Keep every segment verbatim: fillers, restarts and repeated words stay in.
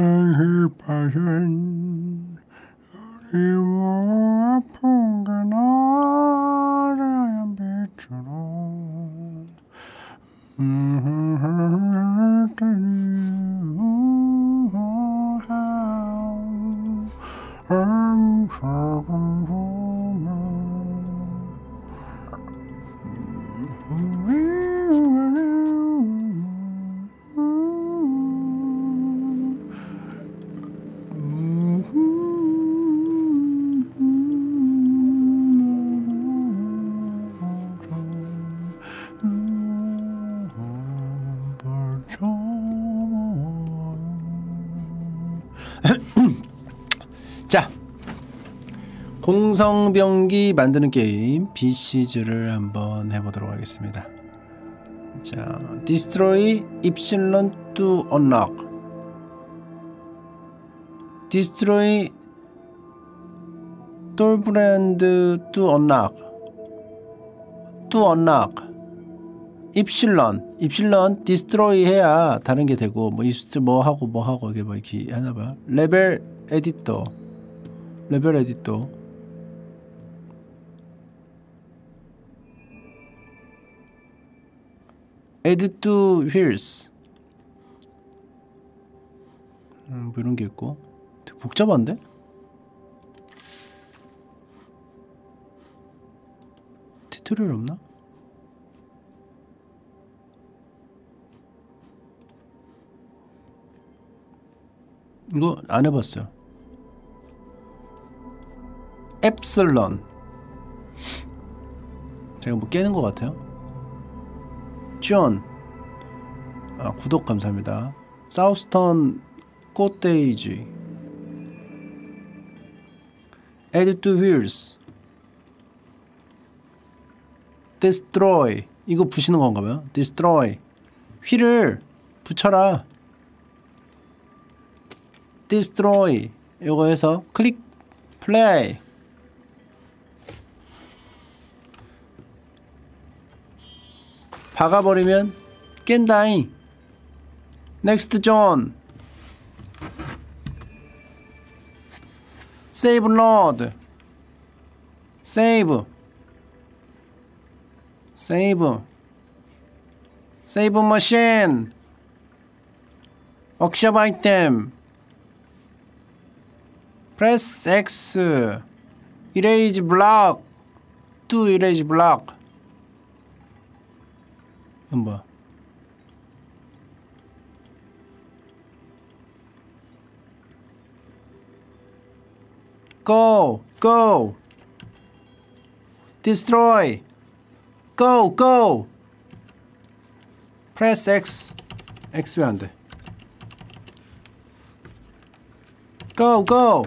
애기밭은 어리워 아픈 게 나라는 빛으로 음흠할 때니 우하우 암석은 소매 우리와는 자, 공성병기 만드는 게임 비시즈를 한번 해보도록 하겠습니다. 자, 디스트로이 입실런 투 언락 디스트로이 똘브랜드 투 언락 투 언락 입실런 입실런 디스트로이 해야 다른 게 되고 뭐 입실 뭐 하고 뭐 하고 이게 뭐 이렇게 하나봐. 레벨 에디터 레벨 에디터 add to wheels 음, 뭐 이런 게 있고 되게 복잡한데? 튜토리얼 없나? 이거 안 해봤어요. 엡실런 제가 뭐 깨는 것 같아요. 쥐언 아 구독 감사합니다. 사우스턴 꽃데이지 add to wheels destroy 이거 부시는 건가봐요. destroy 휠을 붙여라. destroy 요거 해서 클릭 플레이 박아버리면 깬다잉. 넥스트 존 세이브 로드 세이브 세이브 세이브 머신 워크숍 아이템 프레스 X 이레이지 블록 투 이레이지 블록 이건 뭐야? Go! Go! Destroy! Go! Go! Press X X 왜 안 돼? Go! Go!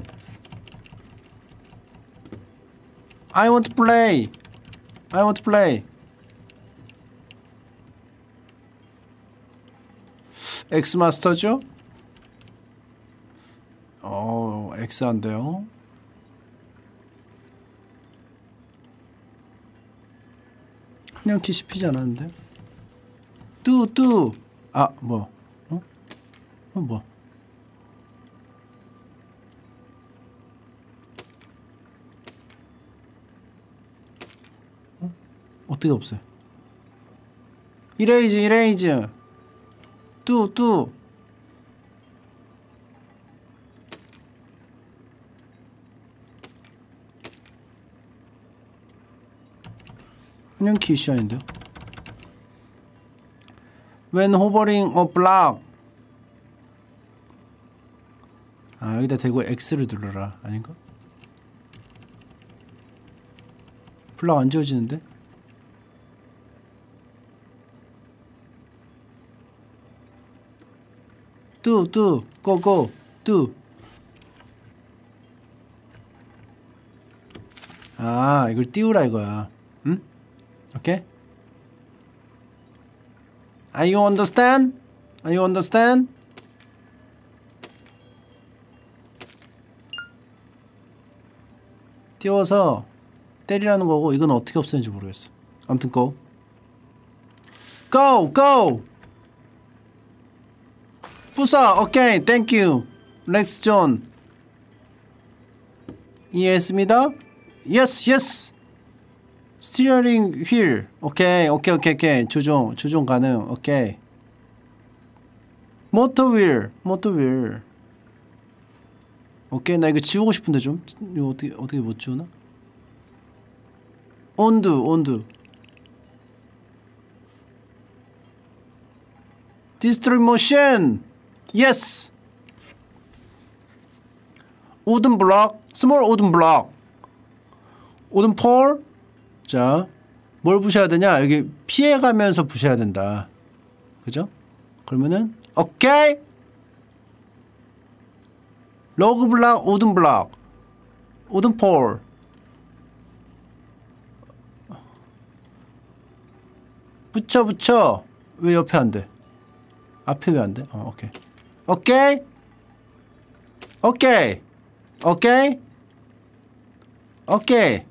I want to play! I want to play! X 마스터죠? 어, X 안 돼요. 한영키 씹히지 않았는데. 뚜 뚜. 아, 뭐? 어? 어, 뭐? 어? 어떻게 없어요? 이레이즈, 이레이즈. 뚜, 뚜. 한영키 이슈 아닌데요? When hovering a block. 아, 여기다 대고 X를 눌러라. 아닌가? 블록 안 지워지는데? Do, do, go, go, do. 아, 이걸 띄우라 이거야. 응? 오케이? Are you understand? Are you understand? 띄워서 때리라는 거고 이건 어떻게 없애는지 모르겠어. 아무튼 go. Go, go! 부숴! 오케이, 땡큐! 렉스존 이해했습니다? 예스 예스 스티어링 휠 오케이 오케이 오케이 오케이 조종 조종 가능 오케이 모터 휠 모터 휠 오케이 나 이거 지우고 싶은데 좀 이거 어떻게 어떻게 못 지우나? 온두 온두 디스트로이 모션 예스 우든 블록 스몰 우든 블록 우든 폴 자 뭘 부셔야 되냐 여기 피해가면서 부셔야 된다 그죠? 그러면은 오케이 로그 블록 우든 블록 우든 폴 붙여 붙여 왜 옆에 안돼 앞에 왜 안돼? 어 오케이 오케이 오케이 오케이 오케이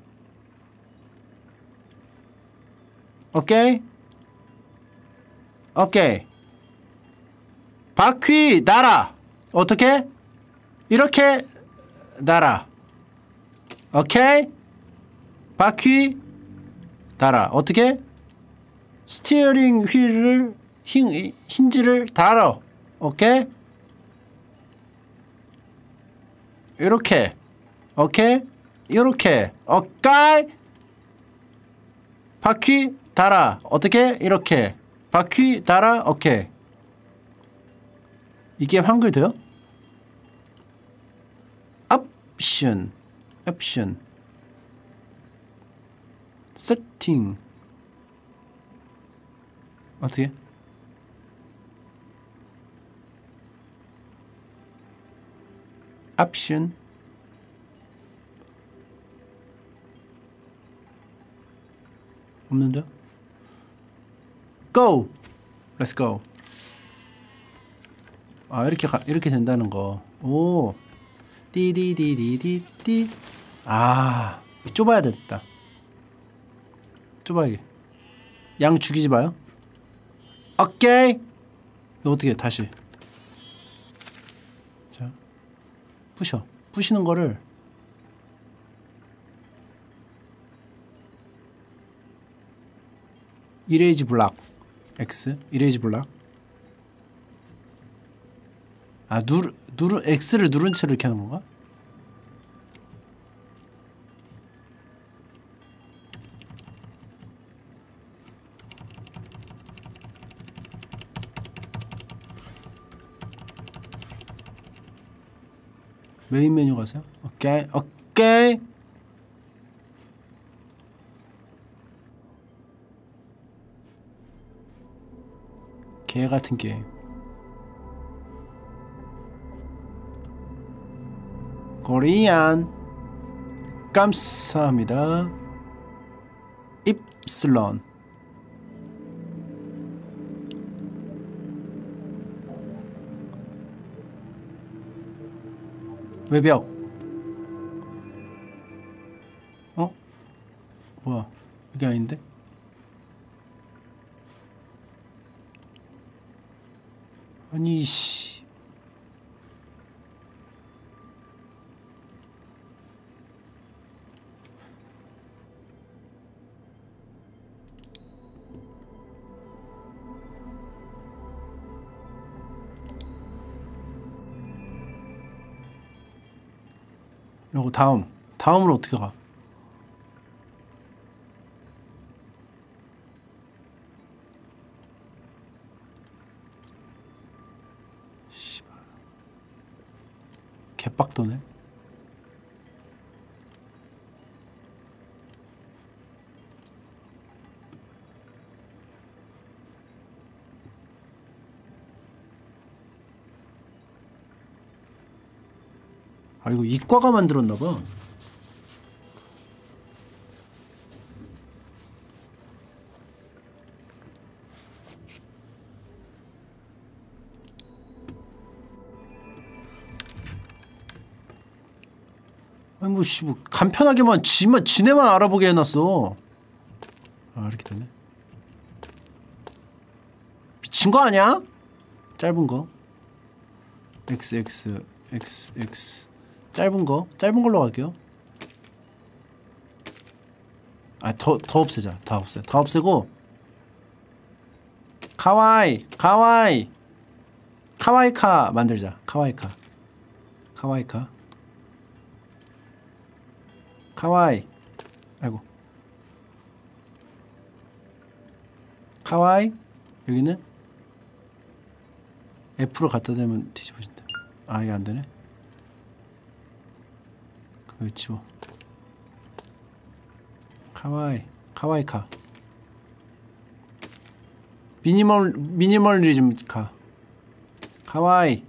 오케이 오케이 바퀴 날아 어떻게? 이렇게 날아 오케이 바퀴 날아 어떻게? 스티어링 휠을 힌, 힌지를 달아 오케이? 요렇게 오케이? 요렇게 오케이? 바퀴 달아 어떻게? 이렇게 바퀴 달아 오케이 이게 한글 돼요? 옵션 옵션 세팅 어떻게? 옵션 없는데? Go! Let's go! 아 이렇게 가, 이렇게 된다는 거. 오. 띠디디디디디. 아 좁아야 됐다. 좁아야게. 양 죽이지 마요. 오케이. 이거 어떻게 해? 다시. 자. 부셔. 부시는 거를. 이레이지 블락. X. 이레이지 블락. 아, 누르, 누르, X를 누른 채로 이렇게 하는 건가? 메인 메뉴 가세요? 오케이, 오케이! 개 같은 게임. 코리안 감사합니다. 입슬론 외벽 어? 뭐야 이게 아닌데? 아니 씨 요거 다음 다음으로 어떻게 가? 씨발 개빡도네. 아 이거 이과가 만들었나봐 아니 뭐 씨 뭐 간편하게만 지만 지네만 알아보게 해놨어 아 이렇게 되네 미친거 아냐? 짧은거 xx X, X. 짧은 거? 짧은 걸로 갈게요. 아, 더, 더 없애자. 다 없애. 다 없애고. 카와이! 카와이! 카와이카 만들자. 카와이카. 카와이카. 카와이. 아이고. 카와이. 여기는 F로 갖다 대면 뒤집어진다. 아, 이게 안 되네. 여기 치워. 카와이. 카와이카. 미니멀 미니멀리즘 카. 카와이.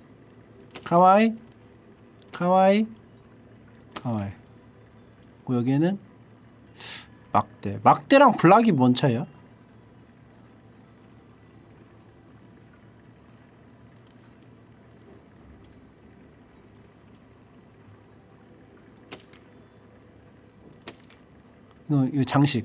카와이. 카와이. 카와이. 그 여기에는 막대. 막대랑 블락이 뭔 차이야? 이거, 이거 장식.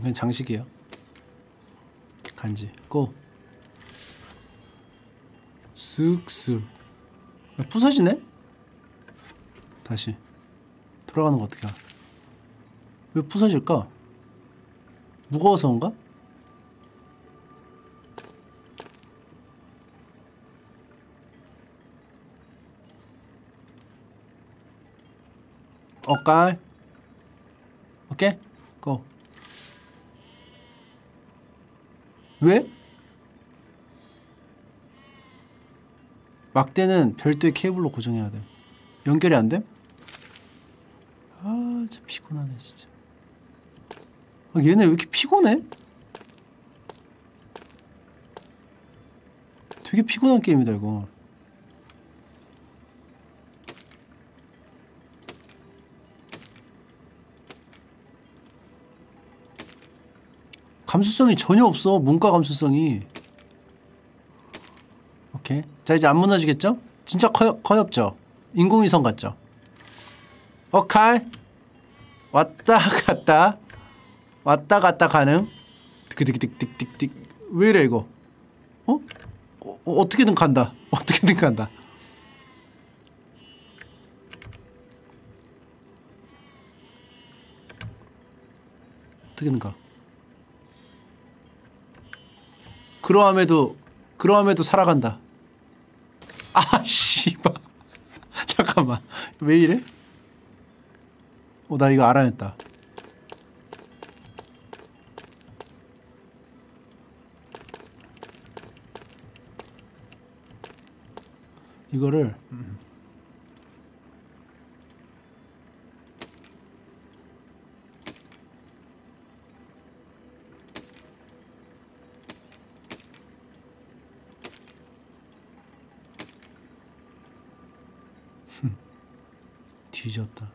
이건 장식이에요. 간지. 고. 쓱쓱. 야, 부서지네? 다시. 돌아가는 거 어떻게 하? 왜 부서질까? 무거워서인가? 오케이. 오케이? 고. 왜? 막대는 별도의 케이블로 고정해야 돼. 연결이 안 돼? 아, 진짜 피곤하네, 진짜. 아, 얘네 왜 이렇게 피곤해? 되게 피곤한 게임이다, 이거. 감수성이 전혀 없어. 문과 감수성이. 오케이. 자, 이제 안 무너지겠죠? 진짜 커, 커엽죠? 인공위성 같죠? 오케이. 왔다 갔다. 왔다 갔다 가능. 득득득득득득. 왜 이래 이거? 어? 어? 어떻게든 간다. 어떻게든 간다. 어떻게든 가. 그러함에도 그러함에도 살아간다. 아 씨발. 잠깐만. 왜 이래? 어, 나 이거 알아냈다. 이거를 음. 뒤졌다.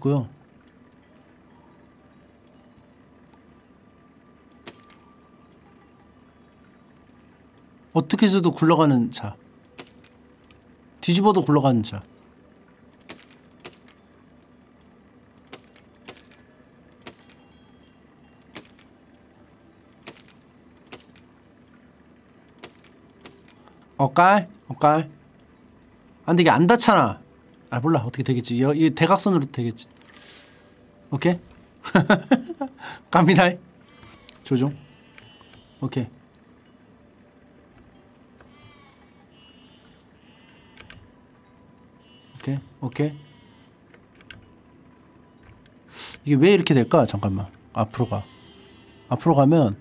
고요. 어떻게 해서도 굴러가는 차. 뒤집어도 굴러가는 차. 오케이? 오케이? 안 돼, 이게 안 닿잖아. 아, 몰라. 어떻게 되겠지. 여, 이 대각선으로 되겠지. 오케이? 갑니다. 조종. 오케이. 오케이. 오케이. 이게 왜 이렇게 될까? 잠깐만. 앞으로 가. 앞으로 가면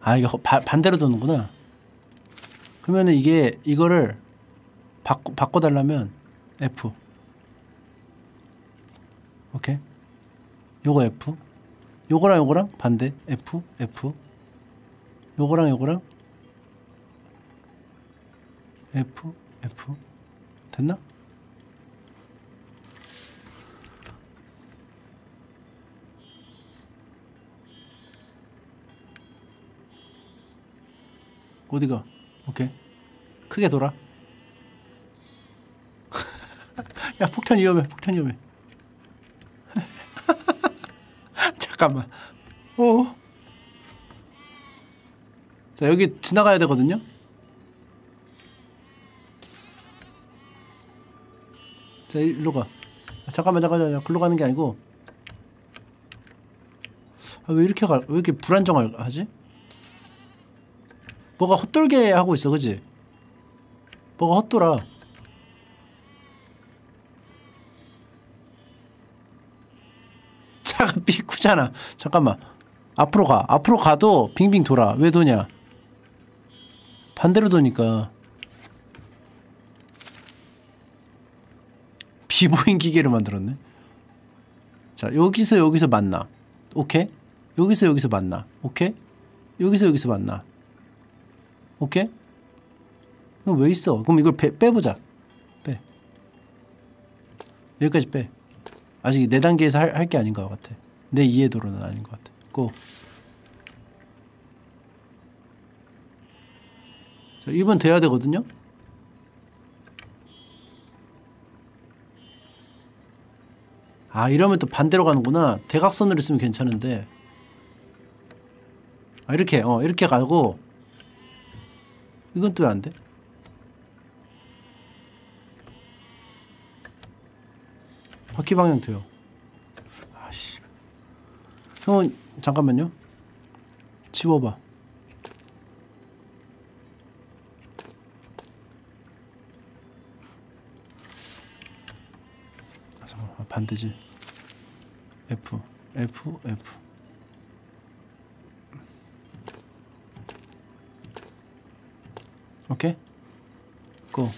아, 이게 바, 반대로 도는구나. 그러면은 이게 이거를 바꿔 바꿔 달라면 F. 오케이. 요거 F. 요거랑 요거랑 반대 F F 요거랑 요거랑 F F 됐나? 어디가? 오케이 크게 돌아. 야 폭탄 위험해 폭탄 위험해. 잠깐만. 어. 자 여기 지나가야 되거든요. 자 일로 가. 아, 잠깐만 잠깐만 잠깐. 글로 가는 게 아니고. 아, 왜 이렇게 갈? 왜 이렇게 불안정하지? 뭐가 헛돌게 하고 있어, 그지? 뭐가 헛돌아. 차가 삐꾸잖아. 잠깐만. 앞으로 가. 앞으로 가도 빙빙 돌아. 왜 도냐? 반대로 도니까. 비보잉 기계를 만들었네. 자, 여기서 여기서 만나. 오케이? 여기서 여기서 만나. 오케이? 여기서 여기서 만나. 오케이? 그럼 왜 있어? 그럼 이걸 빼, 빼보자. 빼. 여기까지 빼. 아직 네 단계에서 할 게 아닌 것 같아. 내 이해도로는 아닌 것 같아. 고. 자, 일 번 돼야 되거든요? 아, 이러면 또 반대로 가는구나. 대각선으로 쓰면 괜찮은데. 아, 이렇게, 어, 이렇게 가고. 이건 또 왜 안 돼? 바퀴 방향 돼요. 아씨. 형은 잠깐만요. 지워봐. 아 잠깐만. 아, 반대지. F, F, F. 오케이? 고.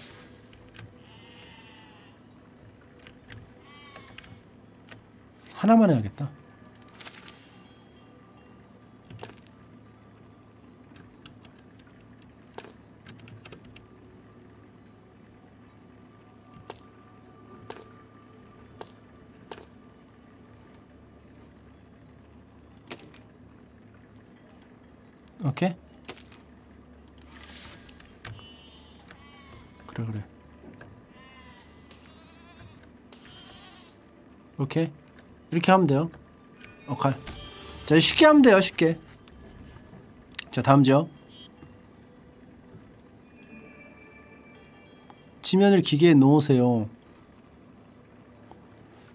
하나만 해야겠다. 오케이? 그래 그래 오케이 이렇게 하면 돼요. 오케이 자 쉽게 하면 돼요 쉽게. 자 다음죠. 지면을 기계에 놓으세요.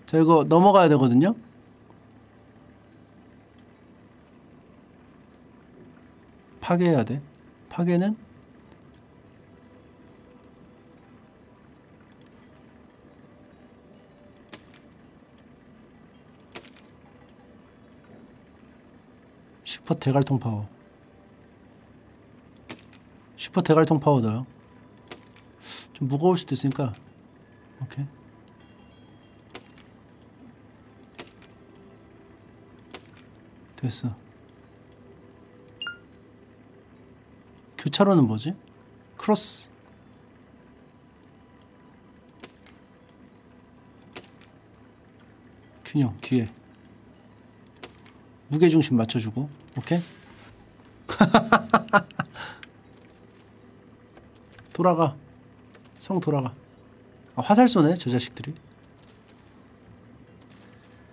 자 이거 넘어가야 되거든요. 파괴해야 돼. 파괴는 슈퍼 대갈통 파워. 슈퍼 대갈통 파워다. 좀 무거울 수도 있으니까. 오케이. 됐어. 교차로는 뭐지? 크로스. 균형 뒤에. 무게중심 맞춰주고. 오케이? 돌아가. 성 돌아가. 아, 화살 쏘네, 저 자식들이.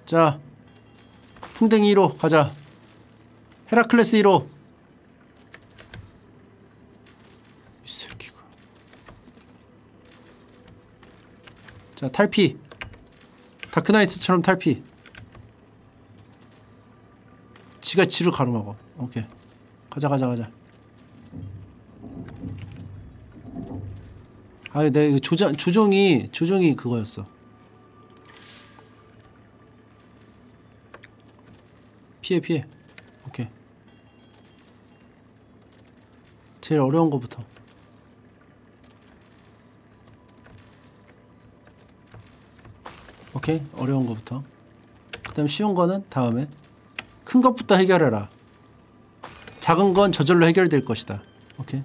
자. 풍뎅이 일 호, 가자. 헤라클레스 일 호. 이 새끼가. 자, 탈피. 다크나이트처럼 탈피. 지가 지를 가로막어. 오케이. 가자 가자 가자. 아, 내가 이거 조정 조정이 조정이 그거였어. 피해 피해. 오케이. 제일 어려운 거부터. 오케이. 어려운 거부터. 그다음 쉬운 거는 다음에. 큰 것부터 해결해라. 작은 건 저절로 해결될 것이다. 오케이.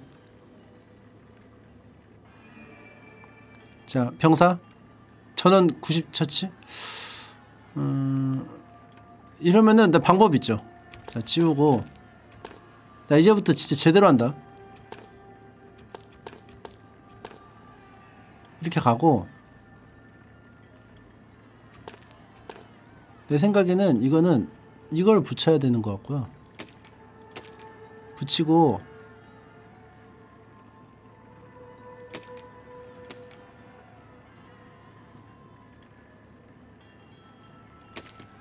자, 병사 전원 구십 처치. 음... 이러면은 나 방법 있죠. 자, 지우고 나 이제부터 진짜 제대로 한다. 이렇게 가고, 내 생각에는 이거는 이걸 붙여야 되는 것 같고요. 붙이고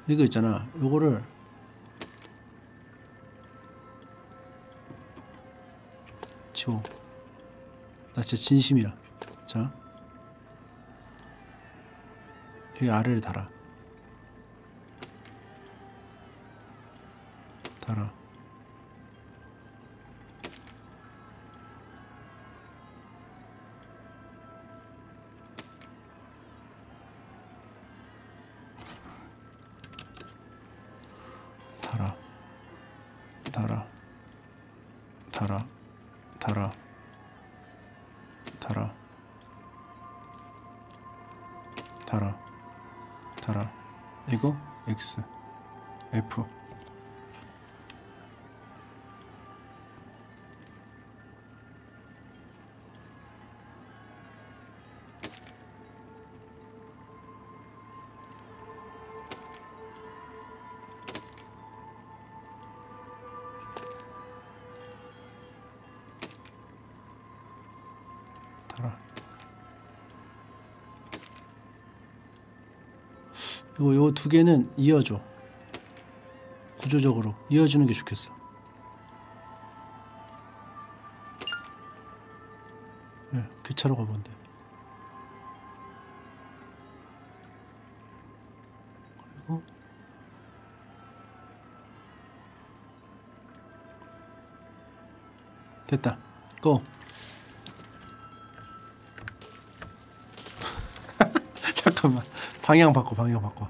이거 있잖아. 요거를 지워. 나 진짜 진심이야. 자, 여기 아래를 달아. 달아. 달아. 달아. 달아. 달아. 달아. 달아. 달아. 이거 X, F. 그리고 요 두 개는 이어줘. 구조적으로 이어주는 게 좋겠어. 네, 교차로 가면 돼. 그리고 됐다. 고. 잠깐만. 방향 바꿔, 방향 바꿔.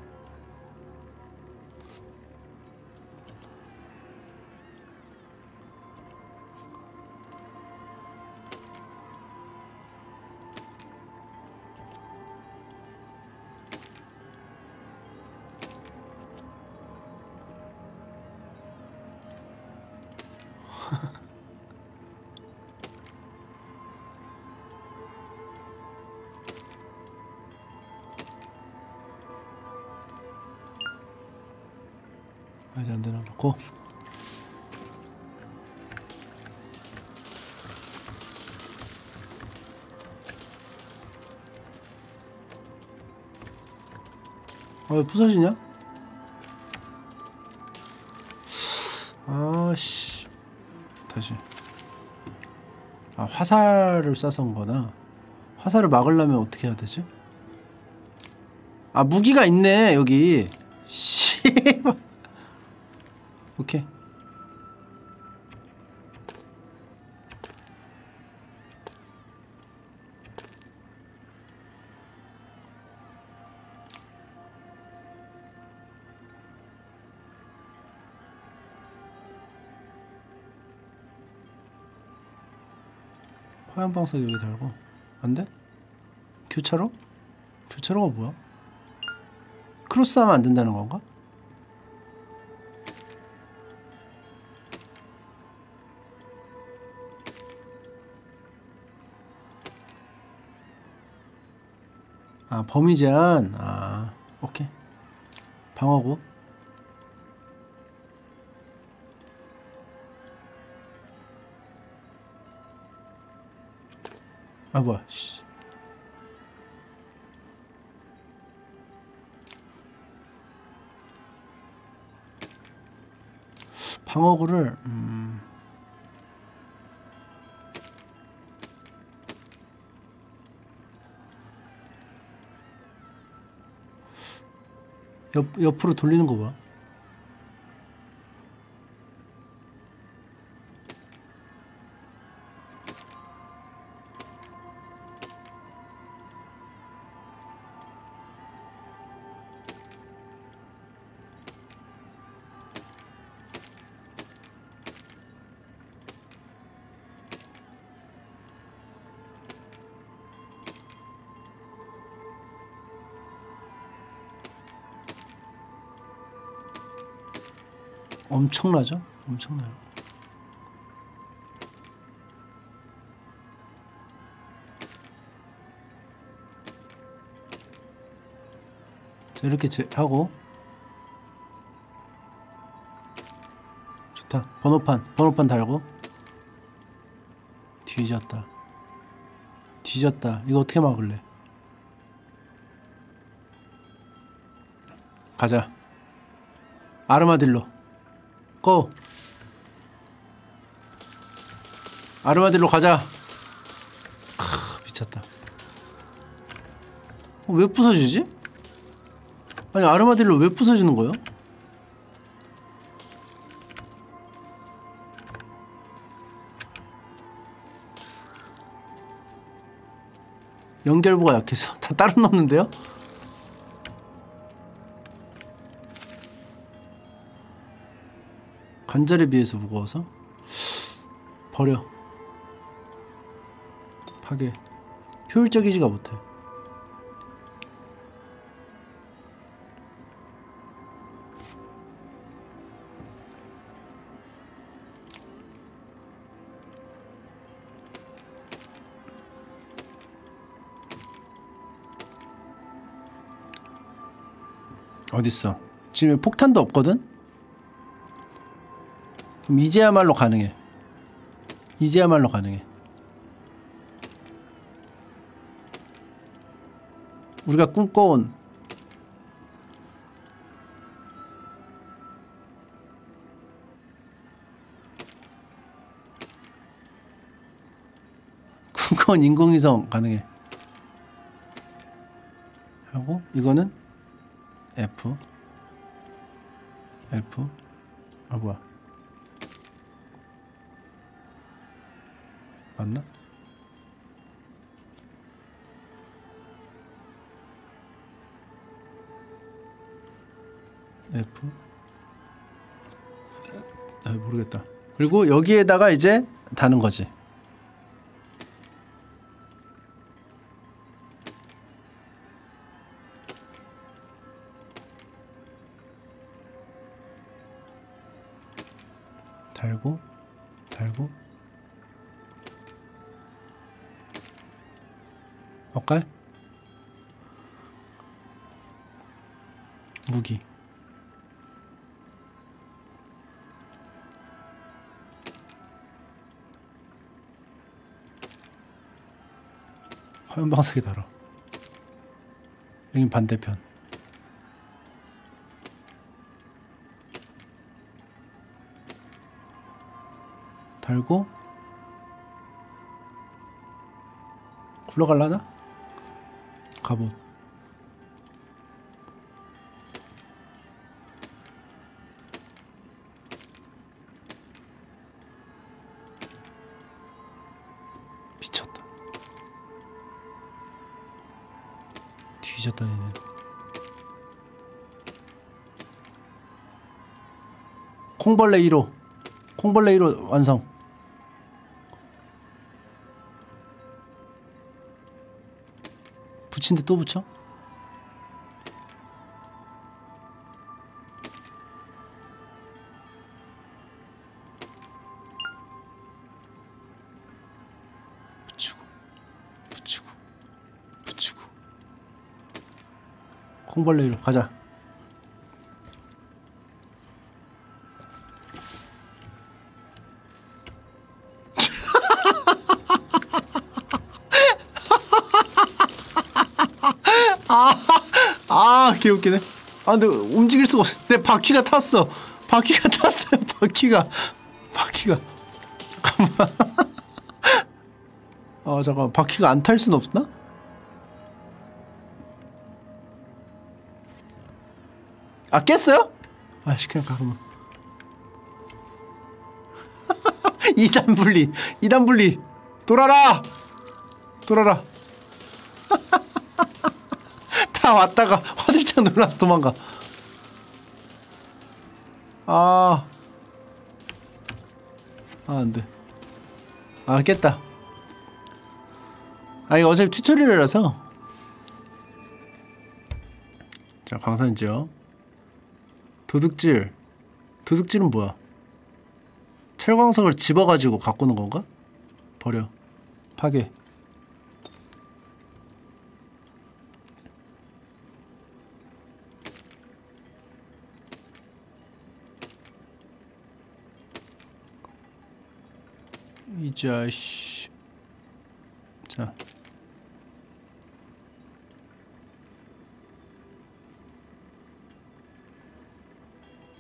왜 부서지냐? 아씨, 다시. 아, 화살을 쏴서 온거나. 화살을 막으려면 어떻게 해야 되지? 아, 무기가 있네 여기. 씨. 오케이. 화염방석 여기 달고. 안돼? 교차로? 교차로가 뭐야? 크로스하면 안된다는 건가? 아, 범위 제한. 아, 오케이. 방어구. 아, 뭐야, 씨. 방어구를, 음. 옆, 옆으로 돌리는 거 봐. 엄청나죠? 엄청나요. 자, 이렇게 하고 좋다. 번호판, 번호판 달고 뒤졌다. 뒤졌다. 이거 어떻게 막을래? 가자. 아르마딜로 고! 아르마딜로 가자! 크, 미쳤다. 어, 왜 부서지지? 아니, 아르마딜로 왜 부서지는 거야? 연결부가 약해서 다 따로 넣는데요? 관절에 비해서 무거워서? 버려. 파괴. 효율적이지가 못해. 어딨어? 지금 폭탄도 없거든? 그럼 이제야말로 가능해. 이제야말로 가능해. 우리가 꿈꿔온 꿈꿔온 인공위성 가능해. 하고 이거는 F F 아 뭐야 맞나? F 아 모르겠다. 그리고 여기에다가 이제 다는 거지. 달고 달고 어깔 무기 화면 방사기 달아. 여긴 반대편. 달고 굴러갈라나? 갑옷 미쳤다. 뒤졌다 얘는. 콩벌레 일 호 콩벌레 일 호 완성. 붙인데 또 붙여? 붙이고 붙이고 붙이고 콩벌레로 가자. 개웃기네. 아 근데 움직일 수가 없어. 내 바퀴가 탔어. 바퀴가 탔어요. 바퀴가 바퀴가 잠깐만. 아 잠깐만. 바퀴가 안 탈 순 없나? 아 깼어요? 아 시켜 잠깐만. 이단 분리. 이단 분리. 돌아라. 돌아라. 다 왔다가 화들짝 놀라서 도망가. 아, 아 안돼. 아 깼다. 아 이거 어차피 튜토리얼이라서. 자 광산지역 도둑질 도둑질은 뭐야? 철광석을 집어가지고 가꾸는 건가? 버려. 파괴. 이 자식. 자.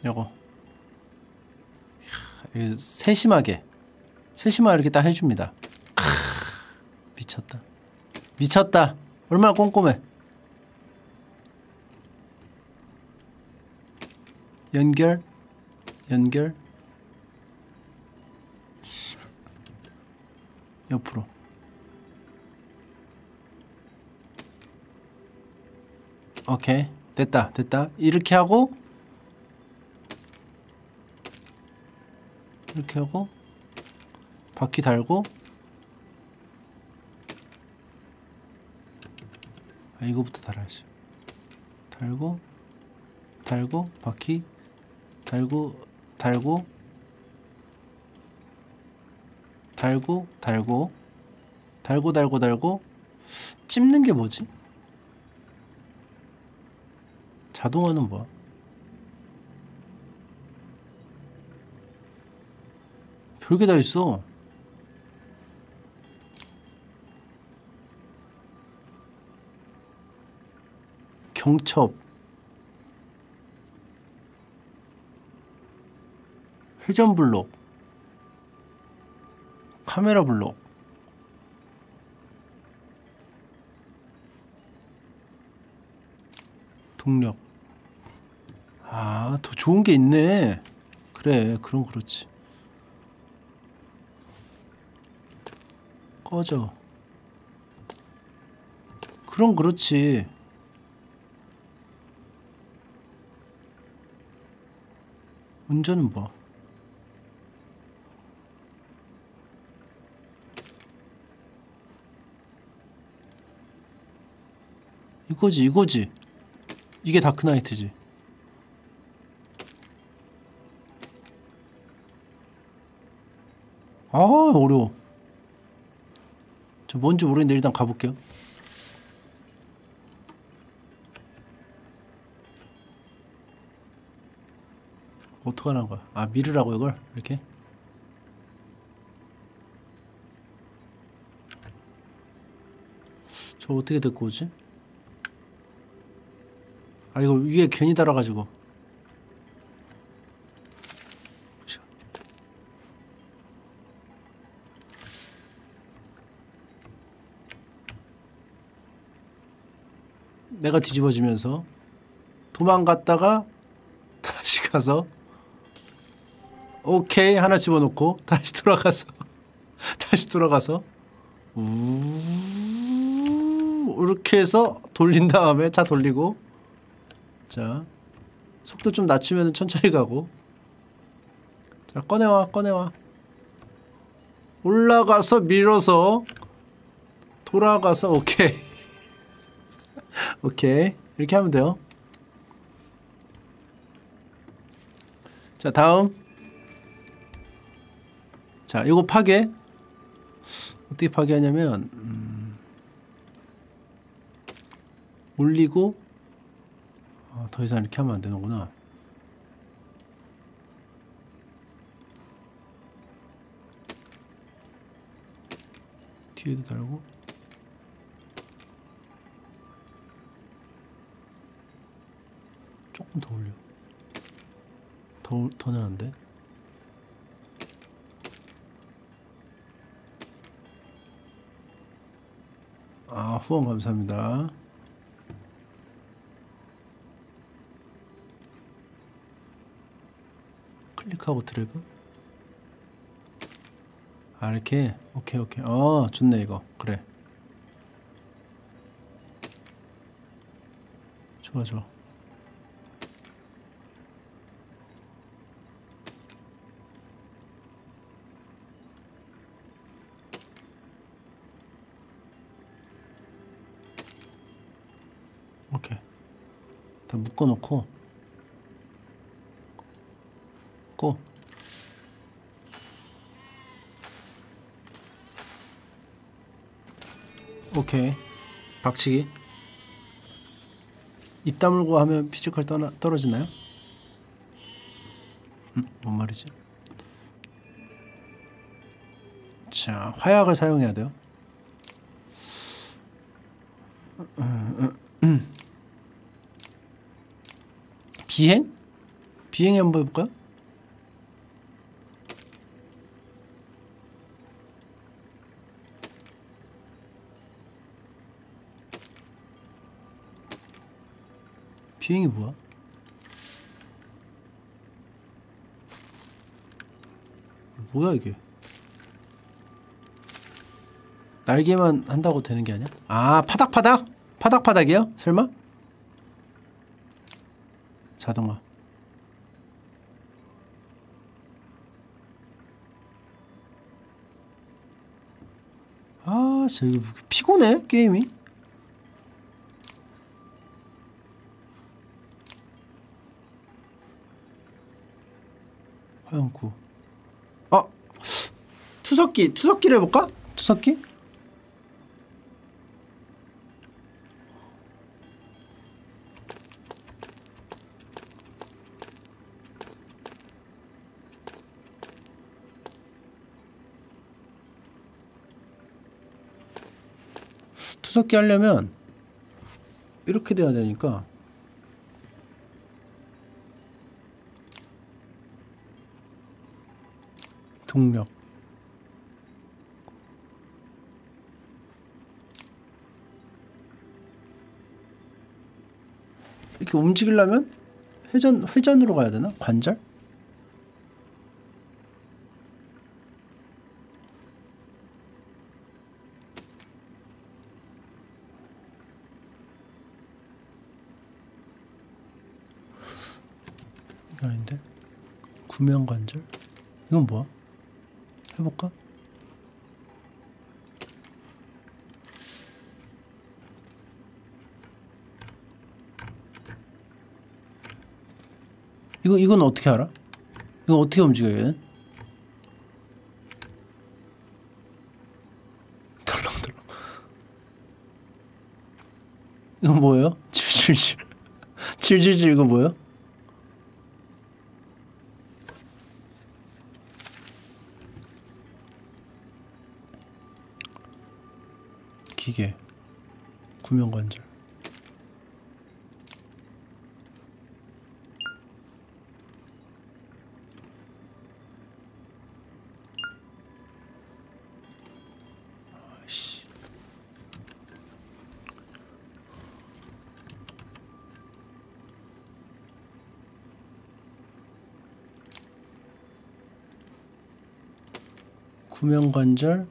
요거. 이야, 세심하게. 세심하게 이렇게 딱 해줍니다. 크, 미쳤다. 미쳤다. 얼마나 꼼꼼해. 연결. 연결. 옆으로. 오케이. 됐다. 됐다. 이렇게 하고 이렇게 하고 바퀴 달고. 아, 이거부터 달아야지. 달고 달고 바퀴 달고 달고 달고 달고 달고 달고 달고. 찝는 게 뭐지? 자동화는 뭐야? 별게 다 있어. 경첩. 회전블록. 카메라 블록. 동력. 아, 더 좋은 게 있네. 그래, 그럼 그렇지. 꺼져. 그럼 그렇지. 운전은 뭐? 이거지, 이거지. 이게 다크나이트지. 아, 어려워. 저 뭔지 모르겠는데 일단 가볼게요. 어떡하는 거야? 아, 밀으라고 이걸? 이렇게? 저 어떻게 데리고 오지? 아, 이거 위에 괜히 달아가지고. 내가 뒤집어지면서 도망갔다가 다시 가서 오케이 하나 집어넣고 다시 돌아가서 다시 돌아가서 우 이렇게 해서 돌린 다음에 차 돌리고. 자, 속도 좀 낮추면 천천히 가고. 자, 꺼내와, 꺼내와. 올라가서 밀어서 돌아가서. 오케이. 오케이, 이렇게 하면 돼요. 자, 다음. 자, 이거 파괴. 어떻게 파괴하냐면 음... 올리고. 더 이상 이렇게 하면 안 되는구나. 뒤에도 달고. 조금 더 올려. 더, 더 나는데? 아, 후원 감사합니다. 클릭하고 드래그. 아, 이렇게. 오케이, 오케이. 어, 아, 좋네 이거. 그래, 좋아, 좋아. 오케이, 다 묶어놓고. 같고, 오케이. 박치기. 입 다물고 하면 피지컬 떠나, 떨어지나요? 음, 뭔 말이지? 자, 화약을 사용해야 돼요. 비행? 비행에 한번 해볼까요? 비행이 뭐야? 뭐야 이게? 날개만 한다고 되는 게 아니야? 아, 파닥파닥? 파닥파닥이요? 설마? 자동화. 아, 저 이거 피곤해? 게임이? 화염구. 아! 투석기! 투석기를 해볼까? 투석기? 투석기 하려면 이렇게 돼야 되니까 동력. 이렇게 움직이려면 회전, 회전으로 가야 되나? 관절? 이거 아닌데? 구명관절? 이건 뭐야? 해볼까? 이거, 이건 어떻게 알아? 이건 어떻게 움직여, 얘는? 덜렁덜렁. 이건 뭐예요? 질질질. 질질질, 이건 뭐예요? 기계, 구명관절. 아이씨. 구명관절.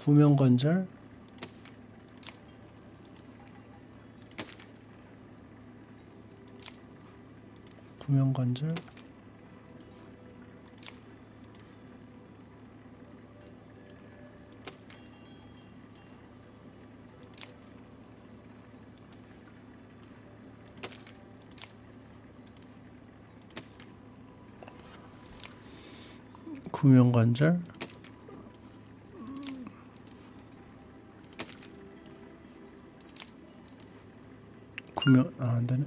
구명관절, 구명관절, 구명관절. 구명.. 아, 안되네.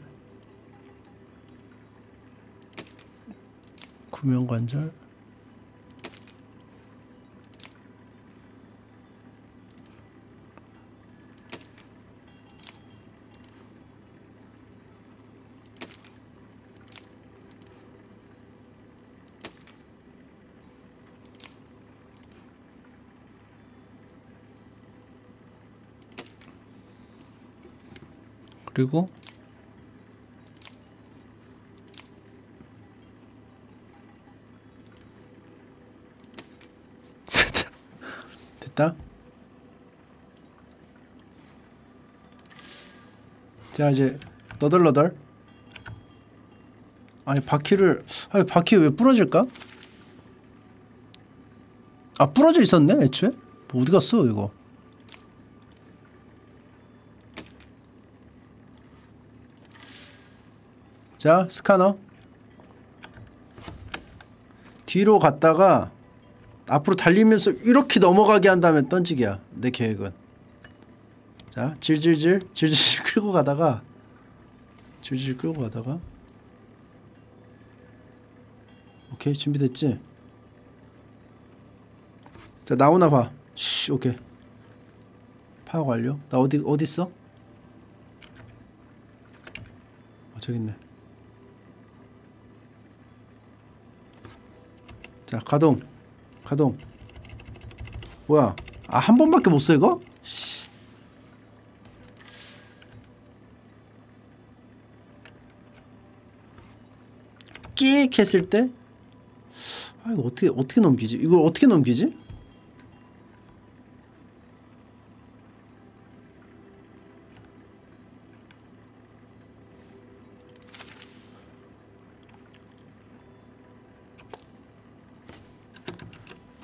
구명관절, 그리고 됐다. 자, 이제 너덜너덜. 아니, 바퀴를, 아니, 바퀴 왜 부러질까? 아, 부러져 있었네 애초에? 뭐 어디 갔어 이거? 자, 스카너 뒤로 갔다가 앞으로 달리면서 이렇게 넘어가게 한 다음에 던지기야, 내 계획은. 자, 질질질 질질 끌고 가다가 질질 끌고 가다가 오케이, 준비됐지? 자, 나오나 봐. 씨, 오케이. 파악 완료. 나 어디 어디 있어? 어, 저기 있네. 자, 가동. 가동. 뭐야? 아, 한 번밖에 못 써 이거? 씨. 끼익 했을 때? 아, 이거 어떻게 어떻게 넘기지? 이걸 어떻게 넘기지?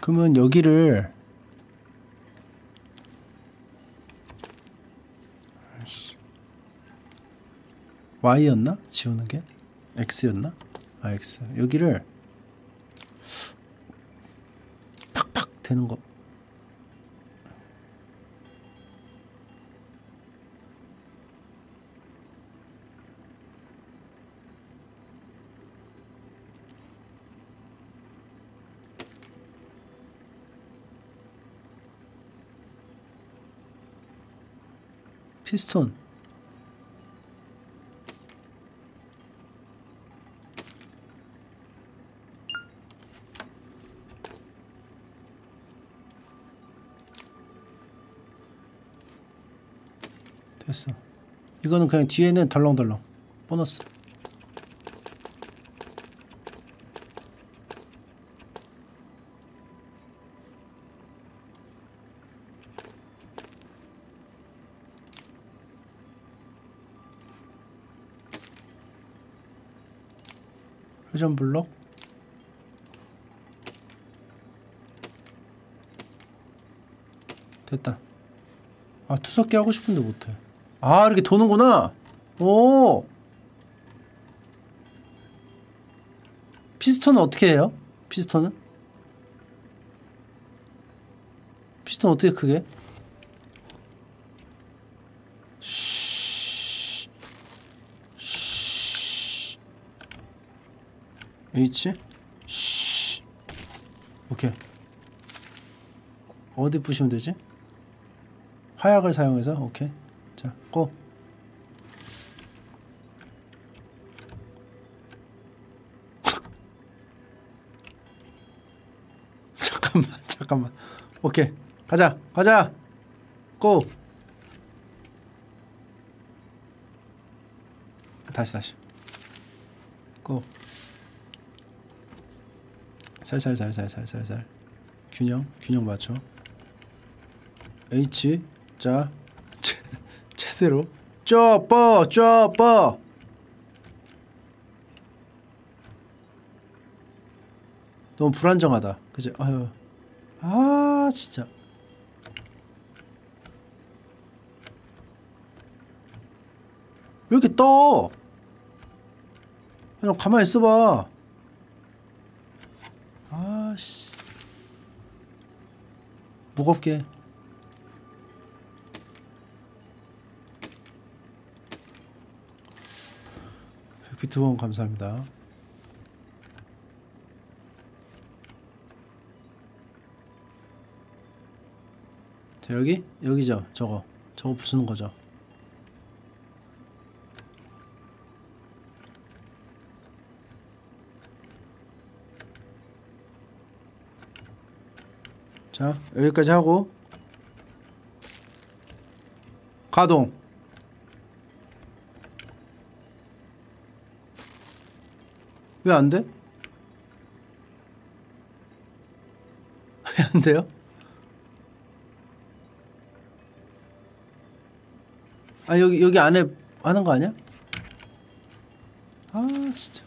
그러면 여기를 Y였나? 지우는 게? X였나? 아, X. 여기를 팍팍 되는 거. 피스톤 됐어. 이거는 그냥 뒤에는 덜렁덜렁 보너스. 회전 블록 됐다. 아, 투석기 하고 싶은데 못해. 아, 이렇게 도는구나. 오, 피스톤은 어떻게 해요? 피스톤은? 피스톤 어떻게 크게? H? 쉬. 오케이. 어디 부시면 되지? 화약을 사용해서. 오케이. 자, 고. 잠깐만, 잠깐만. 오케이. 가자, 가자. 고. 다시, 다시. 고. 살살살살살살살 균형, 균형 맞춰. H. 자, 제대로 쪼뽀 쪼뽀. 너무 불안정하다, 그치? 아유, 아, 진짜. 왜 이렇게 떠? 그냥 가만히 있어봐. 아씨, 무겁게. 백 비트 후원 감사합니다. 자, 여기? 여기죠? 저거 저거 부수는 거죠? 자, 여기까지 하고 가동. 왜 안 돼? 왜 안 돼요? 아, 여기 여기 안에 하는 거 아니야? 아, 진짜.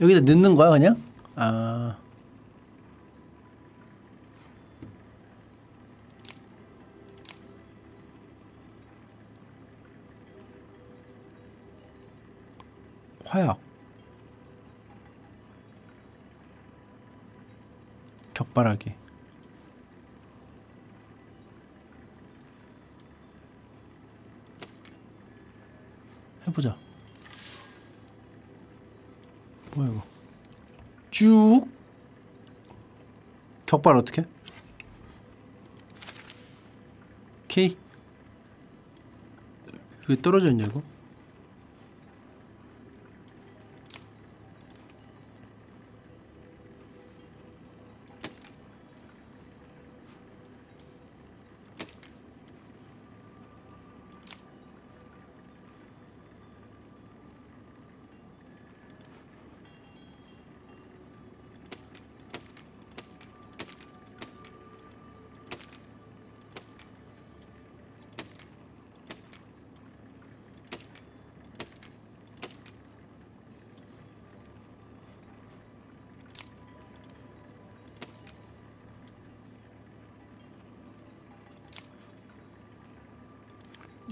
여기다 넣는 거야, 그냥? 아, 화약, 격발하기. 해보자. 뭐야 이거. 쭉 격발 어떻게? 오케이. 왜 떨어져 있냐 이거?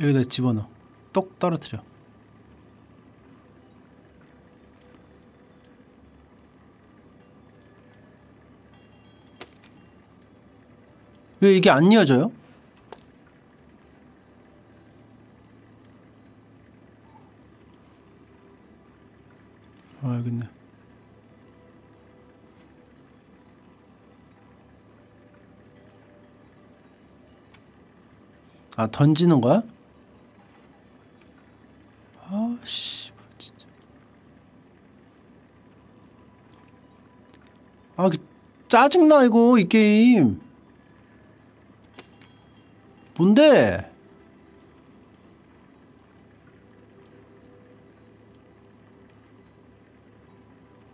여기다 집어넣어. 똑 떨어뜨려. 왜 이게 안 이어져요? 아, 여기 있네. 아, 던지는 거야? 아, 짜증나 이거 이 게임. 뭔데?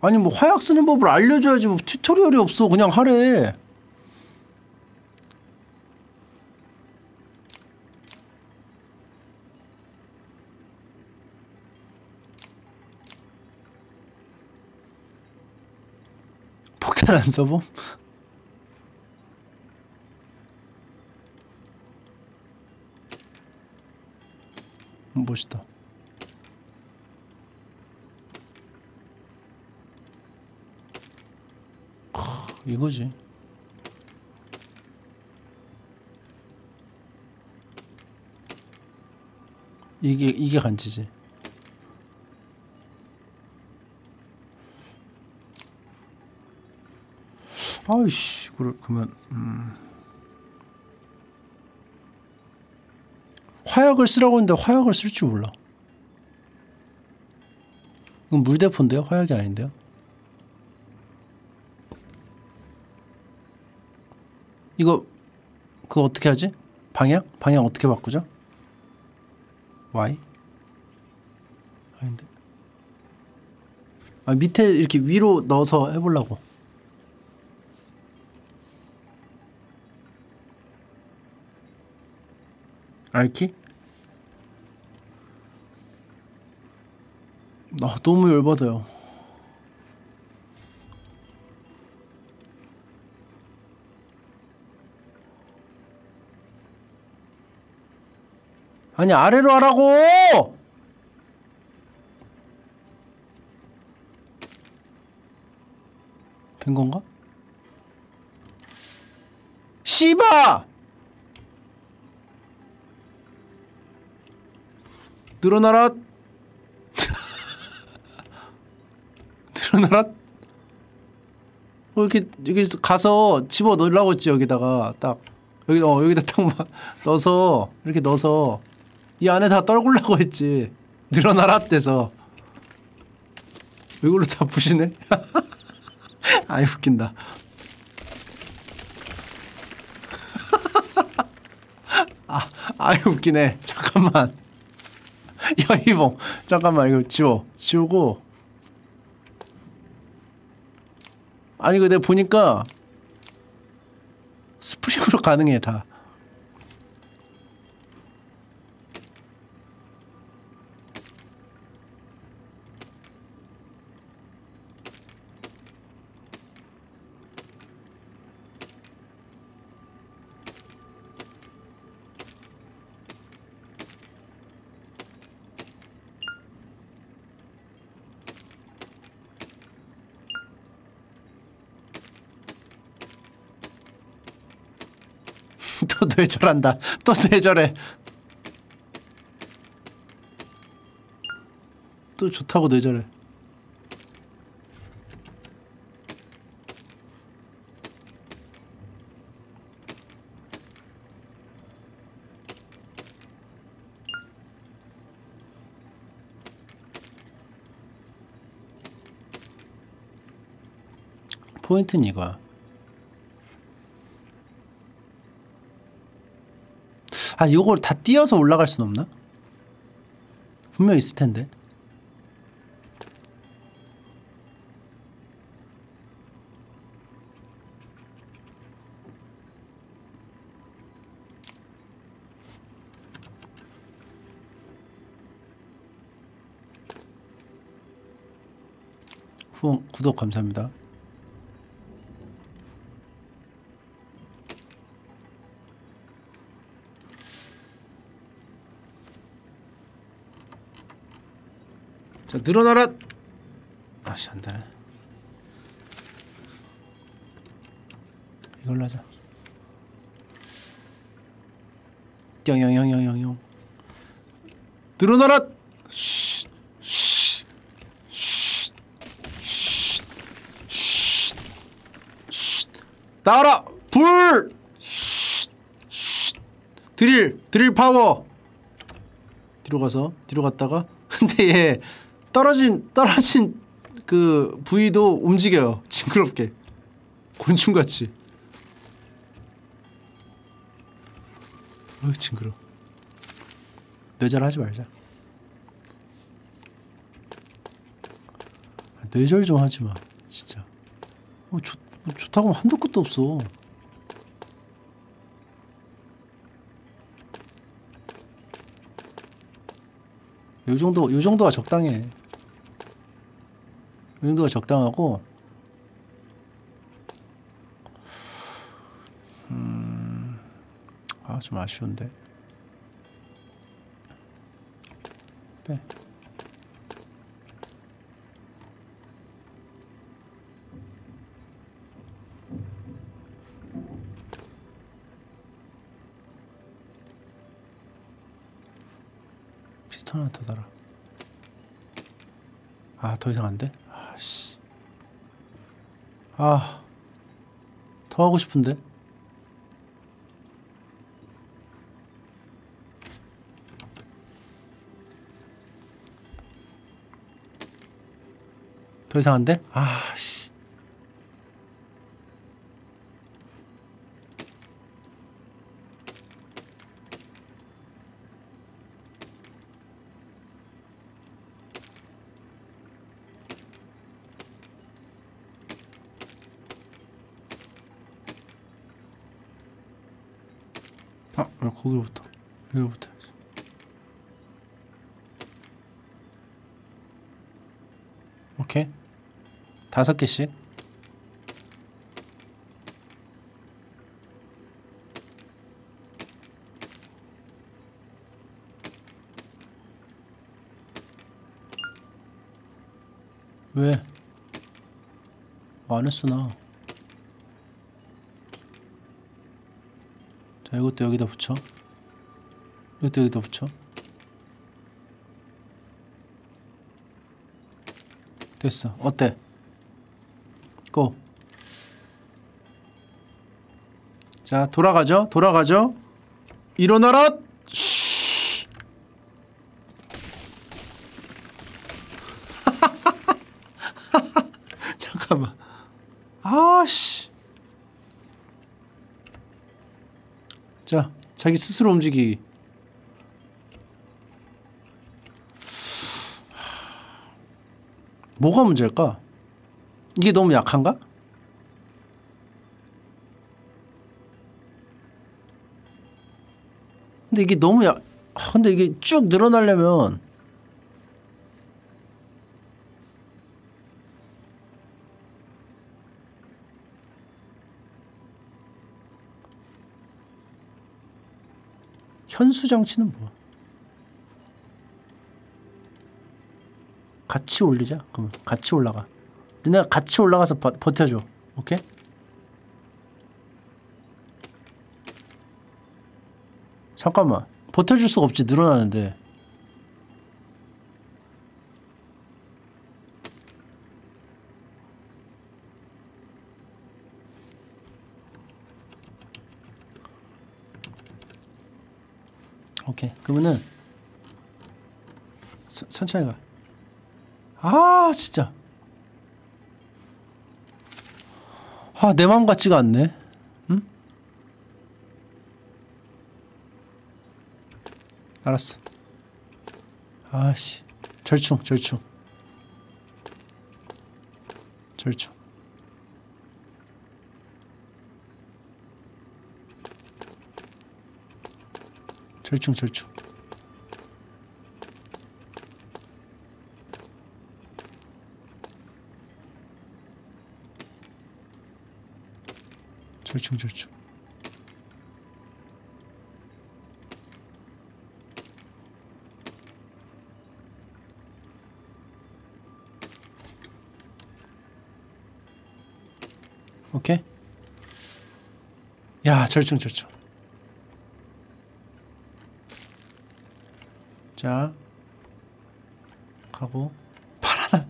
아니 뭐 화약 쓰는 법을 알려줘야지. 뭐 튜토리얼이 없어. 그냥 하래. 안 써봄? 멋있다. 하, 이거지. 이게 이게 간지지. 아이씨, 그러면 음. 화약을 쓰라고 했는데 화약을 쓸 줄 몰라. 이건 물대포인데요? 화약이 아닌데요? 이거 그거 어떻게 하지? 방향? 방향 어떻게 바꾸죠? Y? 아닌데? 아, 밑에 이렇게 위로 넣어서 해보려고. 알키? 아, 너무 열받아요. 아니, 아래로 하라고! 된 건가? 씨바! 늘어나라. 늘어나라. 어, 이렇게 여기 가서 집어 넣으려고 했지. 여기다가 딱 여기 어 여기다 딱 넣어서 이렇게 넣어서 이 안에 다 떨구려고 했지. 늘어나라 돼서 이걸로 다 부시네. 아이 웃긴다. 아 아이 웃기네. 잠깐만. 야, 이봉. 잠깐만, 이거 지워. 지우고. 아니, 이거 내가 보니까 스프링으로 가능해, 다. 뇌절한다. 또 뇌절해. 또 좋다고 뇌절해. 포인트는 이거야. 아, 요걸 다 띄어서 올라갈 순 없나? 분명 있을 텐데. 후원, 구독 감사합니다. 자, 늘어나라! 아씨, 안 되네. 이걸로 하자. 영영영영영. 늘어나라! 쉬! 쉬! 쉬! 쉬! 쉬! 쉬! 나와라! 불! 쉬! 쉬! 드릴! 드릴 파워! 뒤로 가서, 뒤로 갔다가. 근데 얘 떨어진 떨어진 그 부위도 움직여요. 징그럽게 곤충같이. 어이 징그러. 뇌절 하지 말자. 뇌절 좀 하지 마. 진짜. 어, 좋 좋다고 하면 한도 끝도 없어. 요 정도 요 정도가 적당해. 이 정도가 적당하고, 음, 아, 좀 아쉬운데. 빼. 피스톤 하나 더 달아. 아, 더 이상 안 돼? 아씨. 아, 더 하고 싶은데? 더 이상 안 돼? 아씨. 거기로부터, 여기로부터. 오케이. 다섯 개씩. 왜? 안 했어, 나. 자, 이것도 여기다 붙여. 이것도 여기다 붙여. 됐어. 어때? 고! 자, 돌아가죠? 돌아가죠? 일어나라! 쉬! 잠깐만. 아씨. 자, 자기 스스로 움직이기. 뭐가 문제일까? 이게 너무 약한가? 근데 이게 너무 약... 근데 이게 쭉 늘어나려면 현수정치는 뭐야? 같이 올리자. 그럼 같이 올라가. 너네가 같이 올라가서 버, 버텨줘. 오케이? 잠깐만, 버텨줄 수가 없지. 늘어나는데. 오케이, 그러면은 서, 천천히 가. 아 진짜, 아 내 마음 같지가 않네. 응? 알았어. 아씨, 절충 절충 절충. 절충 절충. 절충 절충. 오케이. 야, 절충 절충. 자, 가고 파라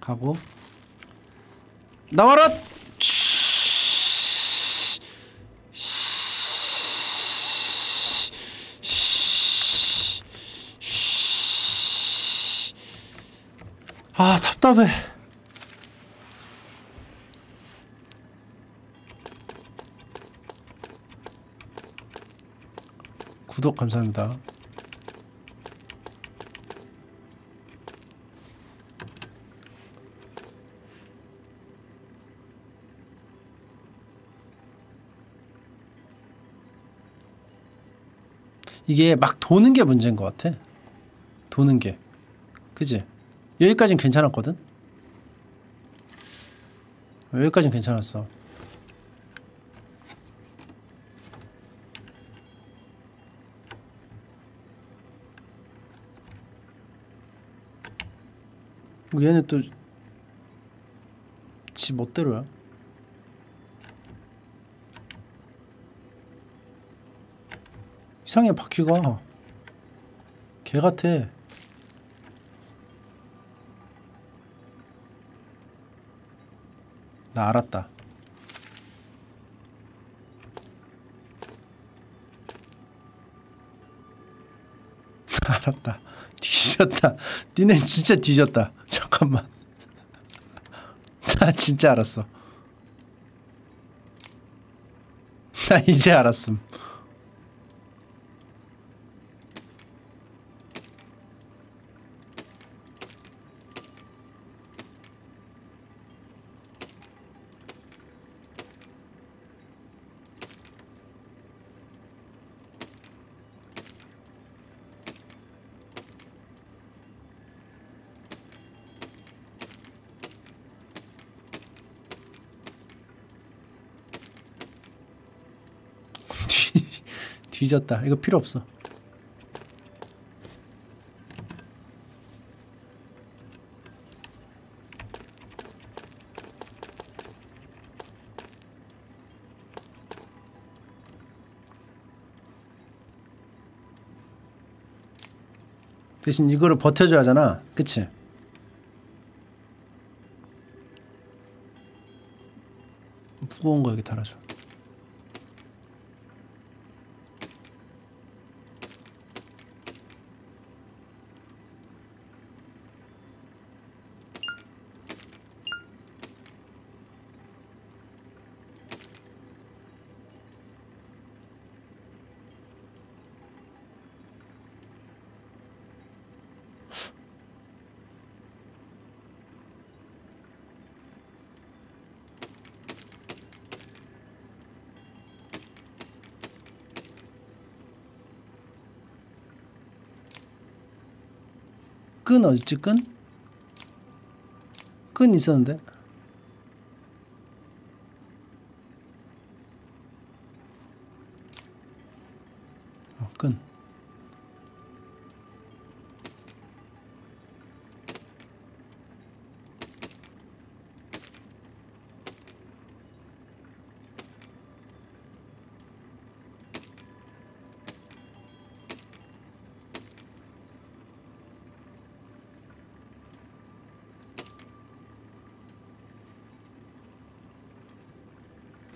가고 나와라. 아 답답해. 구독 감사합니다. 이게 막 도는 게 문제인 것 같아. 도는 게. 그치? 여기까진 괜찮았거든? 여기까진 괜찮았어. 얘네 또 지 멋대로야. 이상해, 바퀴가 개같아. 나 알았다. 알았다. 뒤졌다. 니네 진짜 뒤졌다. 잠깐만. 나 진짜 알았어. 나 이제 알았음. 뒤졌다. 이거 필요 없어. 대신 이거를 버텨줘야 하잖아. 그치? 무거운 거 여기 달아줘. 끈 어딨지? 끈? 끈 있었는데? 어, 끈.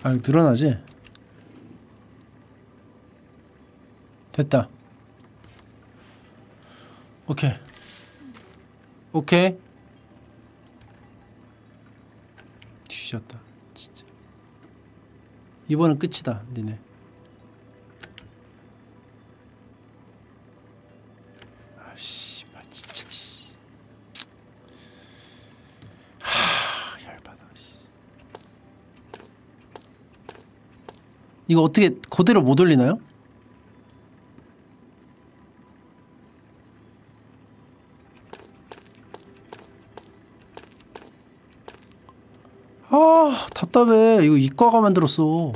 아, 이거 드러나지? 됐다. 오케이. 오케이. 뒤졌다. 진짜. 이번은 끝이다, 니네. 아씨, 마 진짜. 씨. 하, 열받아. 씨. 이거 어떻게 그대로 못 올리나요? 아, 답답해. 이거 이과가 만들었어.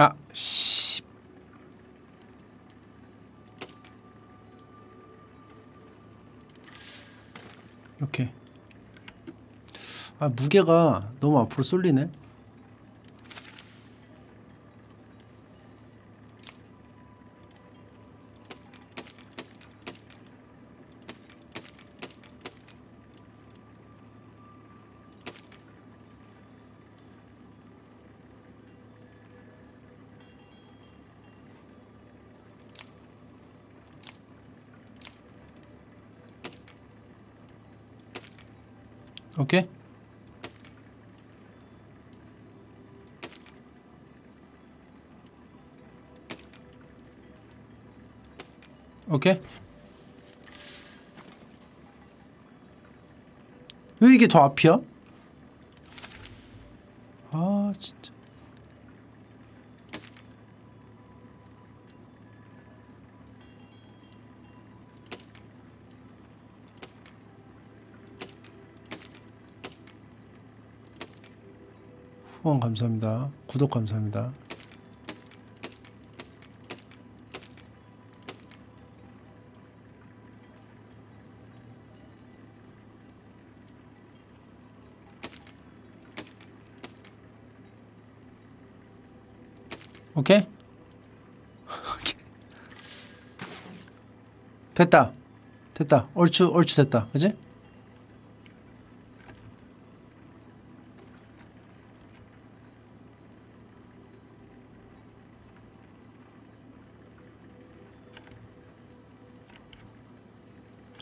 아, 씨. 오케이. 아, 무게가 너무 앞으로 쏠리네. 오케이. 오케이. 왜 이게 더 앞이야? 아, 진짜. 후원 감사합니다. 구독 감사합니다. 오케이? 됐다. 됐다. 얼추 얼추 됐다. 그지?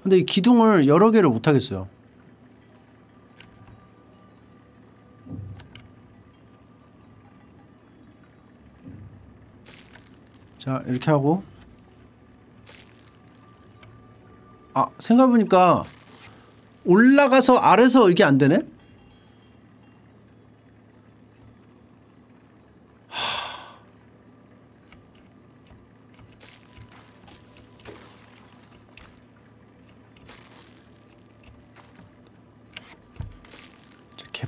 근데 이 기둥을 여러 개를 못 하겠어요. 자, 이렇게 하고. 아, 생각해보니까 올라가서 아래서 이게 안 되네?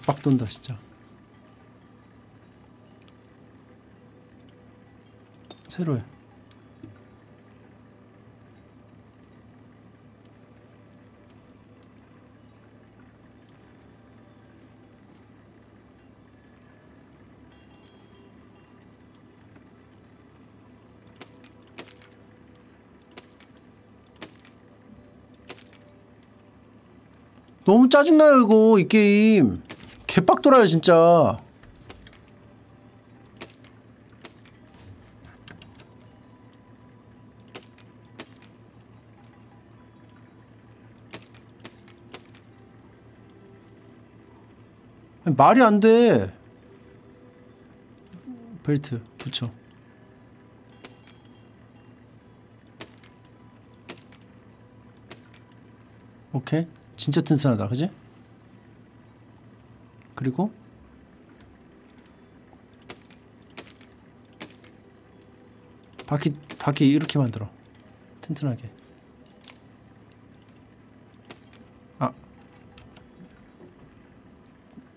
빡돈다 진짜. 새로해. 너무 짜증나요 이거. 이 게임 개빡돌아요 진짜. 아니, 말이 안 돼. 벨트 붙여. 오케이. 진짜 튼튼하다, 그지? 그리고 바퀴, 바퀴 이렇게 만들어. 튼튼하게. 아.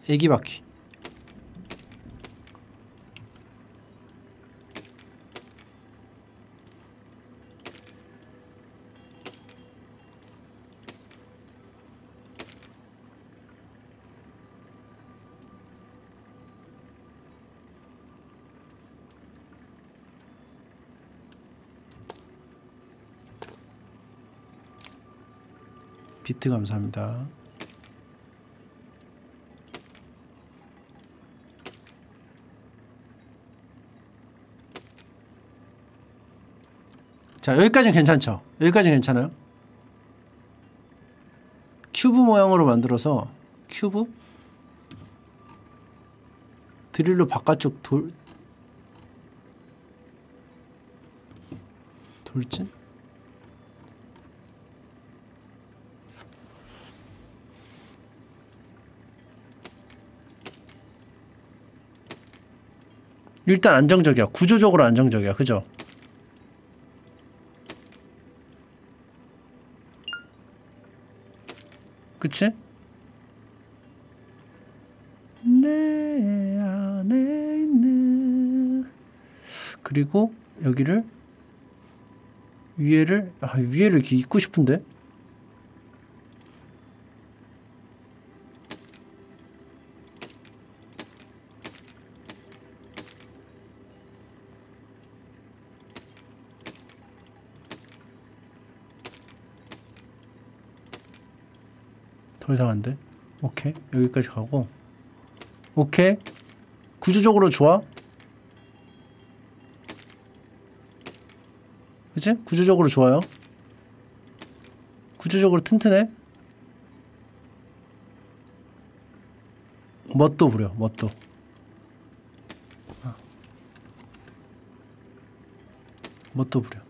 애기 바퀴. 비트 감사합니다. 자, 여기까지는 괜찮죠? 여기까지는 괜찮아요? 큐브 모양으로 만들어서 큐브? 드릴로 바깥쪽 돌... 돌진? 일단 안정적이야. 구조적으로 안정적이야. 그죠? 그치? 내 안에 있는. 그리고 여기를 위에를 아 위에를 이렇게 입고 싶은데? 이상한데? 오케이, 여기까지 가고. 오케이, 구조적으로 좋아. 그치? 구조적으로 좋아요. 구조적으로 튼튼해. 멋도 부려. 멋도. 아. 멋도 부려.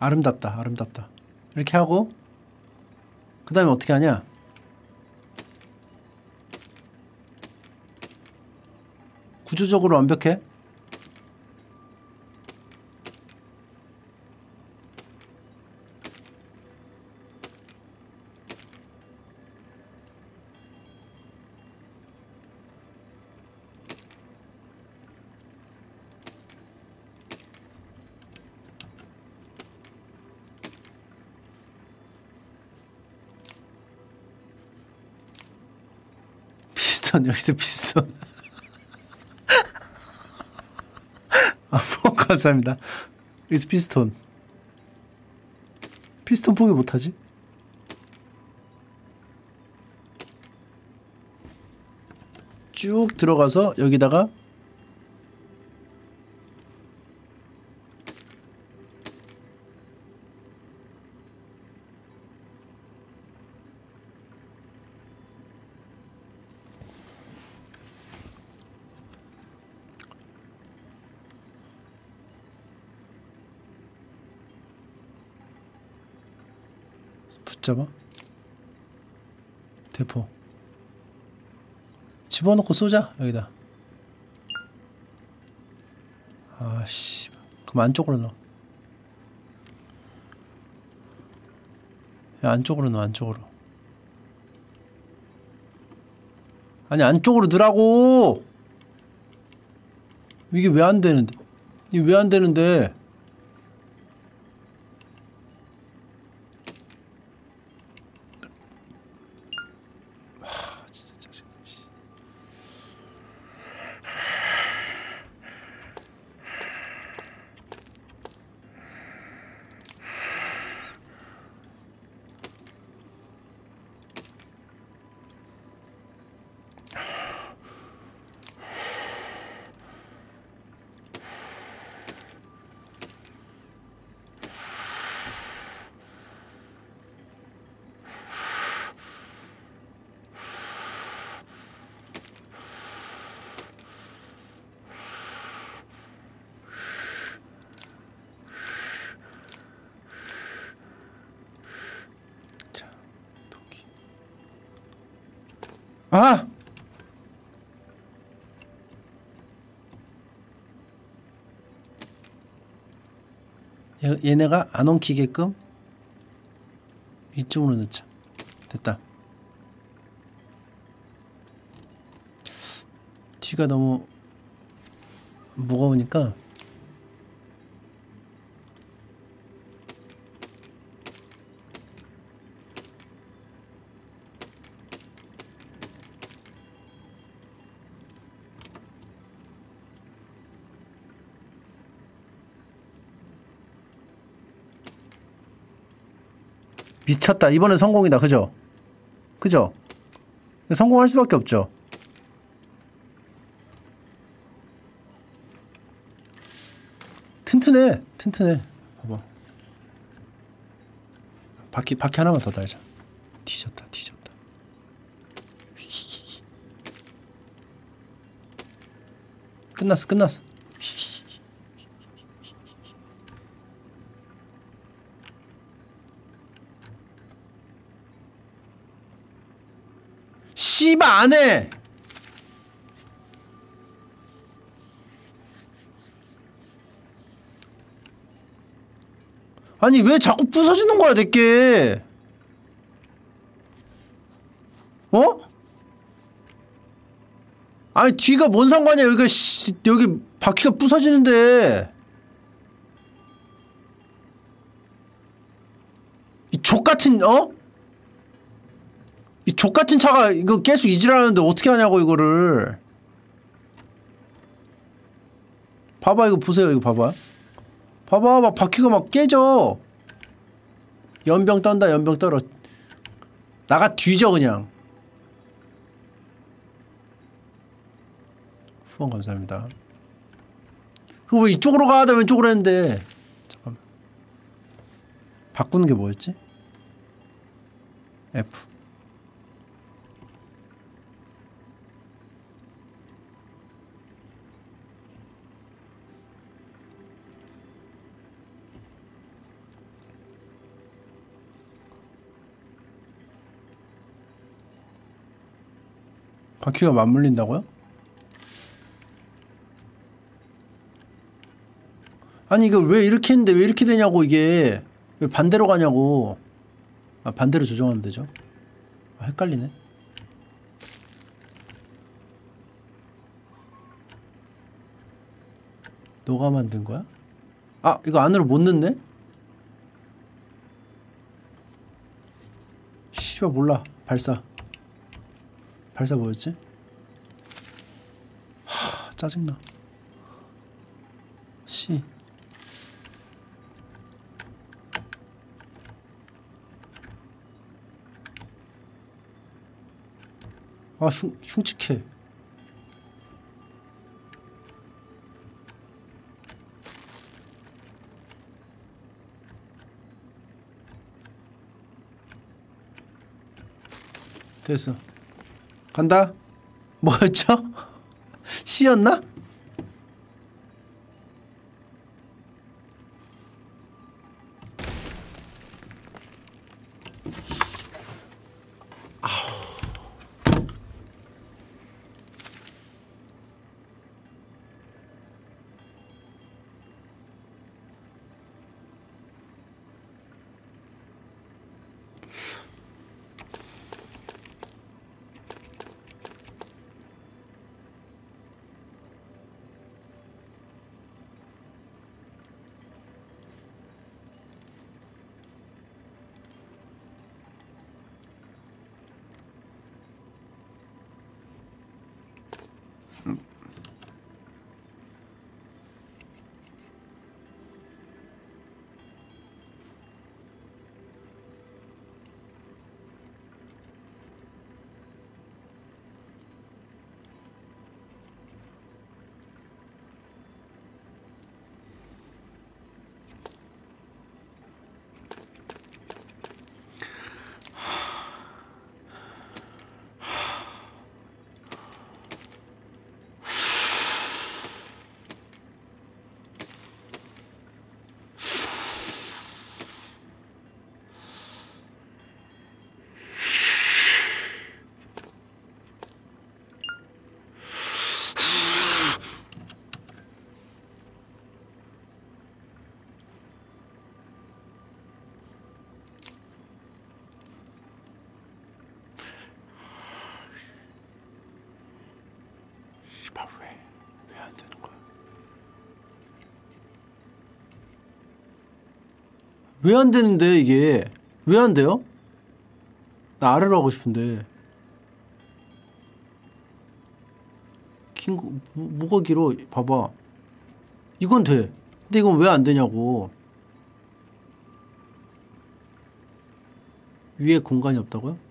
아름답다. 아름답다. 이렇게 하고 그 다음에 어떻게 하냐? 구조적으로 완벽해? 여기서 비싼. 아, 감사합니다. 여기서 피스톤. 피스톤 포기 못하지? 쭉 들어가서 여기다가 잡아. 대포 집어넣고 쏘자. 여기다. 아씨, 그럼 안쪽으로 넣어. 야, 안쪽으로 넣어. 안쪽으로. 아니 안쪽으로 넣으라고. 이게 왜 안 되는데? 이게 왜 안 되는데? 아! 얘, 얘네가 안 엉키게끔 이쪽으로 넣자. 됐다. 뒤가 너무 무거우니까 미쳤다. 이번엔 성공이다. 그죠? 그죠? 성공할 수밖에 없죠. 튼튼해. 튼튼해. 봐봐. 바퀴, 바퀴 하나만 더 달자. 뒤졌다. 뒤졌다. 끝났어. 끝났어. 씨바 안해! 아니 왜 자꾸 부서지는 거야 내게. 어? 아니 뒤가 뭔 상관이야. 여기가 씨, 여기 바퀴가 부서지는데. 이 족같은 어? 이 족같은 차가 이거 계속 이질하는데 어떻게 하냐고 이거를. 봐봐 이거 보세요. 이거 봐봐. 봐봐 막 바퀴가 막 깨져. 연병 떤다. 연병 떨어. 나가 뒤져 그냥. 후원 감사합니다. 그럼 왜 이쪽으로 가야 돼 왼쪽으로 했는데. 잠깐만 바꾸는 게 뭐였지? F 바퀴가 맞물린다고요? 아니 이거 왜 이렇게 했는데 왜 이렇게 되냐고. 이게 왜 반대로 가냐고. 아 반대로 조정하면 되죠. 아 헷갈리네. 너가 만든 거야? 아 이거 안으로 못 넣네? 씨발 몰라. 발사 발사 뭐였지? 하.. 짜증나. 씨 아 흉.. 흉측해. 됐어. 간다. 뭐였죠? 씨였나? 아우. 밥 왜? 왜 안 되는 거야? 왜 안 되는데 이게? 왜 안 돼요? 나 아래로 하고 싶은데. 긴 거, 뭐, 뭐가 길어? 봐봐. 이건 돼. 근데 이건 왜 안 되냐고. 위에 공간이 없다고요?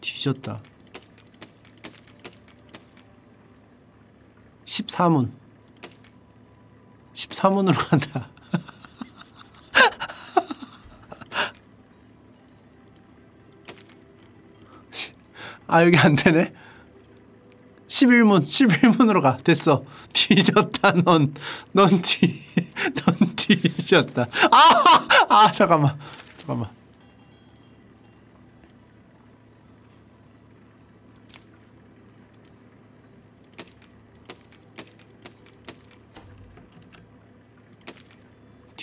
뒤졌다. 십사 문. 십사 문으로 간다. 아, 여기 안 되네. 십일 문, 십일 문으로 가. 됐어. 뒤졌다. 넌, 넌 뒤, 넌 뒤졌다. 아, 아, 잠깐만, 잠깐만.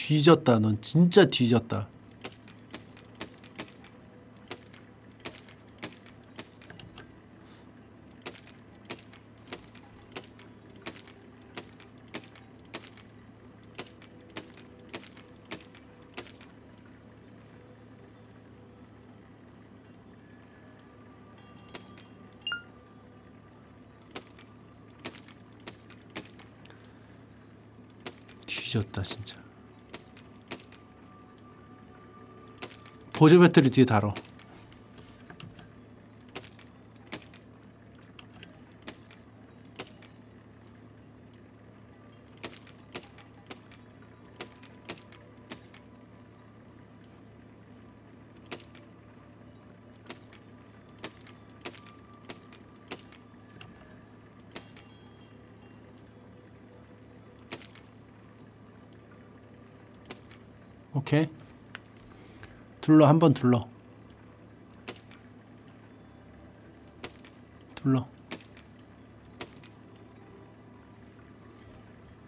뒤졌다. 넌 진짜 뒤졌다. 뒤졌다 진짜. 보조 배터리 뒤에 달어. 오케이. 둘러, 한번 둘러. 둘러.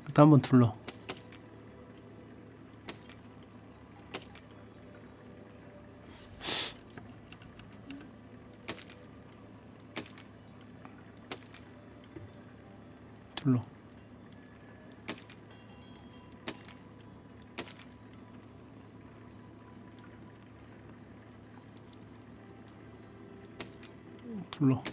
일단 한번 둘러. 둘러. 둘러.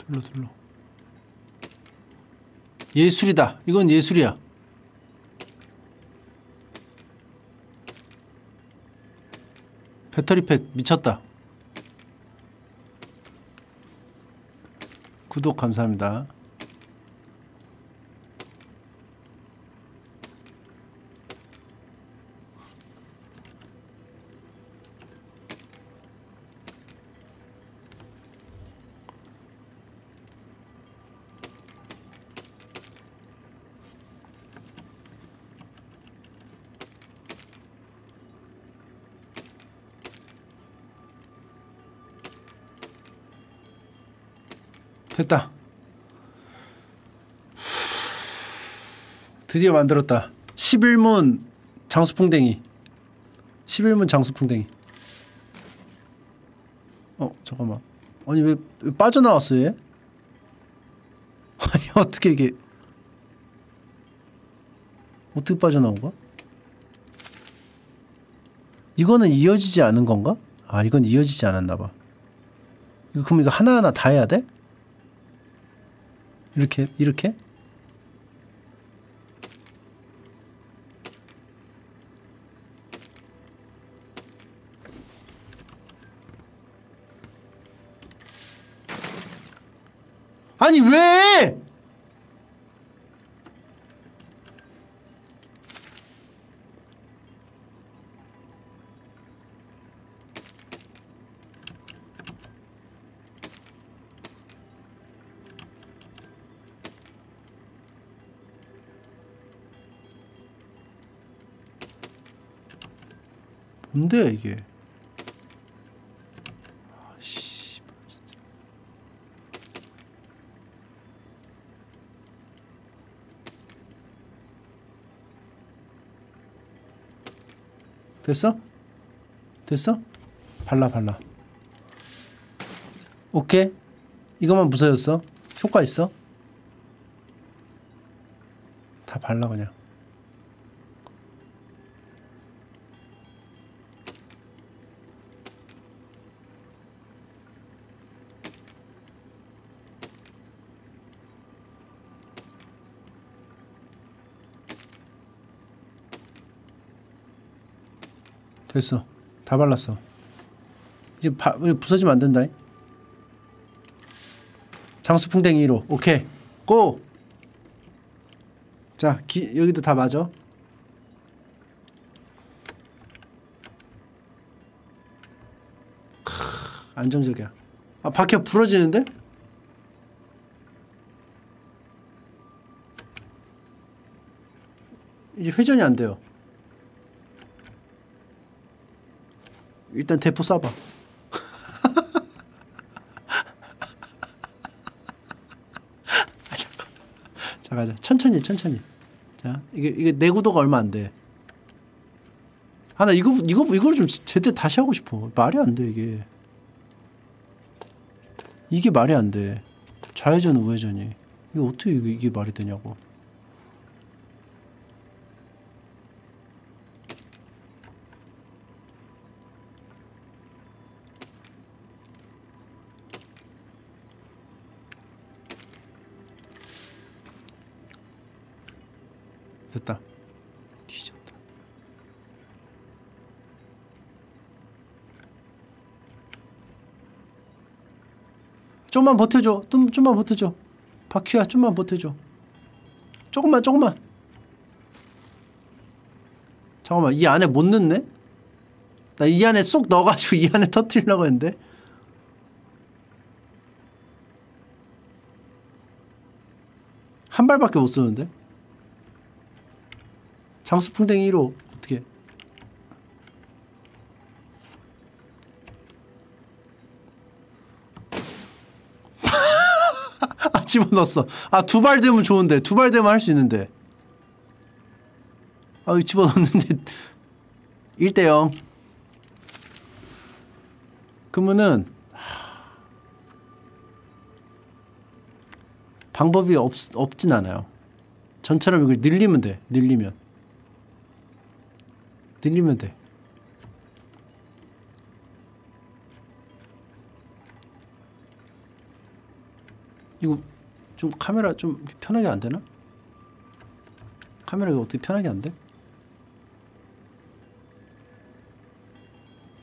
둘러 둘러. 예술이다. 이건 예술이야. 배터리팩 미쳤다. 구독 감사합니다. 됐다. 드디어 만들었다. 십일 문 장수풍뎅이. 십일 문 장수풍뎅이. 어, 잠깐만. 아니 왜, 왜 빠져나왔어 얘? 아니 어떻게 이게 어떻게 빠져나온 거야? 이거는 이어지지 않은 건가? 아, 이건 이어지지 않았나 봐. 이거 그럼 이거 하나하나 다 해야 돼? 이렇게? 이렇게? 아니 왜! 뭔데 이게? 아, 씨, 진짜. 됐어? 됐어? 발라 발라. 오케이. 이것만 무서웠어. 효과 있어? 다 발라 그냥. 됐어. 다 발랐어. 이제 바, 부서지면 안 된다잉. 장수풍뎅이 일 호. 오케이. 고! 자, 기, 여기도 다 맞아. 크, 안정적이야. 아, 바퀴가 부러지는데? 이제 회전이 안 돼요. 일단 대포 쏴봐. 아, 잠깐. 자, 가자. 천천히, 천천히. 자, 이게, 이게 내구도가 얼마 안 돼. 아, 나 이거, 이거, 이걸 좀 제때 다시 하고 싶어. 말이 안 돼, 이게. 이게 말이 안 돼. 좌회전, 우회전이. 이게 어떻게 이게, 이게 말이 되냐고. 됐다. 뒤졌다. 좀만 버텨줘. 좀, 좀만 버텨줘. 바퀴야, 좀만 버텨줘. 조금만, 조금만. 잠깐만, 이 안에 못 넣네? 나 이 안에 쏙 넣어가지고 이 안에 터뜨리려고 했는데? 한 발밖에 못 쓰는데? 장수풍뎅이 일 호 어떻게? 아, 집어넣었어. 아, 두 발 되면 좋은데. 두 발 되면 할 수 있는데. 아, 이거 집어넣었는데. 일 대 영. 그러면은 하... 방법이 없, 없진 않아요. 전처럼 이걸 늘리면 돼. 늘리면. 늘리면 돼. 이거 좀 카메라 좀 편하게 안 되나? 카메라 이거 어떻게 편하게 안 돼?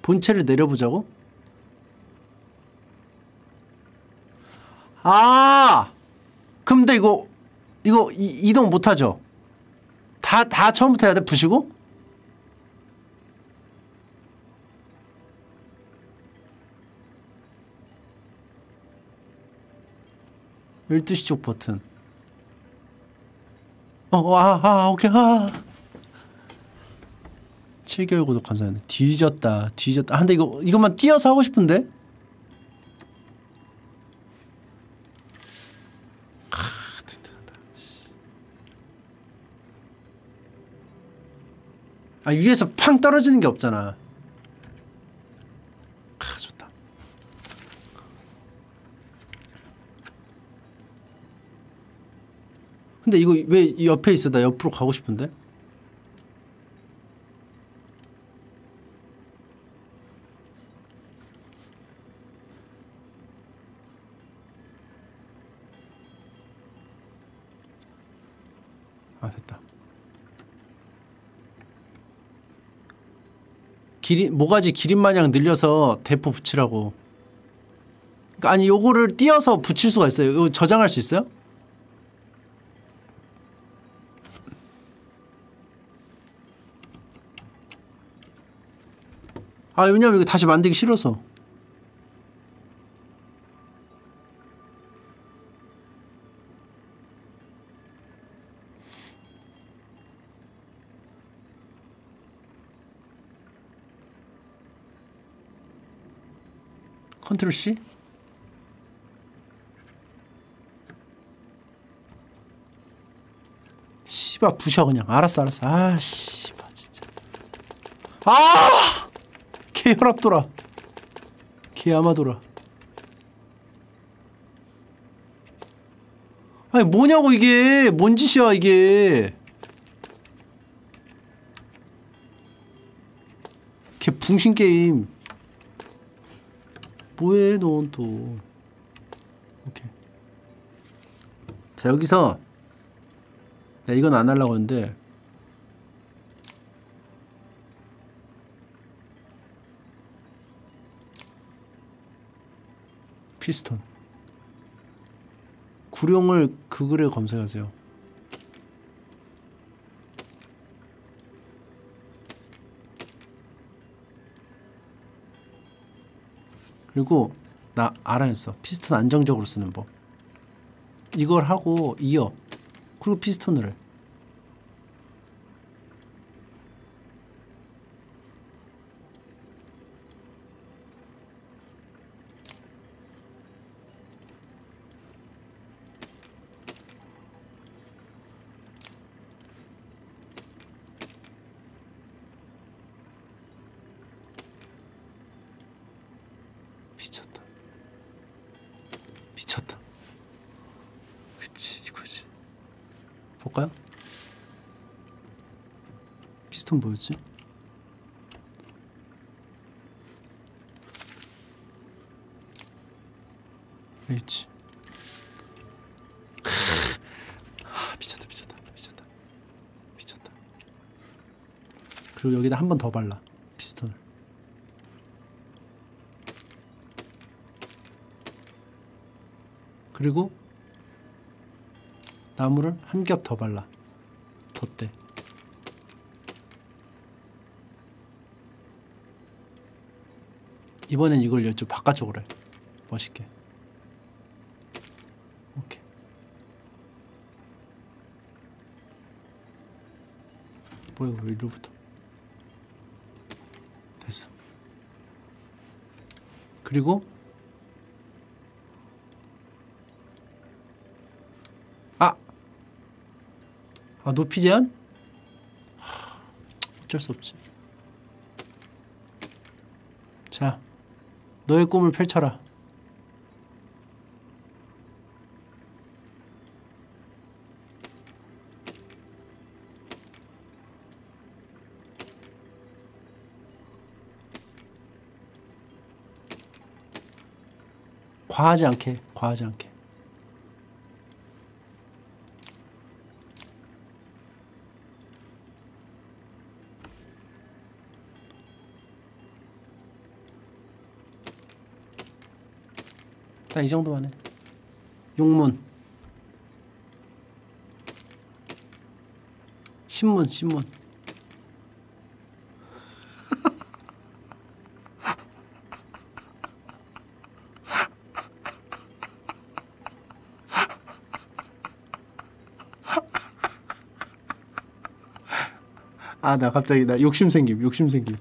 본체를 내려보자고? 아! 근데 이거 이거 이, 이동 못하죠? 다, 다 처음부터 해야 돼? 부시고? 열두 시 쪽 버튼. 어, 아, 아, 오케이, 아. 칠 개월 구독 감사합니다. 뒤졌다, 뒤졌다. 아, 근데 이거, 이것만 띄어서 하고 싶은데? 아, 든든하다. 아, 위에서 팡 떨어지는 게 없잖아. 근데 이거 왜 옆에 있어? 나 옆으로 가고 싶은데? 아, 됐다. 기린, 모가지 기린 마냥 늘려서 대포 붙이라고. 아니, 요거를 띄어서 붙일 수가 있어요. 요거 저장할 수 있어요? 아, 왜냐면 이거 다시 만들기 싫어서. 컨트롤 C? 씨발 부셔 그냥. 알았어 알았어. 아 씨발 진짜. 아! 개 혈압 돌아. 개 아마 돌아. 아니 뭐냐고 이게. 뭔 짓이야 이게. 개 붕신 게임. 뭐해 넌 또. 오케이. 자 여기서 내가 이건 안 하려고 했는데 피스톤 구룡을 그 글에 검색하세요. 그리고 나 알아냈어. 피스톤 안정적으로 쓰는 법. 이걸 하고 이어. 그리고 피스톤을 해. 미쳤다. 미쳤다. 그치 이거지. 볼까요? 피스톤 뭐였지? H. 아, 미쳤다 미쳤다 미쳤다 미쳤다. 그리고 여기다 한 번 더 발라 피스톤을. 그리고 나무를 한 겹 더 발라. 덧대. 이번엔 이걸 이쪽 바깥쪽으로 해. 멋있게. 오케이. 뭐야 왜 이리로 붙어. 됐어. 그리고 아, 높이 제한? 하, 어쩔 수 없지. 자, 너의 꿈을 펼쳐라. 과하지 않게, 과하지 않게. 딱 이 정도만 해. 용문 신문 신문 아 나 갑자기 나 욕심 생김 욕심 생김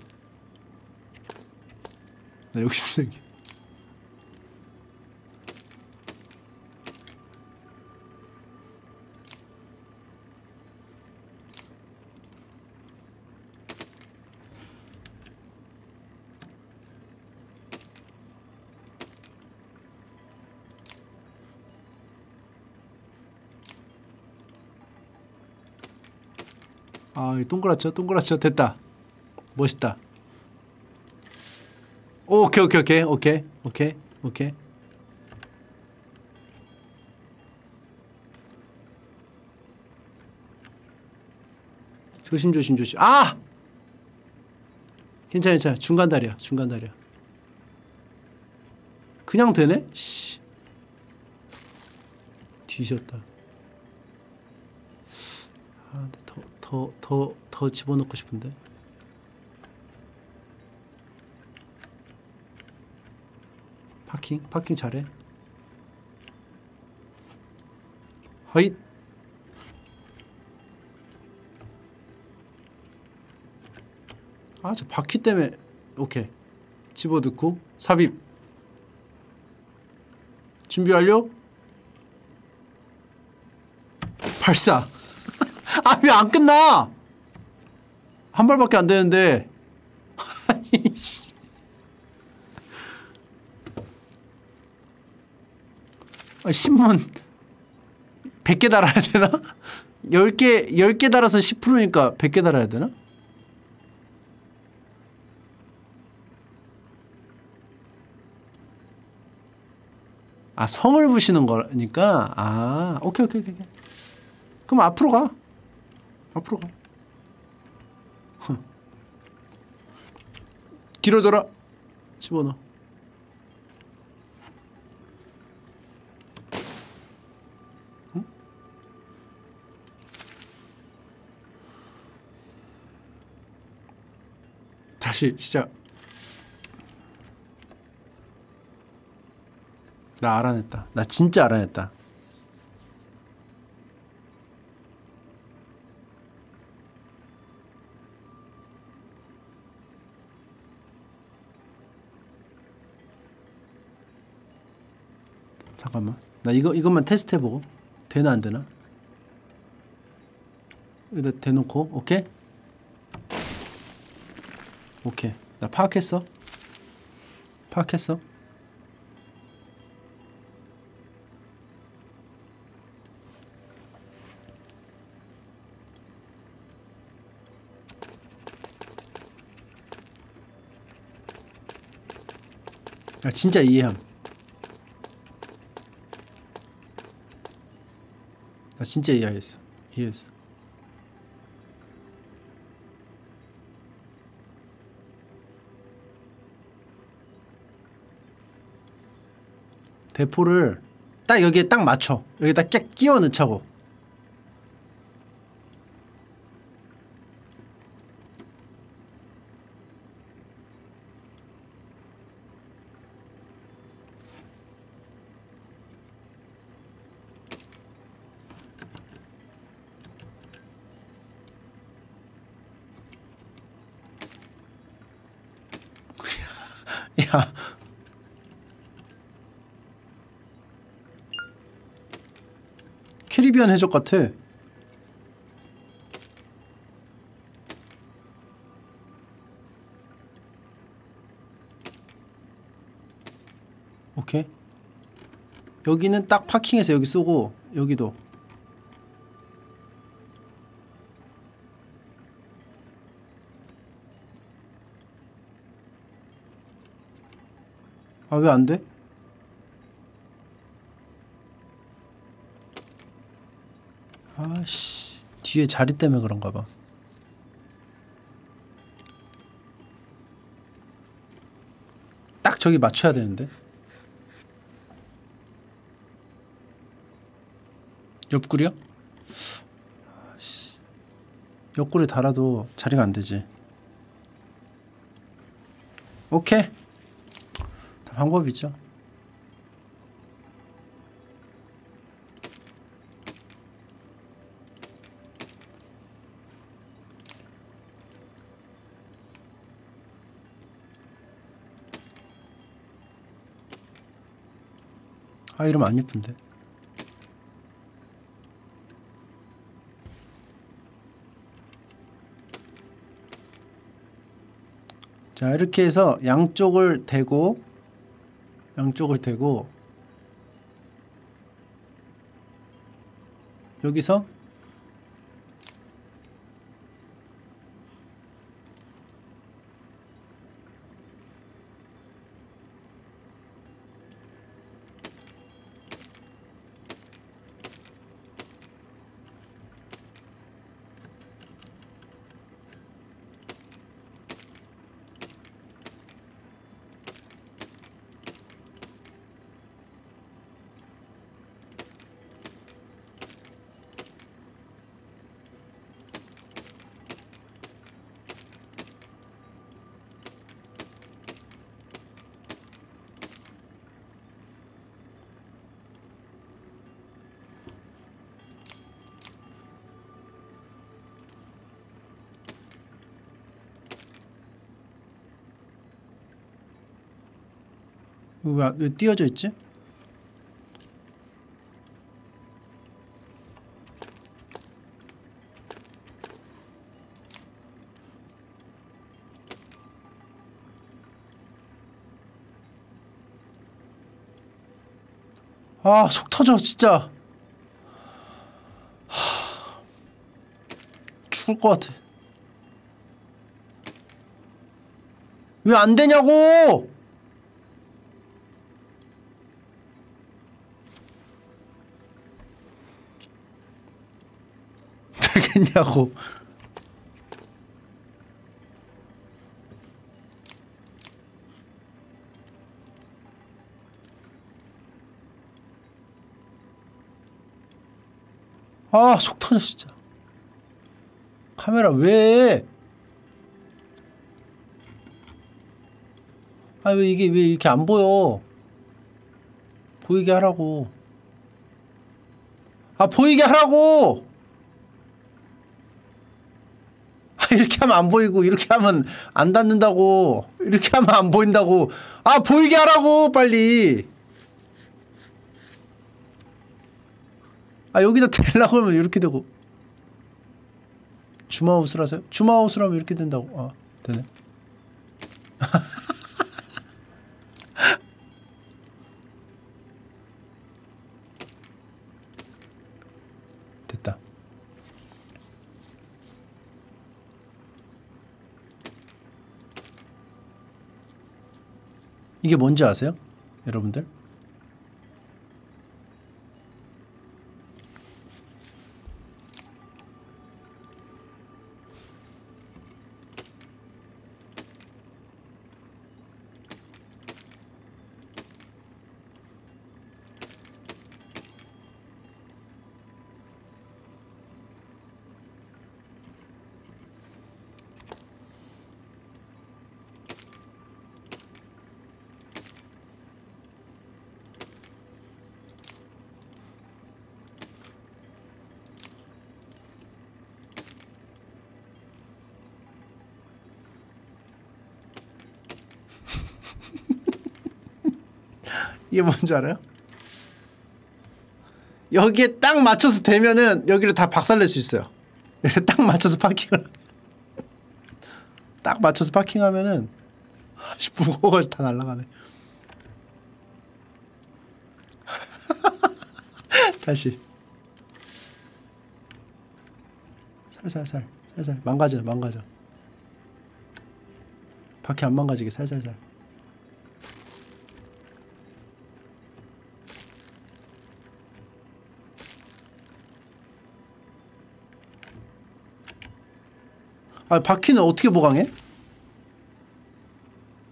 나 욕심 생김 동그랗죠? 동그랗죠? 됐다. 멋있다. 오, 오케이 오케이 오케이 오케이 오케이 오케이 조심 조심 조심. 아! 괜찮아 괜찮아. 중간 다리야. 중간 다리야. 그냥 되네? 씨. 뒤졌다. 아, 더 더, 더, 더 집어넣고 싶은데. 파킹, 파킹 잘해. 하잇. 아, 저 바퀴 때문에. 오케이. 집어넣고 삽입. 준비 완료? 발사. 아, 왜 안 끝나? 한 발밖에 안 되는데. 아니, 씨. 아, 신문. 백 개 달아야 되나? 열 개, 열 개 달아서 십 퍼센트니까 백 개 달아야 되나? 아, 성을 부시는 거니까? 아, 오케이, 오케이, 오케이. 그럼 앞으로 가. 앞으로 가. 길어져라. 집어넣어. 응? 다시 시작. 나 알아냈다. 나 진짜 알아냈다. 잠깐만. 나 이거, 이것만 테스트해보고. 되나 안 되나? 여기다 대놓고. 오케이? 오케이. 나 파악했어. 파악했어. 아, 진짜 이해함. 나 진짜 이해했어. 이해했어. 대포를 딱 여기에 딱 맞춰. 여기다 딱 끼워 넣자고. 캐리비안 해적 같아. 오케이. 여기는 딱 파킹해서 여기 쏘고 여기도. 아, 왜 안 돼? 아씨, 뒤에 자리 때문에 그런가 봐. 딱 저기 맞춰야 되는데. 옆구리요? 아씨. 옆구리 달아도 자리가 안 되지. 오케이. 다 방법이죠. 아, 이러면 안 예쁜데. 자, 이렇게 해서 양쪽을 대고 양쪽을 대고 여기서 왜, 왜 띄어져 있지? 아, 속 터져 진짜. 하... 죽을 것 같아. 왜 안 되냐고! 되겠냐고. 아, 속 터져 진짜. 카메라 왜? 아, 왜 이게 왜 이렇게 안 보여? 보이게 하라고. 아, 보이게 하라고. 아, 이렇게 하면 안 보이고, 이렇게 하면 안 닿는다고, 이렇게 하면 안 보인다고. 아, 보이게 하라고 빨리. 아, 여기다 대려고 하면 이렇게 되고. 줌아웃을 하세요? 줌아웃을 하면 이렇게 된다고. 아, 되네. 됐다. 이게 뭔지 아세요? 여러분들? 이게 뭔지 알아요? 여기에 딱 맞춰서 되면은 여기를 다 박살낼 수 있어요. 딱 맞춰서 파킹을 딱 맞춰서 파킹하면은 아씨 무거워가지고 다 날아가네. 다시 살살살 살살 망가져 망가져 바퀴 안 망가지게 살살살. 아, 바퀴는 어떻게 보강해?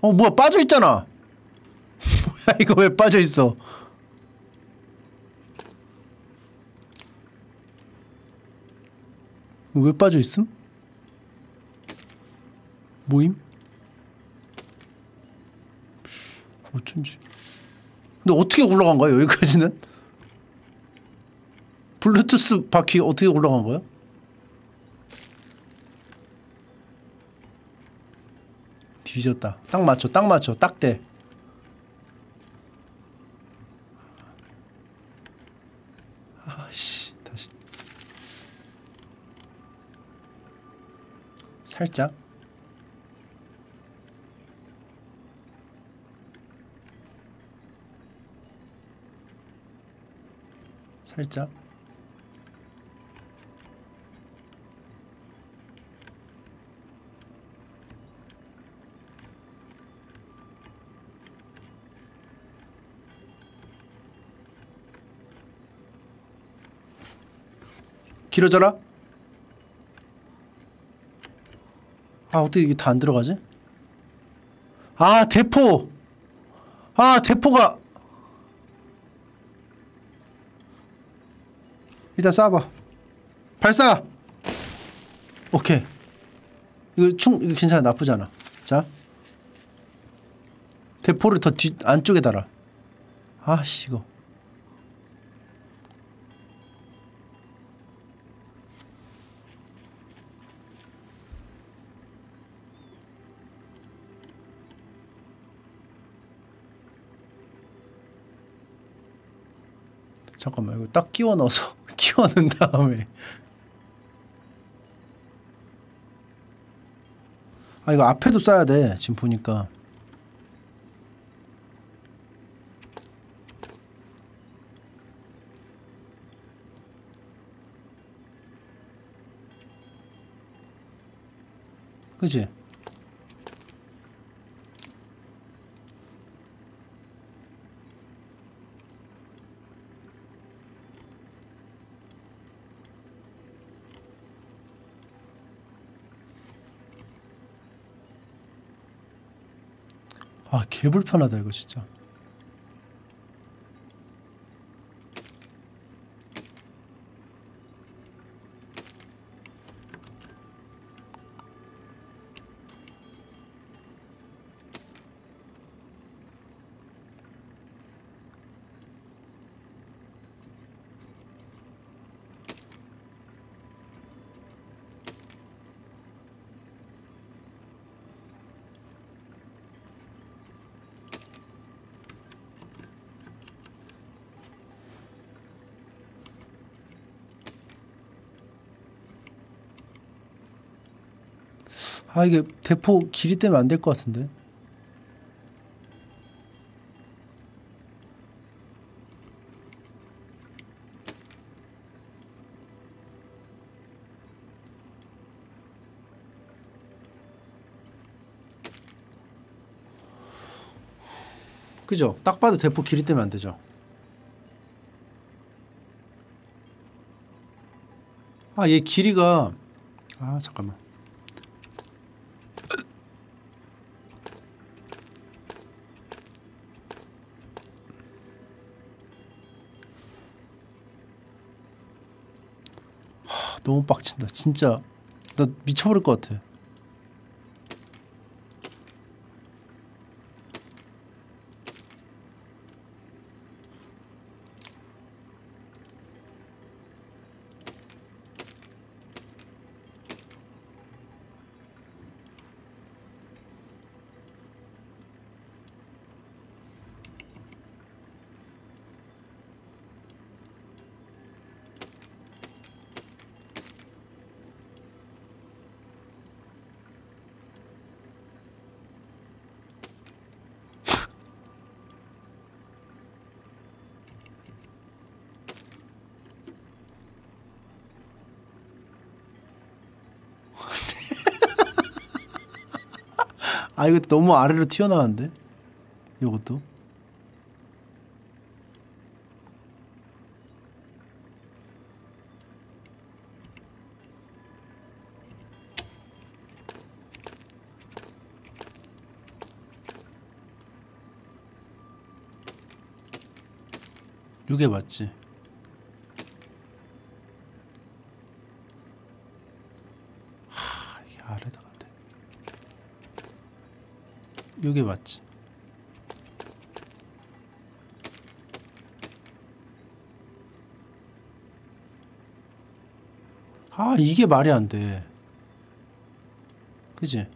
어, 뭐야, 빠져있잖아. 뭐야, 이거 왜 빠져있어? 왜 빠져있음? 뭐임? 어쩐지. 근데 어떻게 올라간 거야, 여기까지는? 블루투스 바퀴 어떻게 올라간 거야? 뒤졌다. 딱 맞춰, 딱 맞춰, 딱 대. 아씨, 다시. 살짝. 살짝. 길어져라? 아, 어떻게 이게 다 안 들어가지? 아, 대포! 아, 대포가! 일단 쏴봐. 발사! 오케이. 이거 충, 이거 괜찮아. 나쁘지 않아. 자. 대포를 더 뒤, 안쪽에 달아. 아씨, 이거. 잠깐만, 이거 딱 끼워 넣어서 끼워 넣은 다음에 아, 이거 앞에도 쏴야 돼, 지금 보니까. 그치? 아, 개 불편하다 이거 진짜. 아, 이게 대포 길이 때문에 안 될 것 같은데. 그죠? 딱 봐도 대포 길이 때문에 안 되죠. 아, 얘 길이가, 아, 잠깐만. 너무 빡친다 진짜. 나 미쳐버릴 것 같아. 아, 이거 너무 아래로 튀어나왔는데? 요것도? 요게 맞지? 하, 이게 아래다가 요게 맞지. 아, 이게 말이 안 돼. 그치?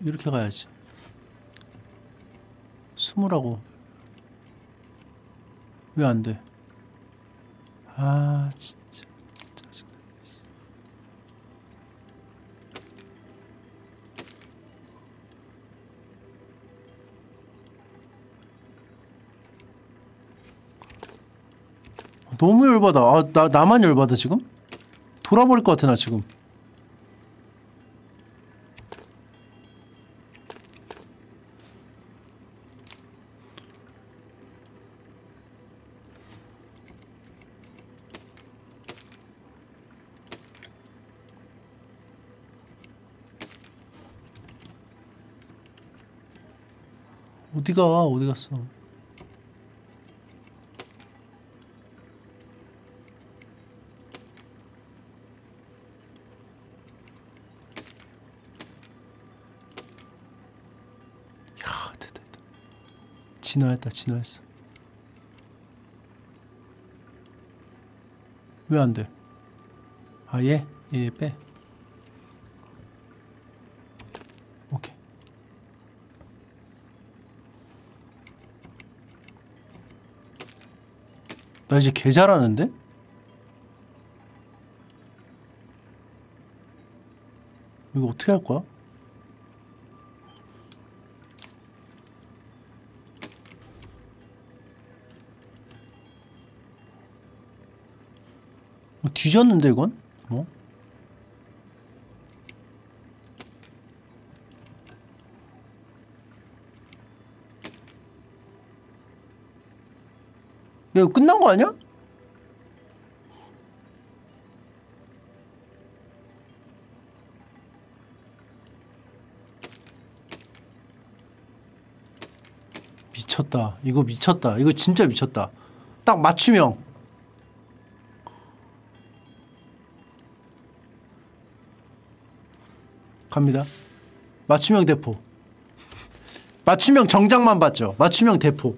이렇게 가야지. 숨으라고. 왜 안 돼? 아, 진짜. 너무 열받아. 아, 나, 나만 열받아 지금? 돌아버릴 것 같아 나 지금. 어디가? 어디 갔어? 진화했다. 진화했어. 왜 안 돼? 아, 얘? 얘 빼. 오케이. 나 이제 개 잘하는데? 이거 어떻게 할 거야? 뭐 뒤졌는데 이건? 뭐? 야, 이거 끝난 거 아니야? 미쳤다. 이거 미쳤다. 이거 진짜 미쳤다. 딱 맞춤형. 갑니다. 맞춤형 대포. 맞춤형 정장만 봤죠. 맞춤형 대포.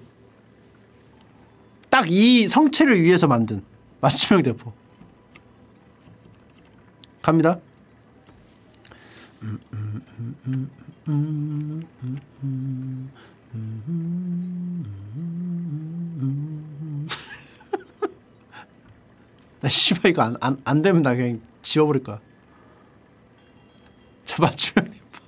딱 이 성체를 위해서 만든 맞춤형 대포. 갑니다. 음, 음, 음, 음, 음, 음, 음. 나 씨발 이거 안, 안, 안 되면 나 그냥 지워버릴 거야. 자, 맞추면 맞추면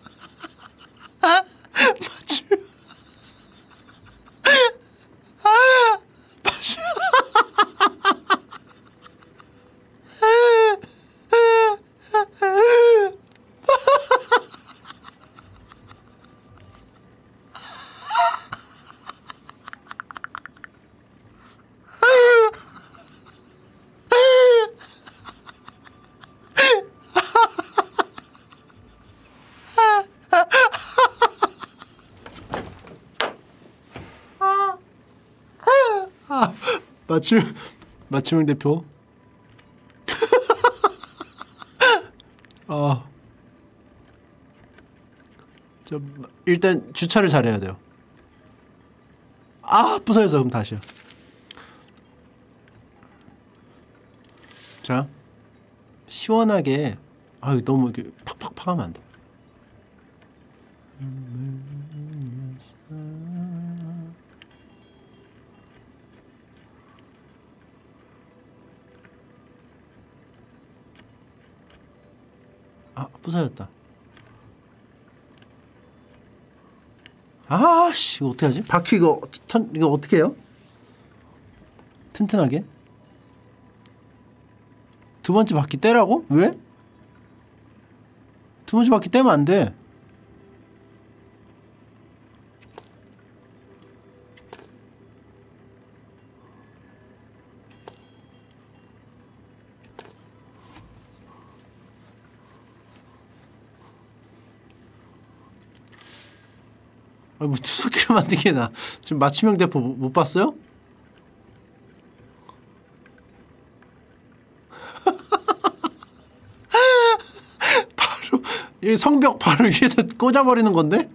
맞추면 맞춤, 맞춤형 대표. 어. 저, 일단 주차를 잘해야 돼요. 아, 부서져서 그럼 다시요. 자, 시원하게. 아, 이거 너무 이렇게 팍팍팍 하면 안 돼. 아, 부서졌다. 아씨, 이거 어떻게 하지? 바퀴 이거 천, 이거 어떻게 해요? 튼튼하게? 두 번째 바퀴 떼라고? 왜? 두 번째 바퀴 떼면 안 돼. 뭐 투석기로 만들게 나 지금 맞춤형 대포 못, 못 봤어요? 바로 이 성벽 바로 위에서 꽂아버리는 건데?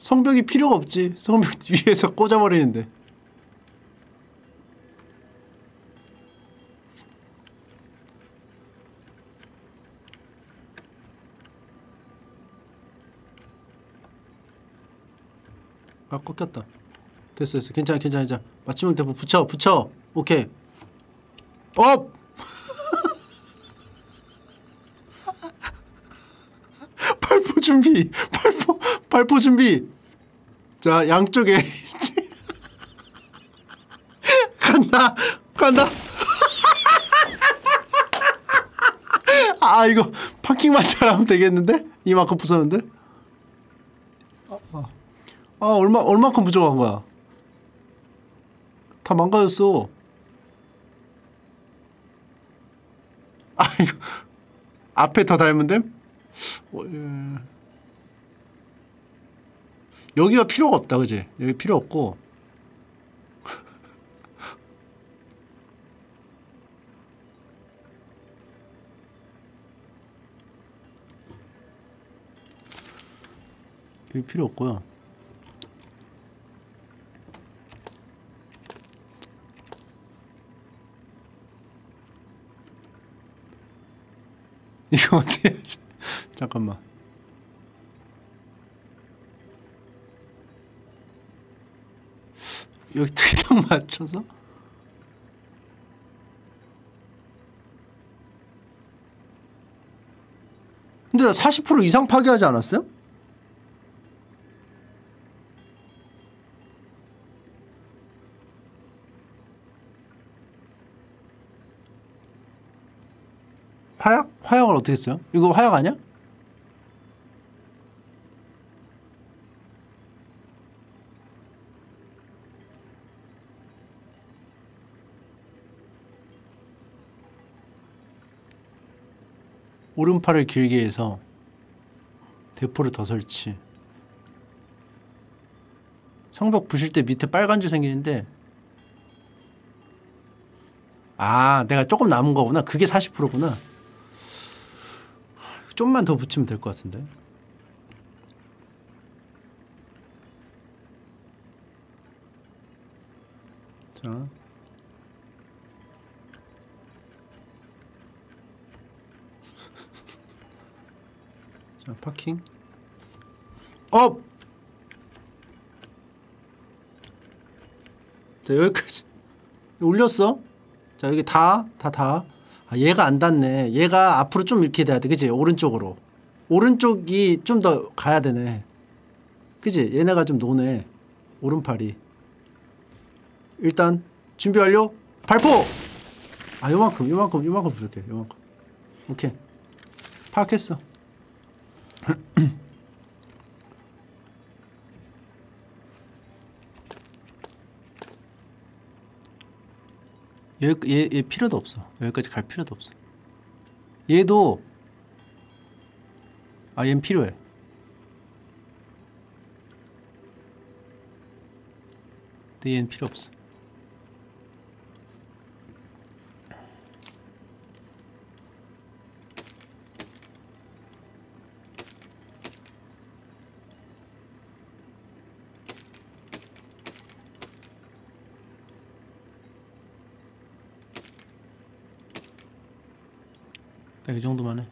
성벽이 필요가 없지. 성벽 위에서 꽂아버리는데. 아, 꺾였다. 됐어, 됐어. 괜찮아, 괜찮아, 괜찮아. 맞춤형 대포 붙여, 붙여. 오케이. 업! 발포 준비! 발포, 발포 준비! 자, 양쪽에. 간다! 간다! 아, 이거 파킹만 잘하면 되겠는데? 이만큼 부쉈는데? 어, 어. 아, 얼마, 얼마큼 부족한 거야? 다 망가졌어. 아, 이거. 앞에 더 닮은 됨? 어, 예. 여기가 필요가 없다, 그지? 여기 필요 없고. 여기 필요 없고요. 이거 어떻게 해야지? 잠깐만. 여기 특이상 맞춰서? 근데 나 사십 퍼센트 이상 파괴하지 않았어요? 화약? 화약을 어떻게 써요? 이거 화약 아니야? 오른팔을 길게 해서 대포를 더 설치. 성벽 부실 때 밑에 빨간줄 생기는데, 아 내가 조금 남은 거구나. 그게 사십 퍼센트구나. 좀만 더 붙이면 될 것 같은데. 자 자, 파킹 업! 자, 여기까지 올렸어? 자, 여기 다, 다, 다. 아, 얘가 안 닿네. 얘가 앞으로 좀 이렇게 돼야 돼, 그치? 오른쪽으로. 오른쪽이 좀 더 가야 되네, 그치? 얘네가 좀 노네, 오른팔이. 일단 준비 완료! 발포! 아, 요만큼, 요만큼, 요만큼 부를게, 요만큼. 오케이, 파악했어. 얘, 얘, 얘 필요도 없어. 여기까지 갈 필요도 없어. 얘도 아, 얘는 필요해. 근데 얘는 필요 없어. 딱 이 정도만 해.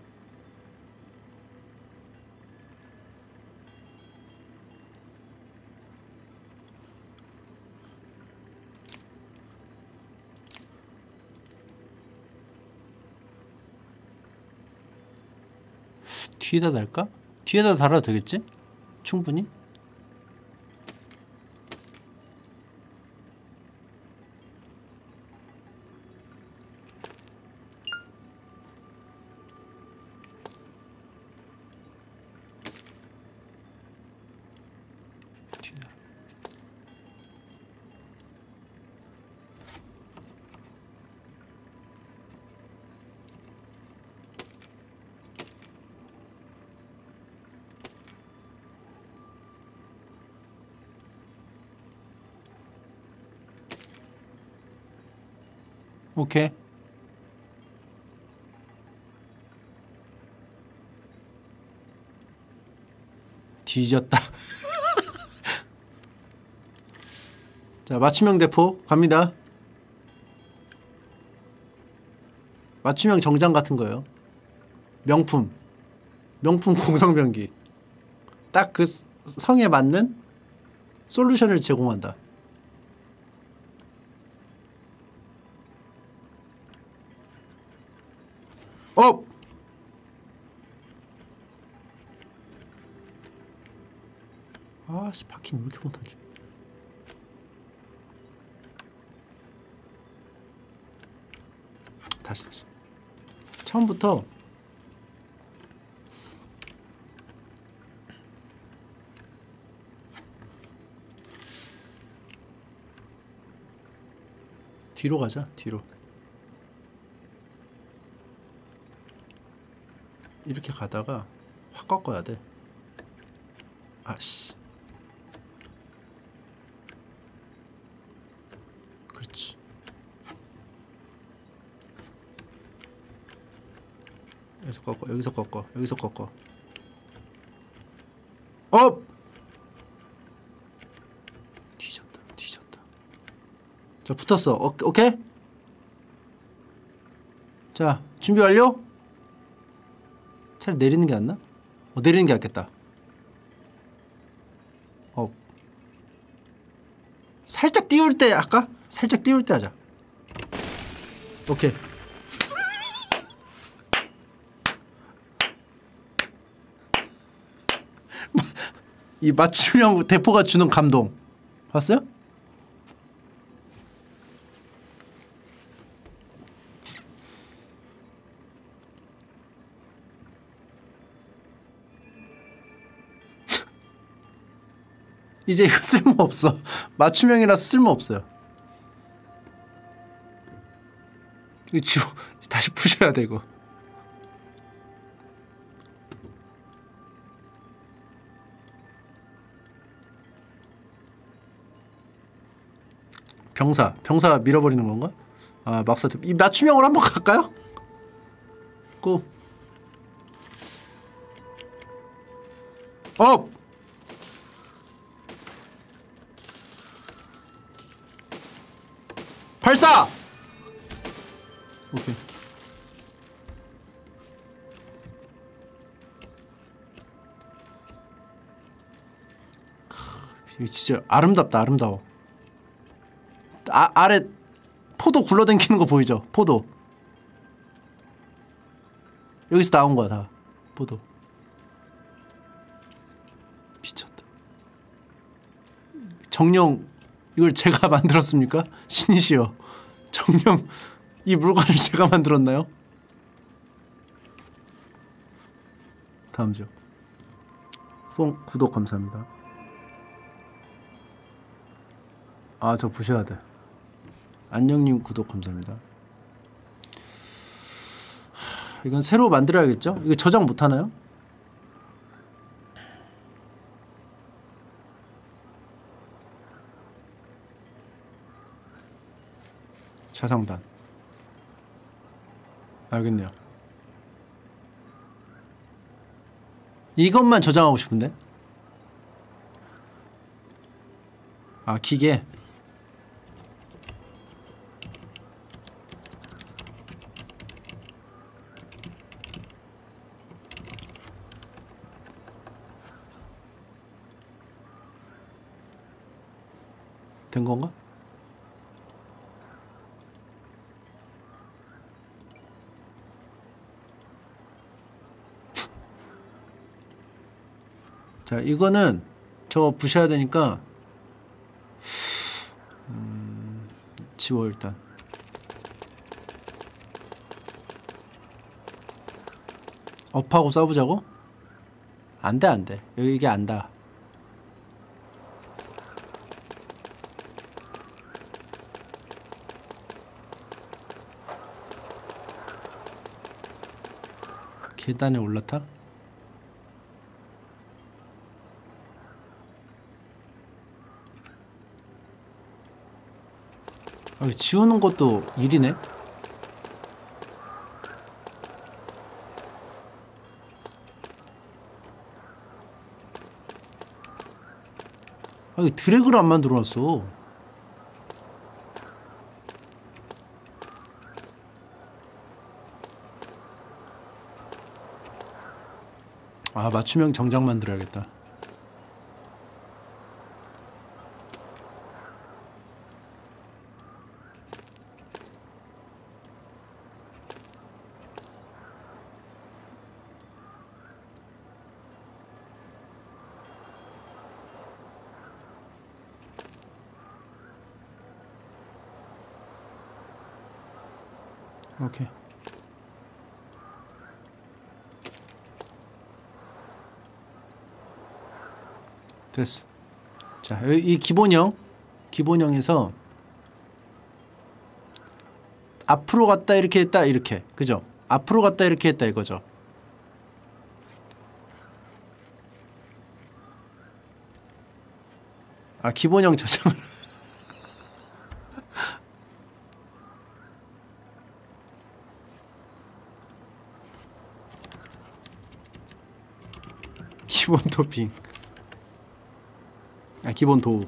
뒤에다 달까? 뒤에다 달아도 되겠지? 충분히? 오케이. 뒤졌다. 자, 맞춤형 대포 갑니다. 맞춤형 정장 같은 거예요. 명품. 명품 공성병기. 딱 그 성에 맞는 솔루션을 제공한다. 업! 아씨, 바퀴 왜 이렇게 못하지? 다시 다시 처음부터. 뒤로 가자, 뒤로. 이렇게 가다가 확 꺾어야 돼. 아씨. 그렇지. 여기서 꺾어, 여기서 꺾어, 여기서 꺾어. 업! 뒤졌다, 뒤졌다. 자, 붙었어. 어, 오케이? 자, 준비 완료? 차라리 내리는 게 낫나? 어, 내리는 게 낫겠다. 어. 살짝 띄울 때 할까? 살짝 띄울 때 하자. 오케이. 이 맞춤형 대포가 주는 감동. 봤어요? 이제 이거 쓸모없어. 맞춤형이라서 쓸모없어요. 이거 지워, 다시 부셔야 되고. 병사, 병사 밀어버리는 건가? 아, 막사 이 맞춤형으로 한번 갈까요? 고. 업! 발사! 오케이. 이거 진짜 아름답다, 아름다워. 아, 아래 포도 굴러댕기는 거 보이죠? 포도. 여기서 나온 거야, 다. 포도. 미쳤다. 정령, 이걸 제가 만들었습니까? 신이시여. 정령, 이 물건을 제가 만들었나요? 다음 주. 후원, 구독 감사합니다. 아, 저 부셔야 돼. 안녕님 구독 감사합니다. 이건 새로 만들어야겠죠? 이거 저장 못하나요? 자성단 알겠네요. 이것만 저장하고 싶은데? 아, 기계? 된 건가? 자, 이거는 저거 부셔야 되니까 음, 지워 일단. 업하고 싸우자고? 안돼 안돼. 여기 이게 안다. 계단에 올라타? 아, 지우는 것도 일이네? 아, 드래그를 안 만들어놨어. 아, 맞춤형 정장 만들어야겠다. 오케이. 됐어. 자, 이 기본형, 기본형에서 앞으로 갔다 이렇게 했다 이렇게, 그죠? 앞으로 갔다 이렇게 했다 이거죠. 아, 기본형 저장을 기본 토핑. 아, 기본 도우.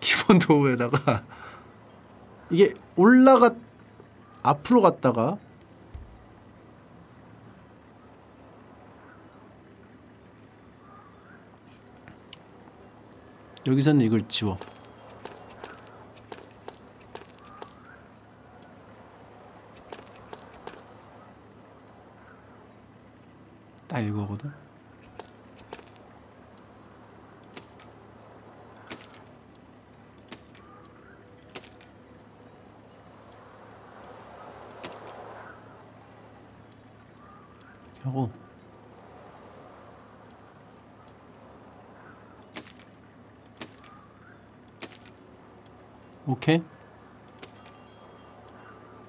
기본 도우에다가 이게 올라갔 앞으로 갔다가 여기서는 이걸 지워. 딱 이거거든. 하고 오케이.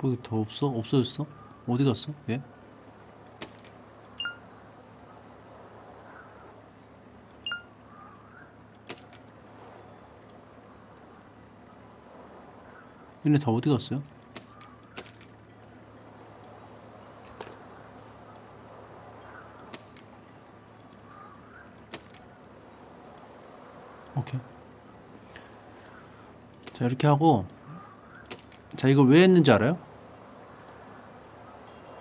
뭐 더 없어? 없어졌어? 어디 갔어? 얘? 얘네 다 어디 갔어요? 오케이. 자, 이렇게 하고, 자, 이걸 왜 했는지 알아요?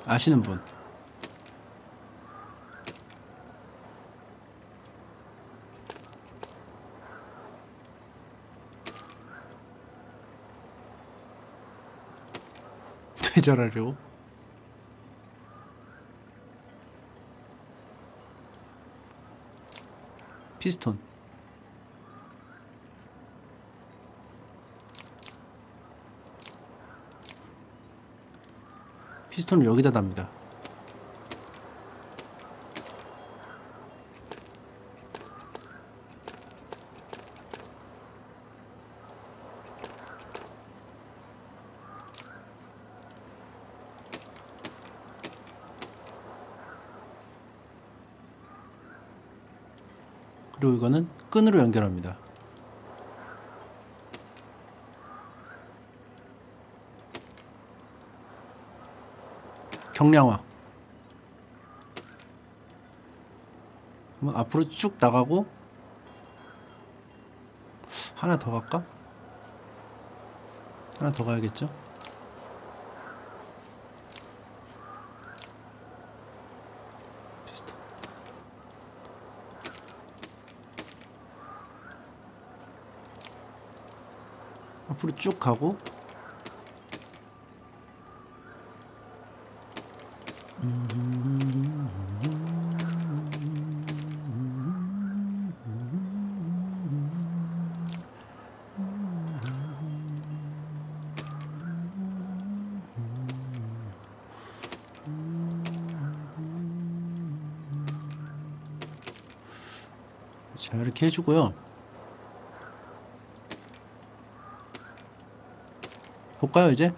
아시는 분? 퇴절하려고? 피스톤. 피스톤을 여기다 납니다. 그리고 이거는 끈으로 연결합니다. 경량화. 그럼 앞으로 쭉 나가고 하나 더 갈까? 하나 더 가야겠죠? 비슷해. 앞으로 쭉 가고 자, 이렇게 해주고요. 볼까요, 이제?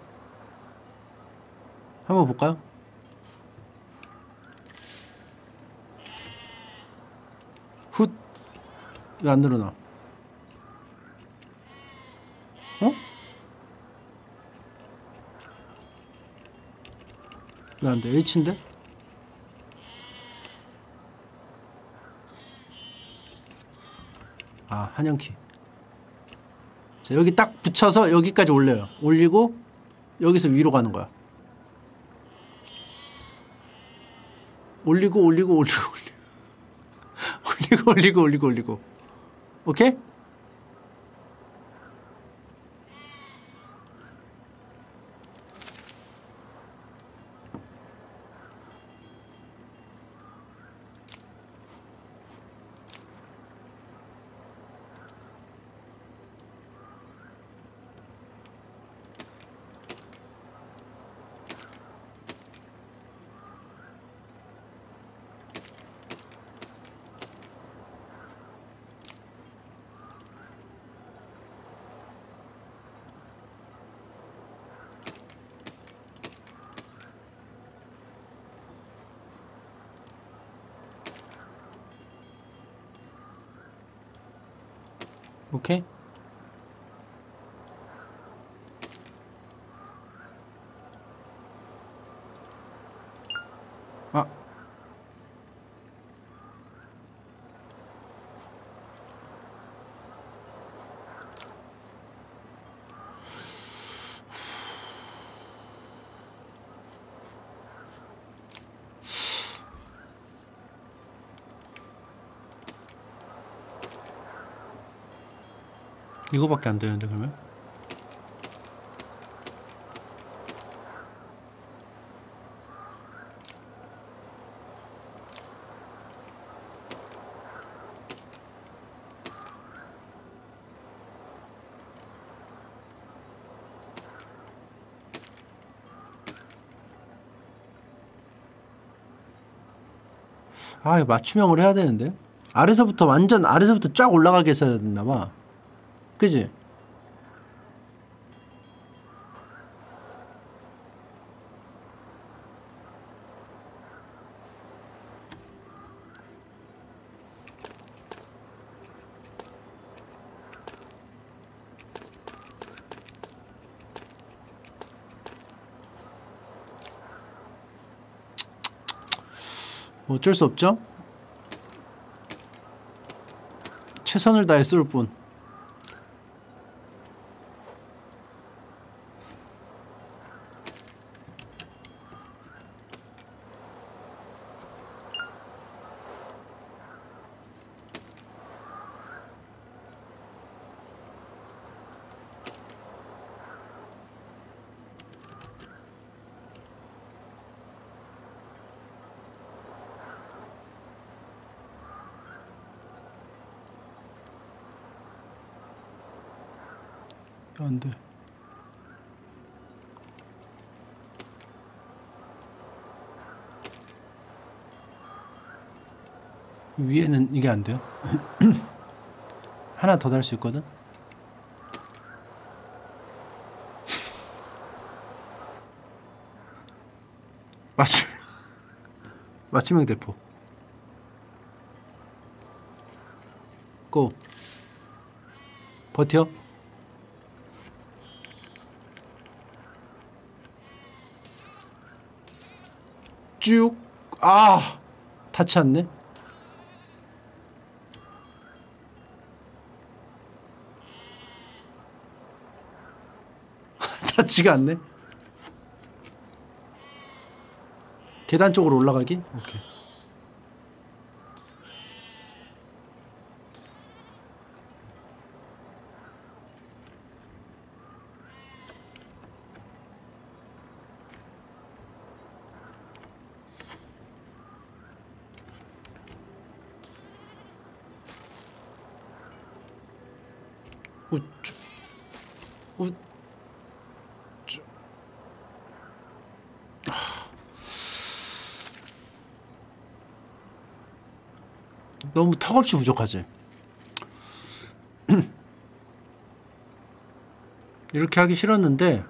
한번 볼까요? 훗! 왜 안 늘어나? 어? 왜 안 돼? H인데? 아, 한영키. 자, 여기 딱 붙여서 여기까지 올려요. 올리고 여기서 위로 가는 거야. 올리고 올리고 올리고 올리고 올리고 올리고 올리고. 오케이? 오케이? 아. 이거밖에 안 되는데, 그러면? 아, 이거 맞춤형을 해야 되는데? 아래서부터 완전 아래서부터 쫙 올라가게 해야 된다봐. 그지? 어쩔 수 없죠? 최선을 다해 쏠 뿐. 안 돼. 위에는 이게 안 돼요. 하나 더 달 수 있거든. 맞춤 맞춤형 대포. 고. 버텨. 쭉, 아, 닿지 않네. 닿지가 않네. 계단 쪽으로 올라가기? 오케이. 너무 턱없이 부족하지. 이렇게 하기 싫었는데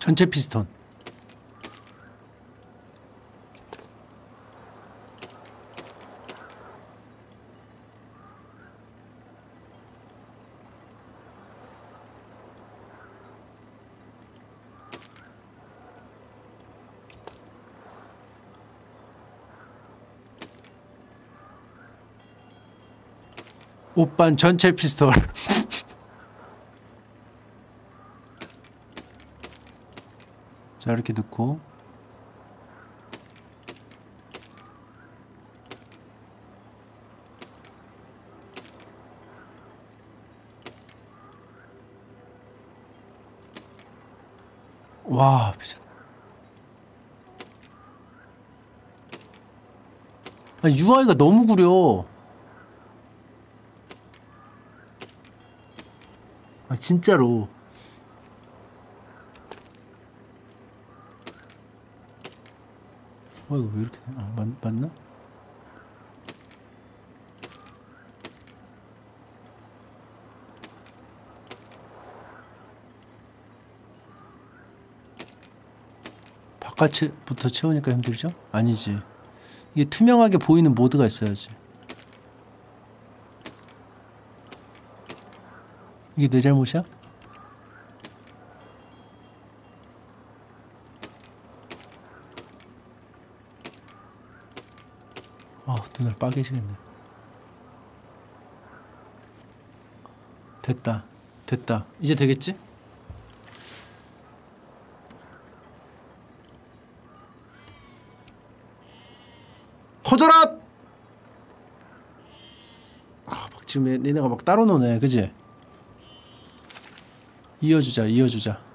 전체 피스톤. 오빤 전체 피스톨. 자, 이렇게 넣고 와, 미쳤다. 아, 유아이가 너무 구려. 아, 진짜로. 어, 이거 왜 이렇게 되나? 아, 맞, 맞나? 바깥부터 채우니까 힘들죠? 아니지. 이게 투명하게 보이는 모드가 있어야지. 이게 내 잘못이야? 눈을 빠개지겠네. 됐다. 됐다. 이제 되겠지? 커져라! 지금 얘네가 막 따로 노네. 그지? 이어주자 이어주자.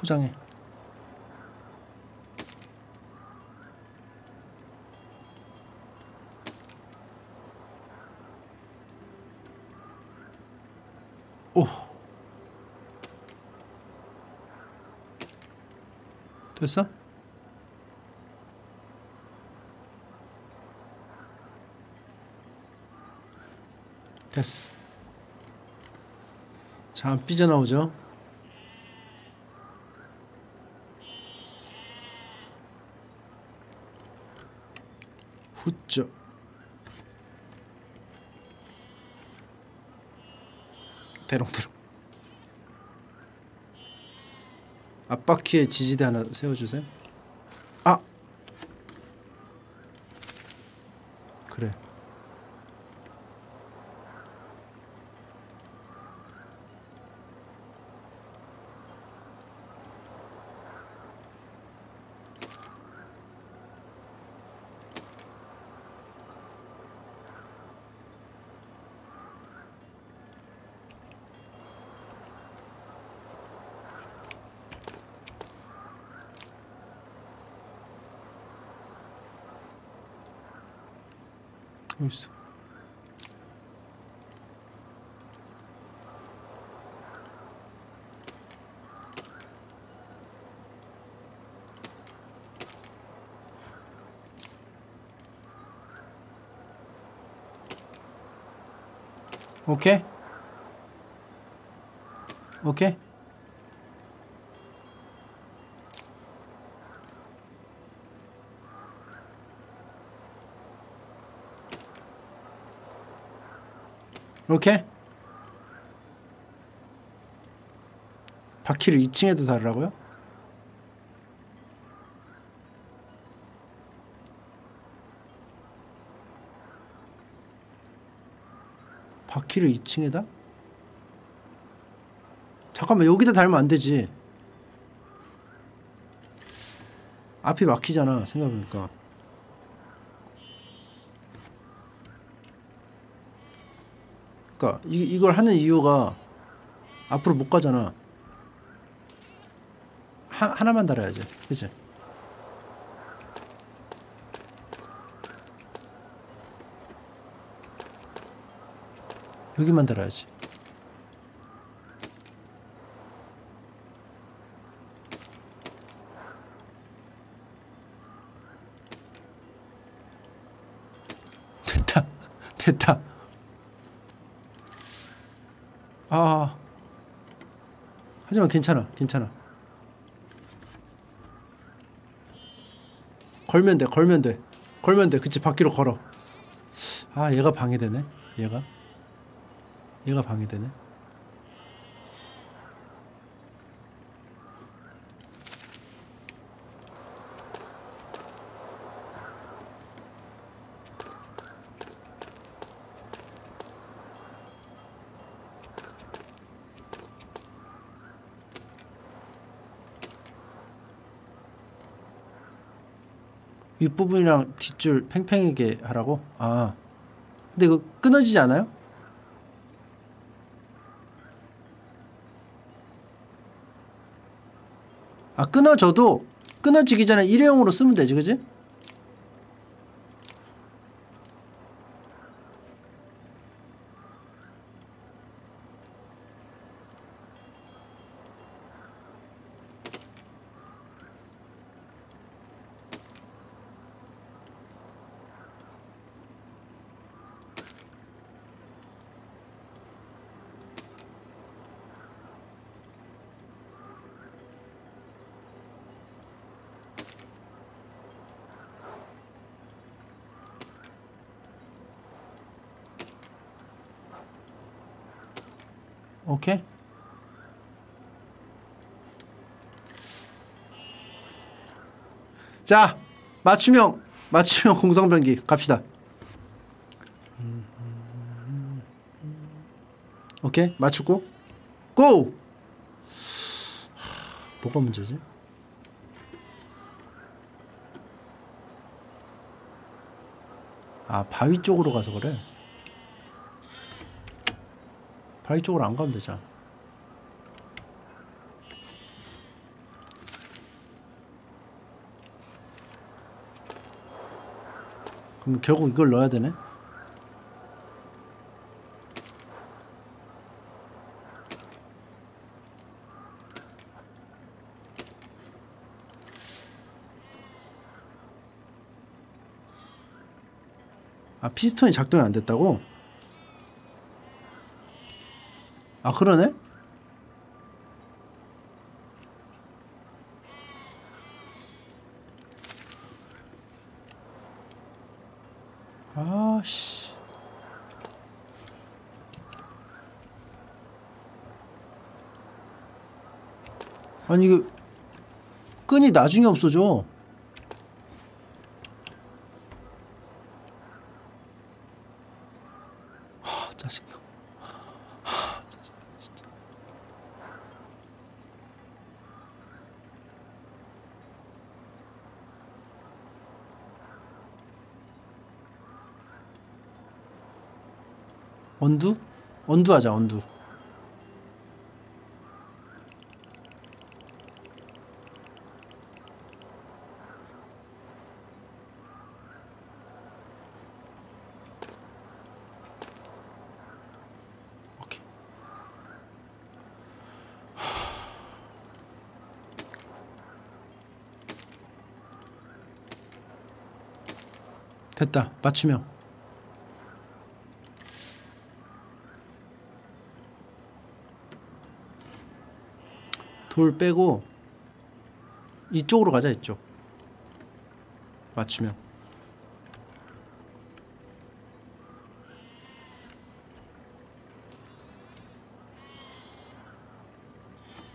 포장해. 오. 됐어? 됐어. 자, 안 삐져나오죠? 후쩍. 대롱대롱. 앞바퀴에 지지대 하나 세워주세요. 아! 그래. 있어. 오케이. 오케이. 오케이. 바퀴를 이 층에도 달으라고요? 바퀴를 이 층에다? 잠깐만, 여기다 달면 안 되지. 앞이 막히잖아, 생각해보니까. 그러니까 이, 이걸 하는 이유가 앞으로 못 가잖아. 하, 하나만 달아야지. 그치? 여기만 달아야지. 됐다. 됐다. 아, 하지만 괜찮아, 괜찮아. 걸면 돼, 걸면 돼, 걸면 돼. 그치, 바퀴로 걸어. 아, 얘가 방해되네. 얘가, 얘가 방해되네. 윗부분이랑 뒷줄 팽팽하게 하라고? 아, 근데 이거 끊어지지 않아요? 아, 끊어져도 끊어지기 전에 일회용으로 쓰면 되지, 그지? 오케이. 자, 맞춤형 맞춤형 공성변기 갑시다. 오케이, 맞추고 고! 뭐가 문제지? 아, 바위 쪽으로 가서 그래. 바위 쪽으로 안 가면 되잖아. 그럼 결국 이걸 넣어야 되네? 아, 피스톤이 작동이 안 됐다고? 아, 그러네? 아씨. 아니, 이거 끈이 나중에 없어져. 언두? 언두 하자, 언두. 오케이. 됐다, 맞춤형. 돌 빼고 이쪽으로 가자. 이쪽 맞추면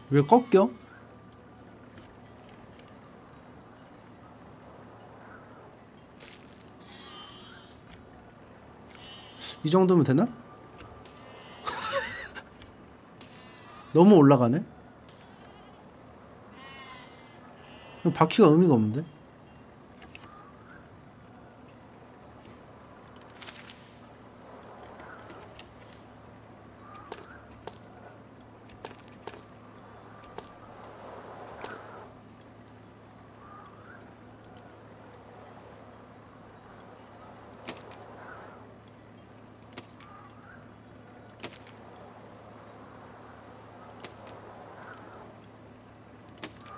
왜 꺾여? 이 정도면 되나? 너무 올라가네? 바퀴가 의미가 없는데?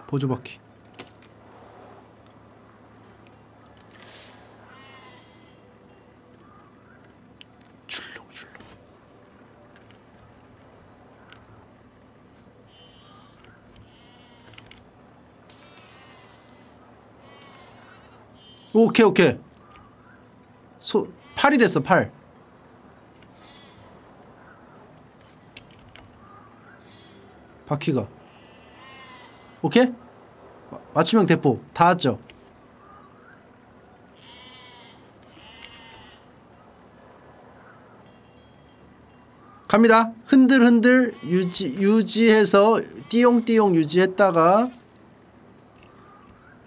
보조바퀴 오케이 오케이. 소 팔이 됐어. 팔. 바퀴가 오케이? 마, 맞춤형 대포 다 왔죠? 갑니다. 흔들흔들 유지, 유지해서 띠용띠용 유지했다가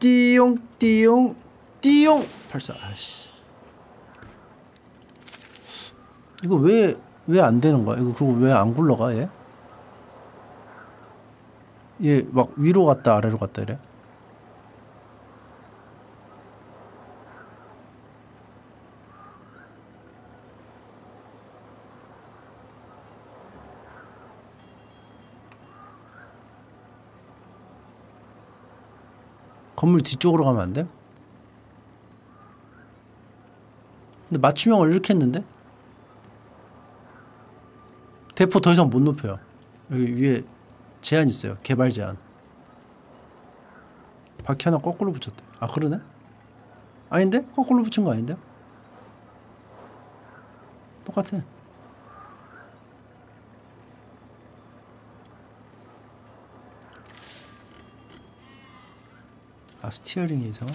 띠용띠용 띠용! 발사. 아씨. 이거 왜, 왜 안 되는 거야? 이거 그리고 왜 안 굴러가, 얘? 얘 막 위로 갔다 아래로 갔다 이래? 건물 뒤쪽으로 가면 안 돼? 근데 맞춤형을 이렇게 했는데? 대포 더 이상 못 높여요. 여기 위에 제한 있어요. 개발 제한. 바퀴 하나 거꾸로 붙였대. 아, 그러네? 아닌데? 거꾸로 붙인 거 아닌데? 똑같아. 아, 스티어링이 이상한?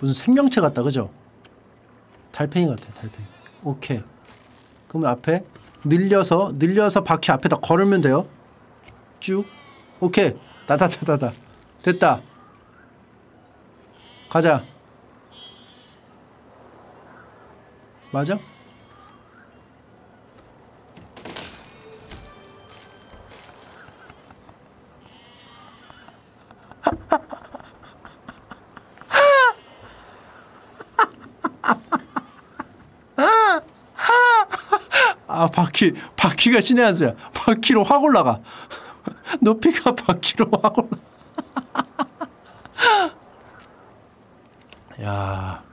무슨 생명체 같다, 그죠? 달팽이 같아, 달팽이. 오케이. 그러면 앞에 늘려서 늘려서 바퀴 앞에다 걸으면 돼요. 쭉. 오케이. 따다다다다. 됐다. 가자. 맞아? 아, 바퀴, 바퀴가 신의 한 수야. 바퀴로 확 올라가. 높이가 바퀴로 확 올라가. 야,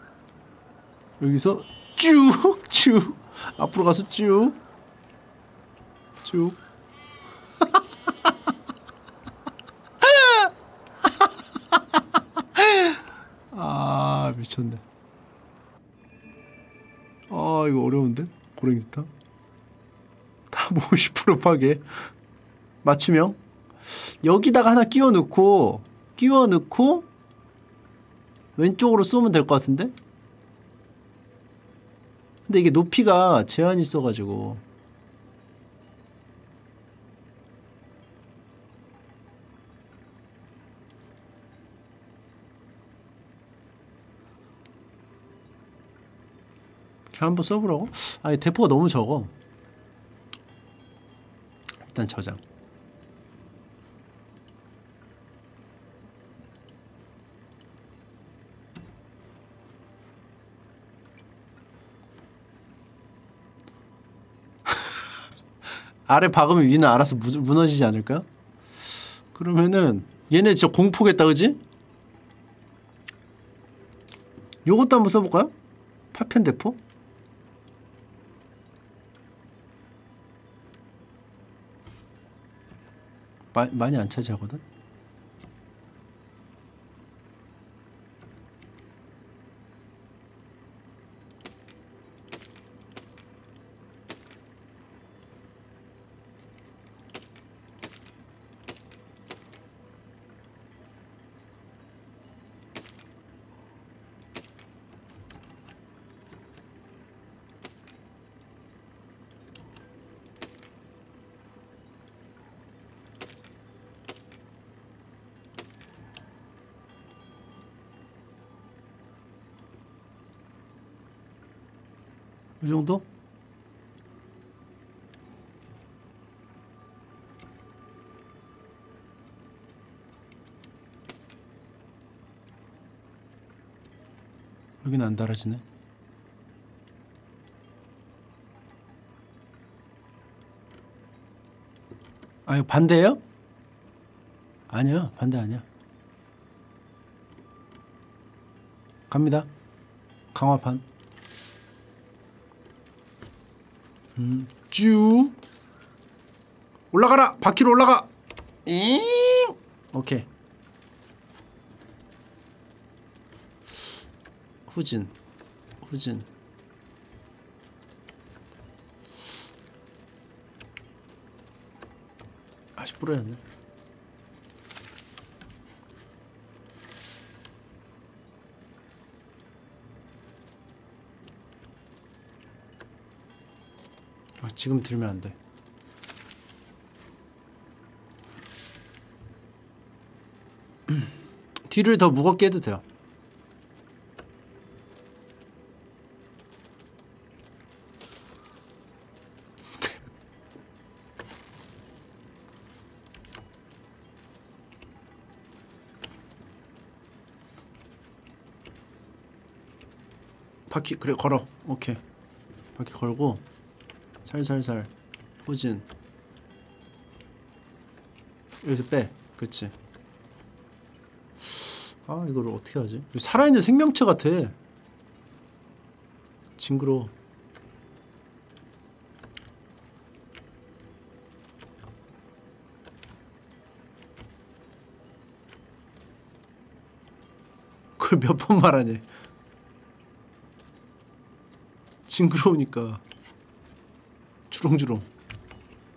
여기서 쭉, 쭉. 앞으로 가서 쭉. 쭉. 아, 미쳤네. 아, 이거 어려운데? 고랭지탕? 오십 퍼센트 파괴. 맞춤형? 여기다가 하나 끼워 넣고, 끼워 넣고, 왼쪽으로 쏘면 될 것 같은데? 근데 이게 높이가 제한이 있어가지고. 그냥 한번 써보라고? 아니, 대포가 너무 적어. 일단 저장. 아래 박으면 위는 알아서 무, 무너지지 않을까? 그러면은 얘네 진짜 공포겠다, 그지? 요것도 한번 써볼까요? 파편 대포? 마, 많이 안 차지하거든? 이 정도? 여기는 안 달아지네. 아, 이거 반대예요? 아니야, 반대 아니야. 갑니다. 강화판. 음, 쭉 올라가라! 바퀴로 올라가! 잉! 오케이. 후진, 후진. 아직 뿌려야 돼. 지금 들면 안 돼. 뒤를 더 무겁게 해도 돼요. 바퀴 그래 걸어. 오케이 바퀴 걸고 살살살 후진 여기서 빼. 그치. 아 이걸 어떻게 하지? 살아있는 생명체 같아. 징그러워. 그걸 몇 번 말하니? 징그러우니까. 주렁주렁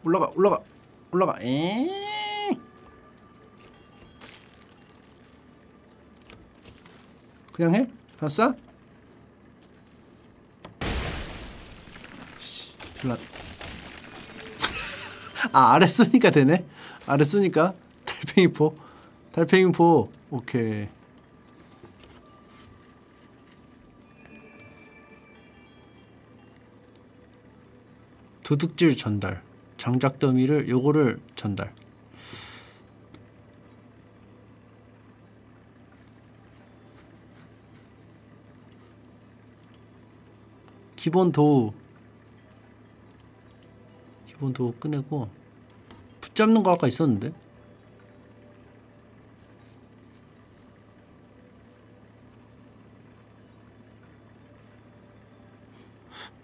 올라가 올라가 올라가. 에이? 그냥 해? 하나 쏴? 씨, 별로 안... 아, 아래 쏘니까 되네? 아래 쏘니까? 달팽이포? 달팽이포! 오케이 도둑질 전달 장작 더미를 요거를 전달 기본 도우 기본 도우 꺼내고 붙잡는 거 아까 있었는데?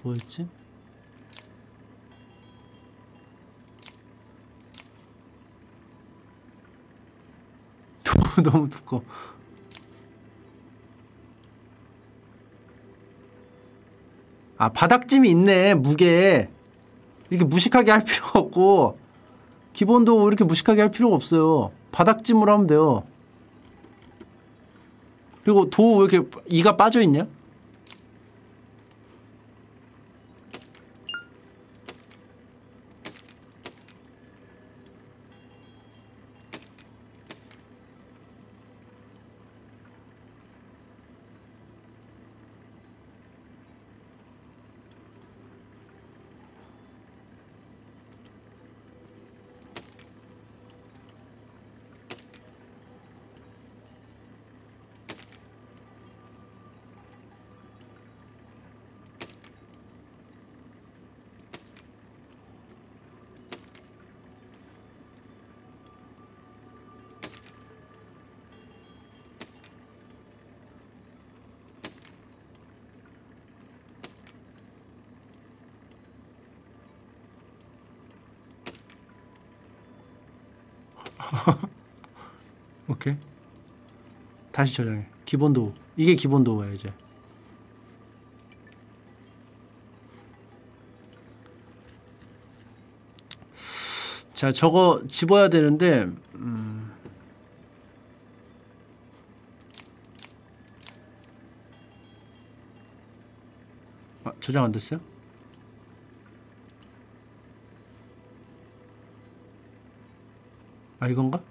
뭐였지? 너무 두꺼워. 아 바닥짐이 있네. 무게에 이렇게 무식하게 할 필요가 없고 기본도 이렇게 무식하게 할 필요가 없어요. 바닥짐으로 하면 돼요. 그리고 도 왜 이렇게 이가 빠져있냐? 오케이 다시 저장해. 기본 도우 이게 기본 도우야. 이제 자 저거 집어야 되는데 음... 아 저장 안 됐어요? 아 이건가?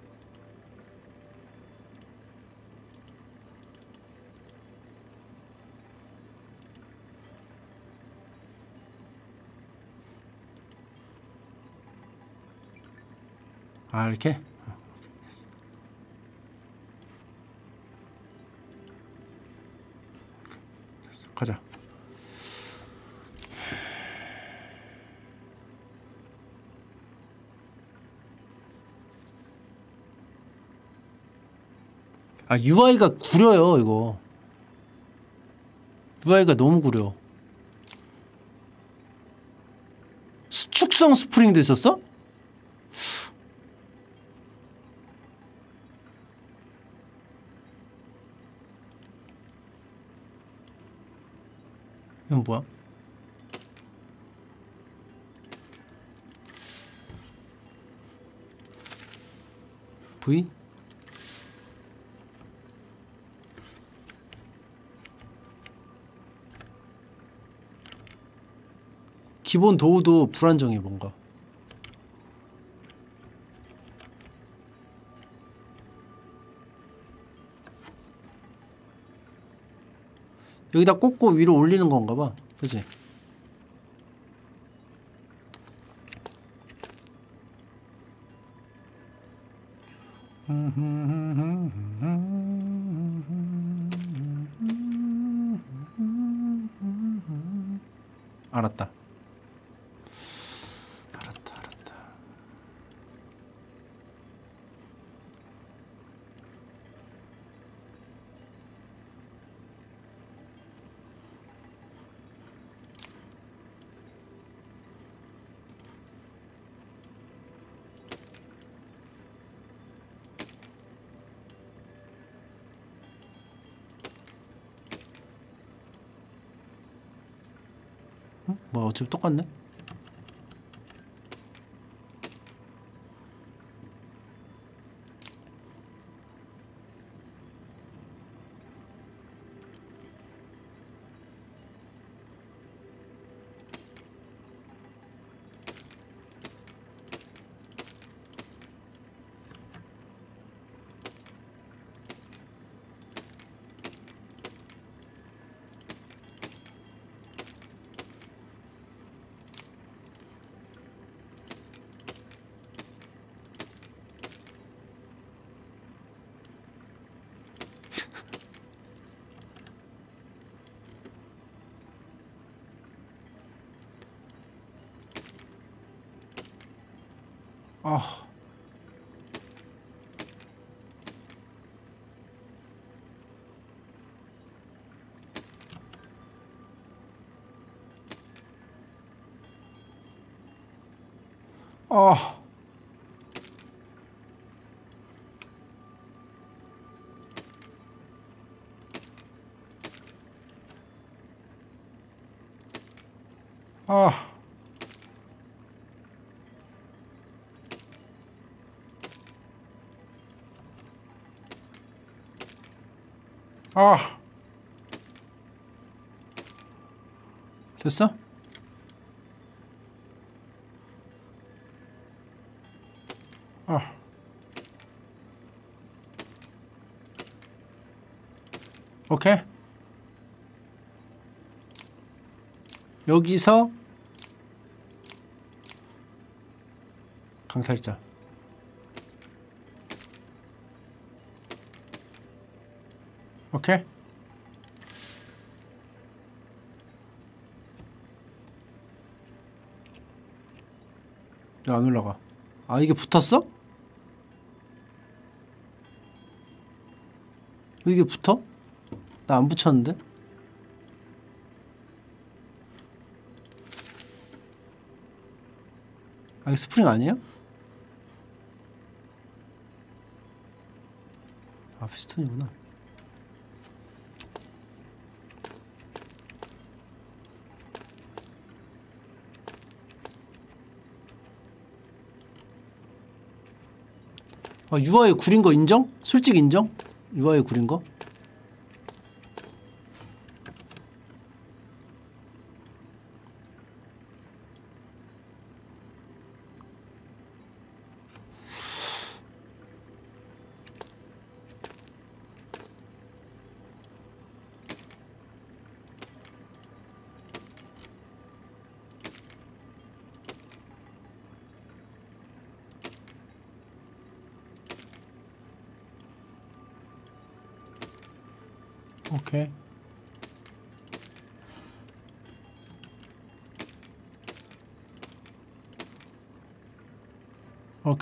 아 이렇게? 가자. 아 유아이가 구려요 이거. 유아이가 너무 구려. 수축성 스프링도 있었어? 이건 뭐야? V? 기본 도우도 불안정해 뭔가. 여기다 꽂고 위로 올리는 건가 봐. 그치? 알았다. 알았다, 알았다. 뭐 어차피 똑같네? 아. 아. 아. 아 됐어? 아 오케이. 여기서 강탈자. 오케이. 야, 안 올라가. 아, 이게 붙었어? 왜 이게 붙어? 나 안 붙였는데? 아, 이게 스프링 아니에요? 아, 피스톤이구나. 아, 유아에 구린 거 인정? 솔직히 인정? 유아에 구린 거? 오케이.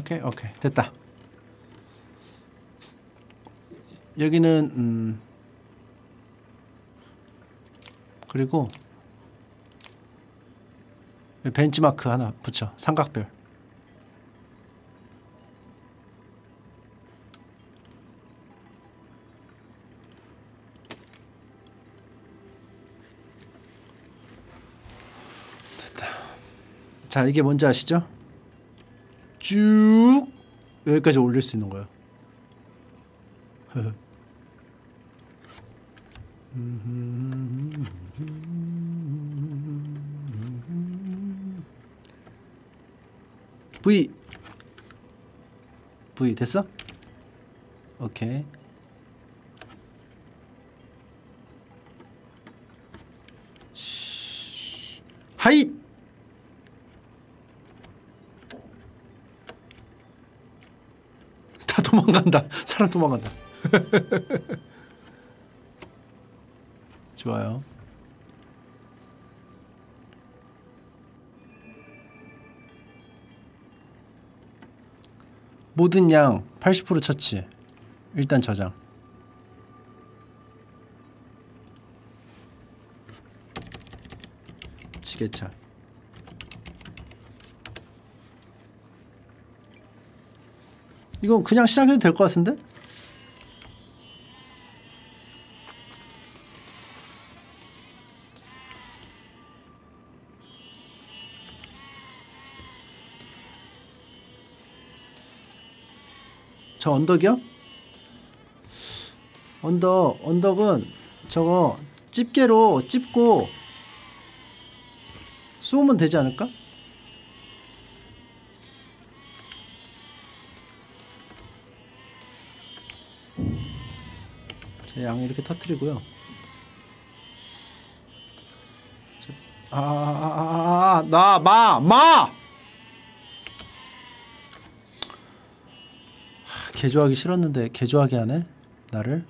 오케이, 오케이. 됐다. 여기는 음 그리고 벤치마크 하나 붙여. 삼각별. 자, 이게 뭔지 아시죠? 쭉 여기까지 올릴 수 있는 거야. V V 됐어? 오케이. 하이! 다 도망간다. 사람 도망간다. 좋아요. 모든 양 팔십 퍼센트 처치. 일단 저장. 지게차. 이건 그냥 시작해도 될 것 같은데? 저 언덕이요? 언덕, 언덕은 저거 집게로 찝고 쏘면 되지 않을까? 제 양 이렇게 터뜨리고요. 아, 아, 아, 나, 마, 마! 개조하기 싫었는데 개조하게 하네? 나를?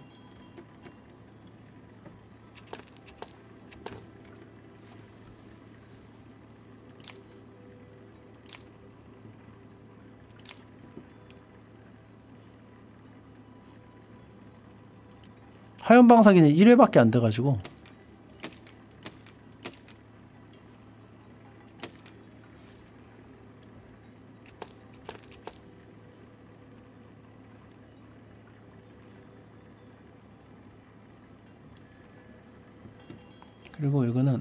화염방사기는 일 회밖에 안 돼가지고 그리고 이거는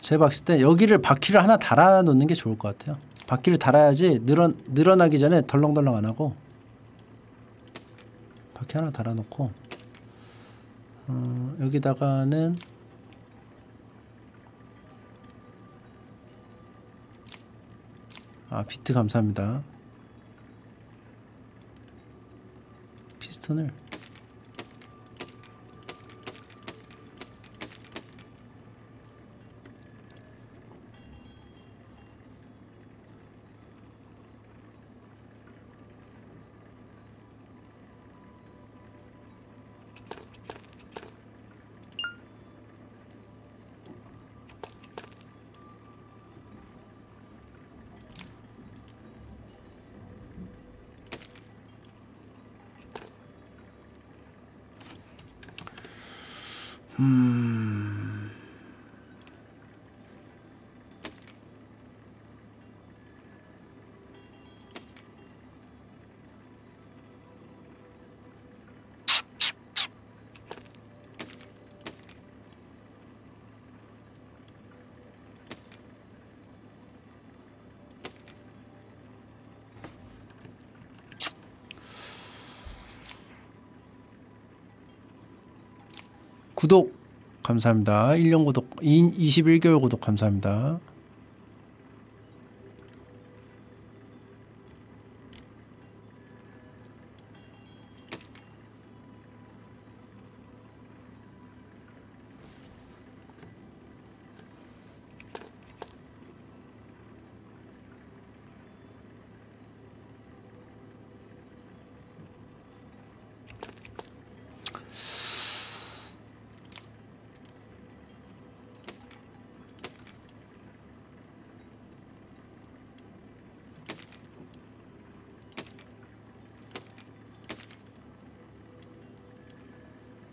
제가 봤을 때 여기를 바퀴를 하나 달아놓는 게 좋을 것 같아요. 바퀴를 달아야지 늘어, 늘어나기 전에 덜렁덜렁 안 하고 바퀴 하나 달아놓고 어, 여기다가는 아 비트 감사합니다. 피스톤을 음... 구독 감사합니다. 일 년 구독, 이십일 개월 구독 감사합니다.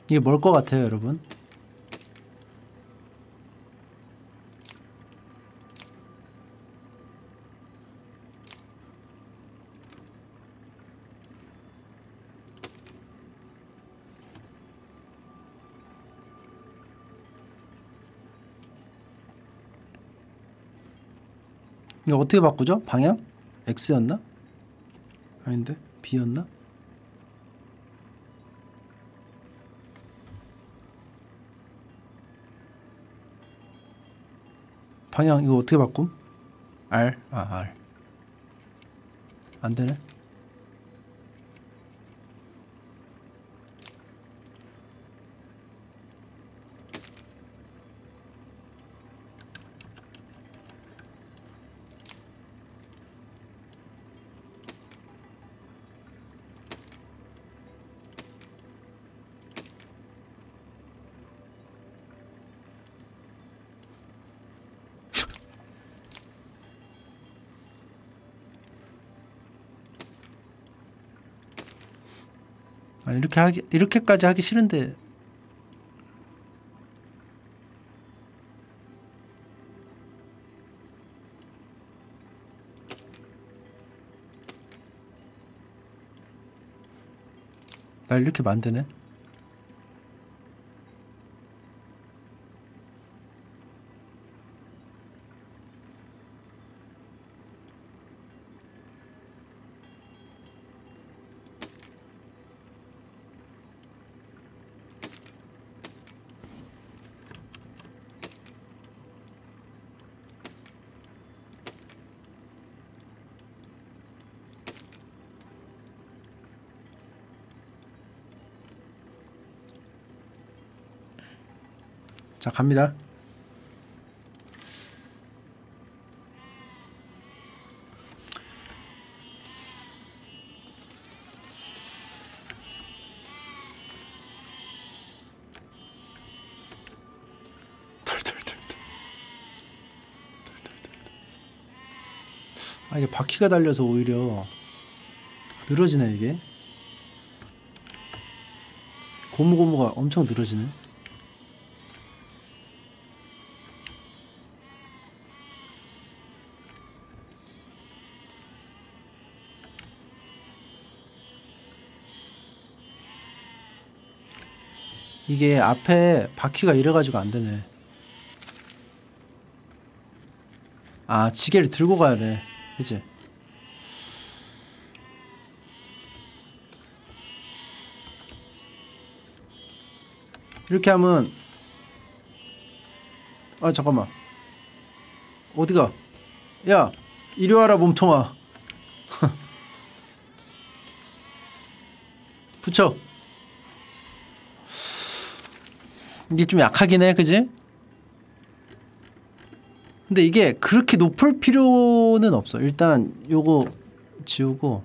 이게 뭘 것 같아요, 여러분? 이거 어떻게 바꾸죠? 방향? X였나? 아닌데? B였나? 방향 이거 어떻게 바꿈? R? 아 R 안 되네. 이렇게 하기, 이렇게까지 하기 싫은데. 나 이렇게 만드네. 자, 갑니다. 아, 이게 바퀴가 달려서 오히려 늘어지네, 이게. 고무고무가 엄청 늘어지네. 이게 앞에 바퀴가 이래가지고 안되네. 아, 지게를 들고 가야돼, 그치? 이렇게 하면, 아 잠깐만, 어디가? 야, 이리와라 몸통아. 붙여. 이게 좀 약하긴 해, 그지? 근데 이게 그렇게 높을 필요는 없어. 일단 요거 지우고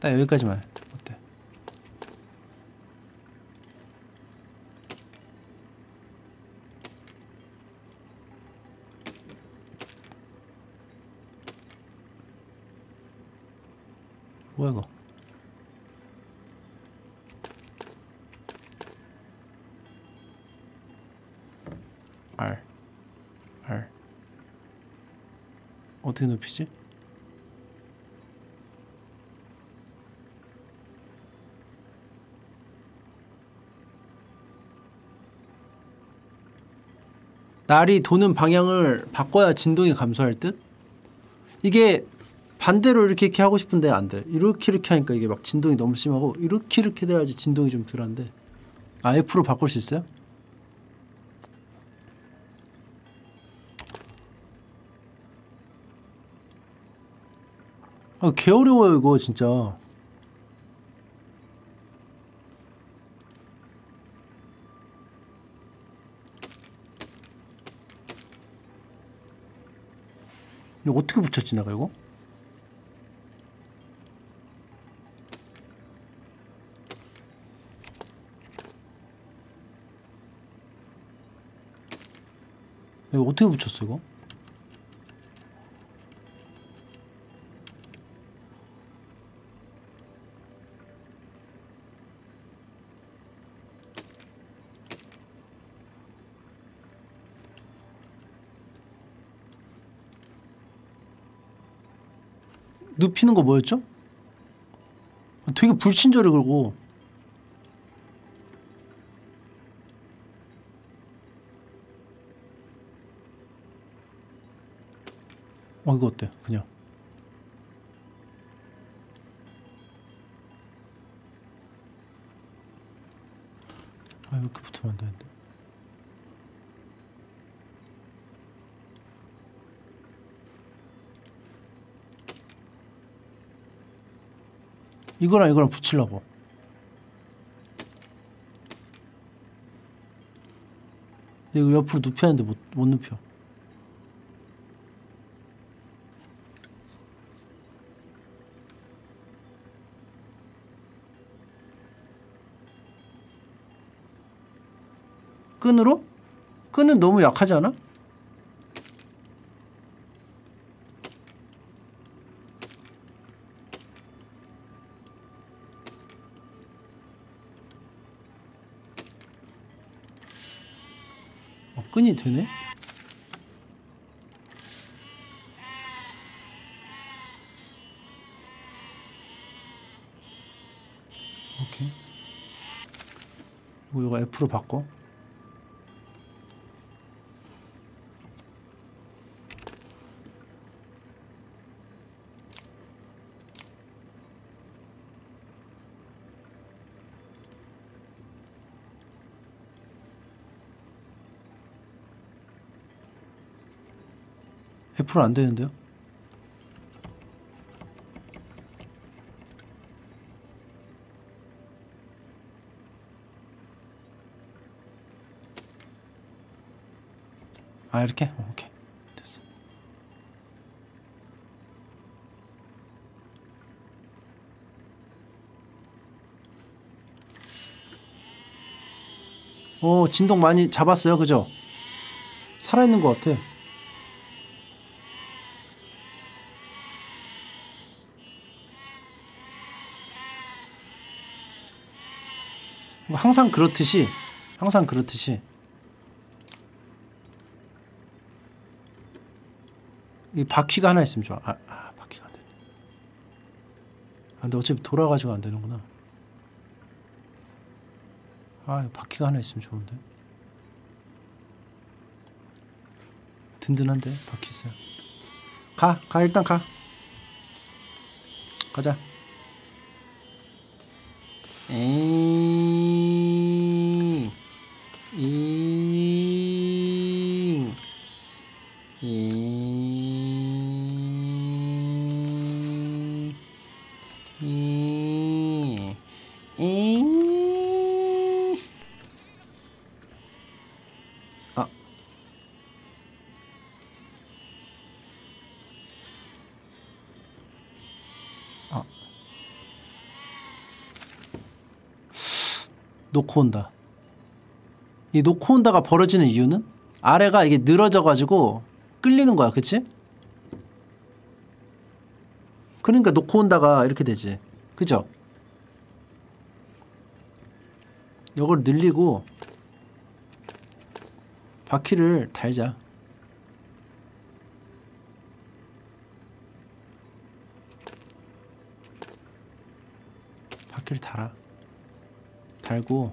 딱 여기까지만. 어때? 뭐야 이거? R R 어떻게 높이지? 날이 도는 방향을 바꿔야 진동이 감소할 듯? 이게 반대로 이렇게 이렇게 하고 싶은데 안 돼. 이렇게 이렇게 하니까 이게 막 진동이 너무 심하고, 이렇게 이렇게 돼야지 진동이 좀 덜한데. 아, F로 바꿀 수 있어요? 아, 개 어려워요 이거 진짜. 이거 어떻게 붙였지 내가 이거? 이거 어떻게 붙였어 이거? 눕히는 거 뭐였죠? 되게 불친절해 그러고. 어, 이거 어때? 그냥 아, 이렇게 붙으면 안 되는데. 이거랑 이거랑 붙이려고. 이거 옆으로 눕혀야 하는데 못, 못 눕혀. 끈으로? 끈은 너무 약하지 않아? 어, 끈이 되네? 오케이. 그리고 이거 F로 바꿔. F로 안 되는데요? 아, 이렇게? 어, 오케이. 됐어. 오, 진동 많이 잡았어요. 그죠? 살아있는 것 같아. 항상 그렇듯이 항상 그렇듯이 이 바퀴가 하나 있으면 좋아. 아, 아 바퀴가 안되네. 아, 근데 어차피 돌아가지고 안되는구나. 아, 바퀴가 하나 있으면 좋은데. 든든한데 바퀴 있어요. 가! 가! 일단 가! 가자. 에이, 이, 이, 이, 이, 아, 아. 놓고 온다. 이 놓고 온다가 벌어지는 이유는? 아래가 이게 늘어져가지고 끌리는 거야, 그치? 그러니까 놓고 온다가 이렇게 되지, 그죠? 이걸 늘리고 바퀴를 달자. 바퀴를 달아. 달고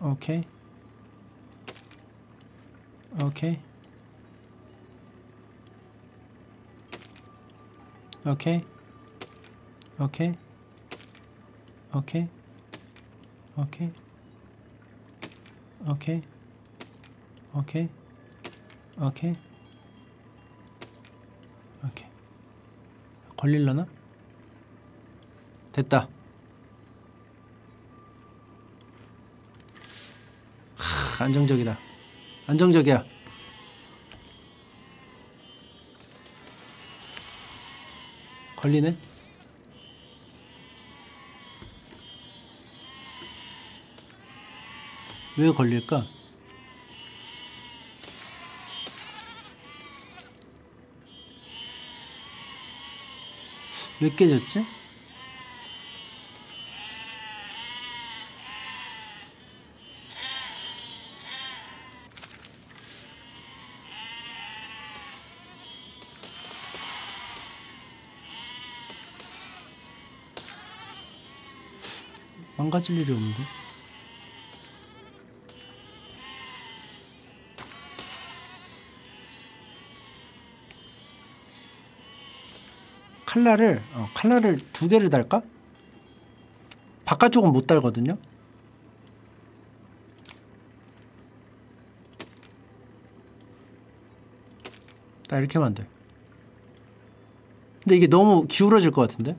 오케이. 오케이. 오케이. 오케이. 오케이. 오케이. 오케이. 오케이. 오케이. 오케이. 오케이. 걸릴려나? 됐다. 하, 안정적이다. 안정적이야. 걸리네. 왜 걸릴까? 왜 깨졌지? 망가질 일이 없는데? 칼날을, 어, 칼날을 두 개를 달까? 바깥쪽은 못 달거든요? 딱 이렇게 하면 안 돼. 근데 이게 너무 기울어질 것 같은데?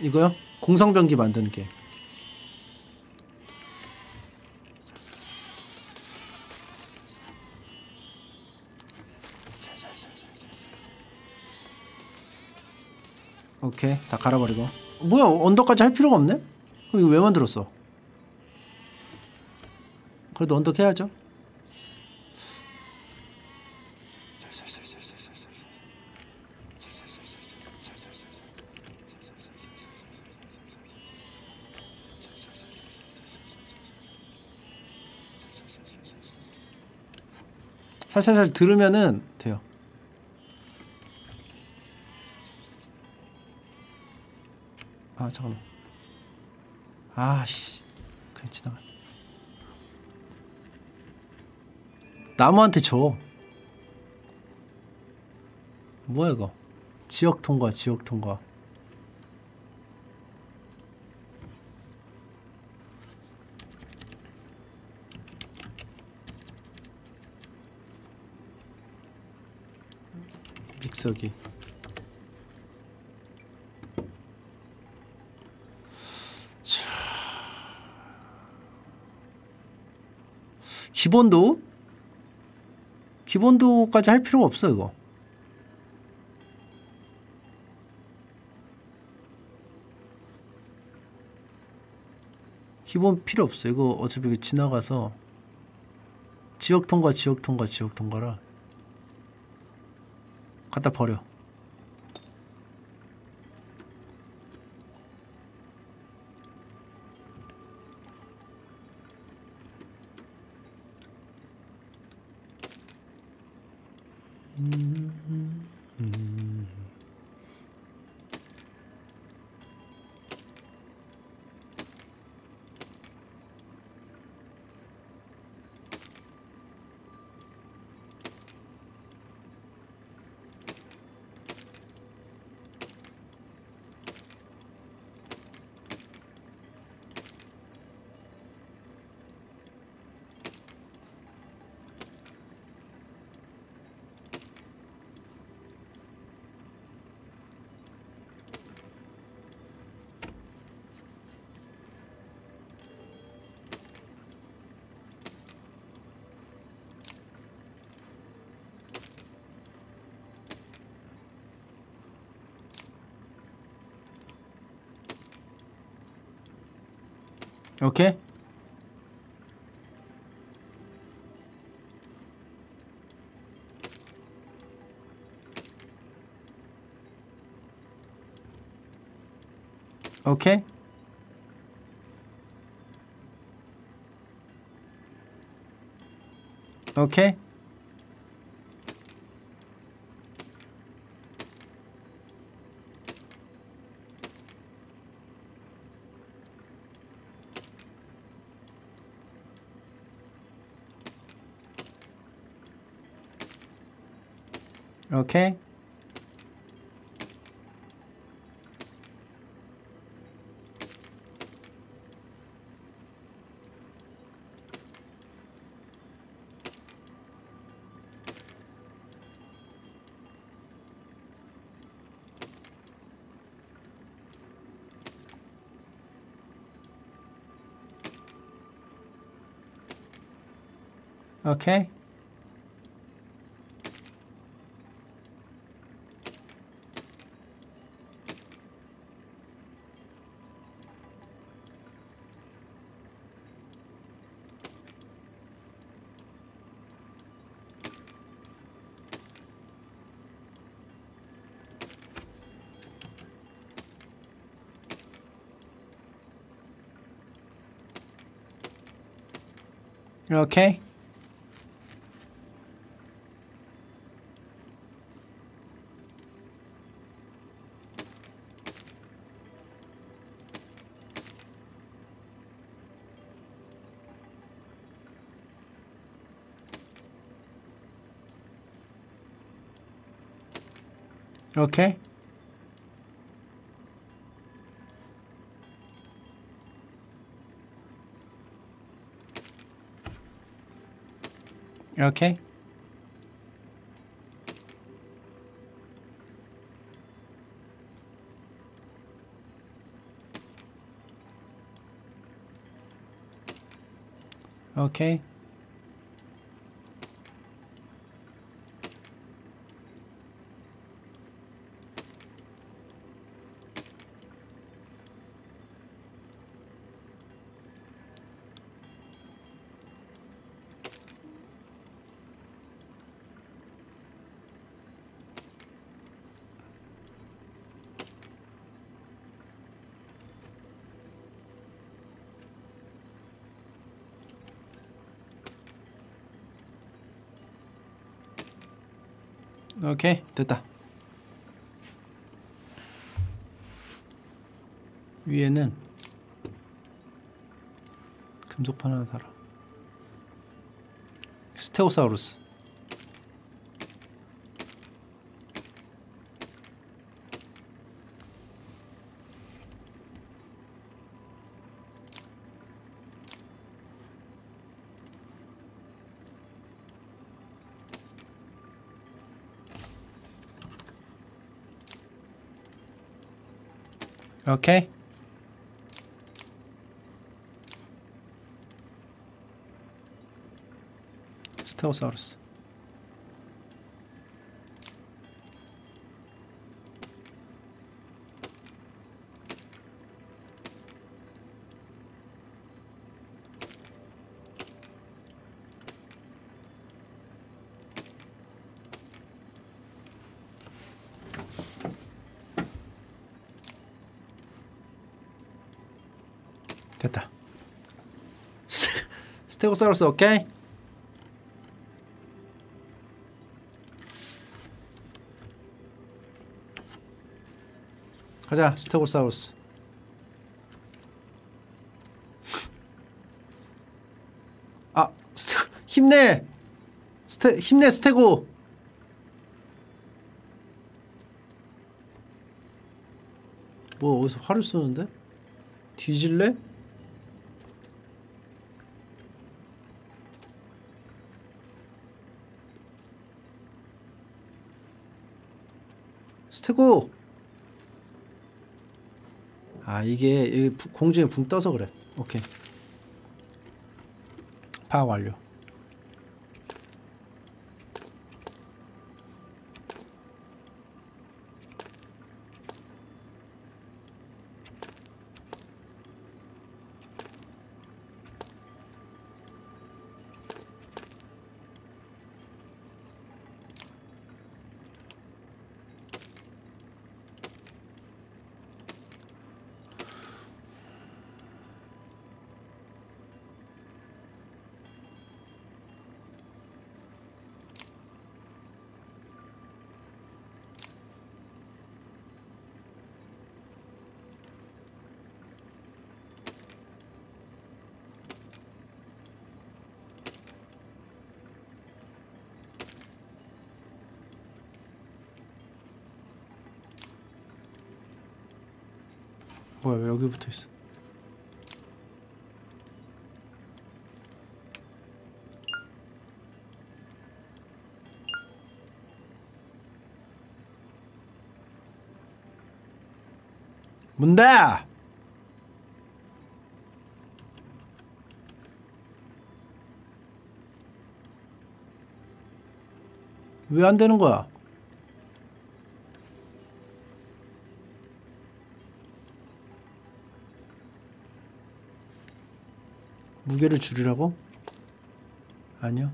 이거요? 공성변기 만드는 게. 오케이, 다 갈아버리고. 뭐야, 언덕까지 할 필요가 없네? 그럼 이거 왜 만들었어? 그래도 언덕 해야죠. 살살살 들으면은 돼요. 아, 잠깐만. 아씨, 그냥 지나가. 나무한테 줘. 뭐야 이거? 지역 통과, 지역 통과. 믹서기. 기본도? 기본도까지 할 필요가 없어 이거. 기본 필요 없어 이거. 어차피 이거 지나가서 지역 통과, 지역 통과, 지역 통과라 갖다 버려. 오케이. 오케이. 오케이. Okay. Okay. Okay. Okay. Okay. Okay. 오케이, 됐다. 위에는 금속판 하나 달아. 스테고사우루스. Okay. Stegosaurus. 됐다. 스테고사우루스. 오케이. 가자, 스테고사우루스. 아, 스테 힘내. 스테 힘내, 스테고. 뭐 어디서 활을 쏘는데? 뒤질래? 스테고! 아, 이게 여기 공중에 붕 떠서 그래. 오케이. 파악 완료. 뭐야 왜 여기 붙어있어? 뭔데? 왜 안 되는 거야? 무게를 줄이라고? 아니요.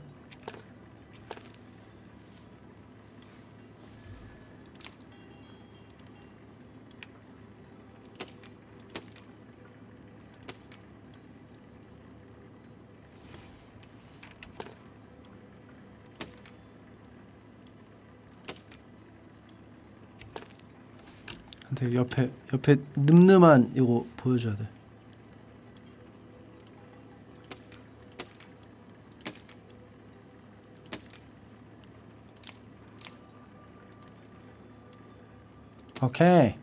옆에 옆에 늠름한 이거 보여줘야 돼. 오케이.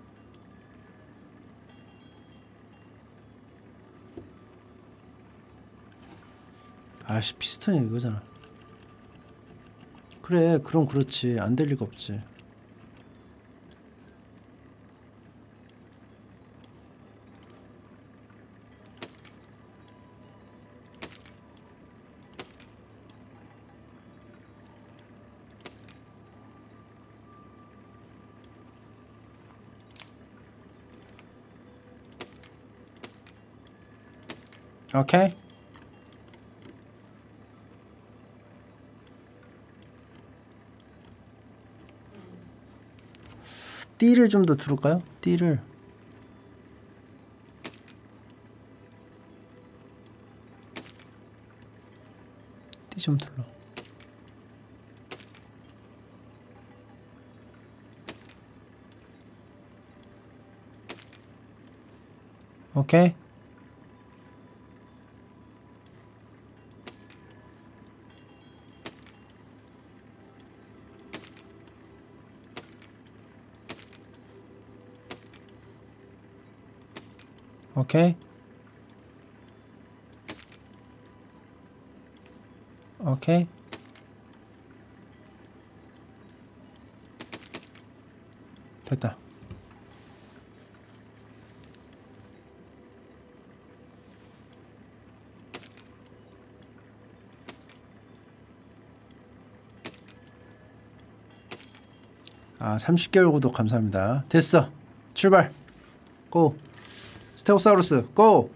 아씨 피스톤이 이거잖아. 그래 그럼 그렇지 안 될 리가 없지. 오케이. 띠를 좀 더 두를까요? 띠를. 띠 좀 둘러. 오케이. 오케이. 오케이. 됐다. 아, 삼십 개월 구독 감사합니다. 됐어. 출발. 고. 스테고사우루스 고!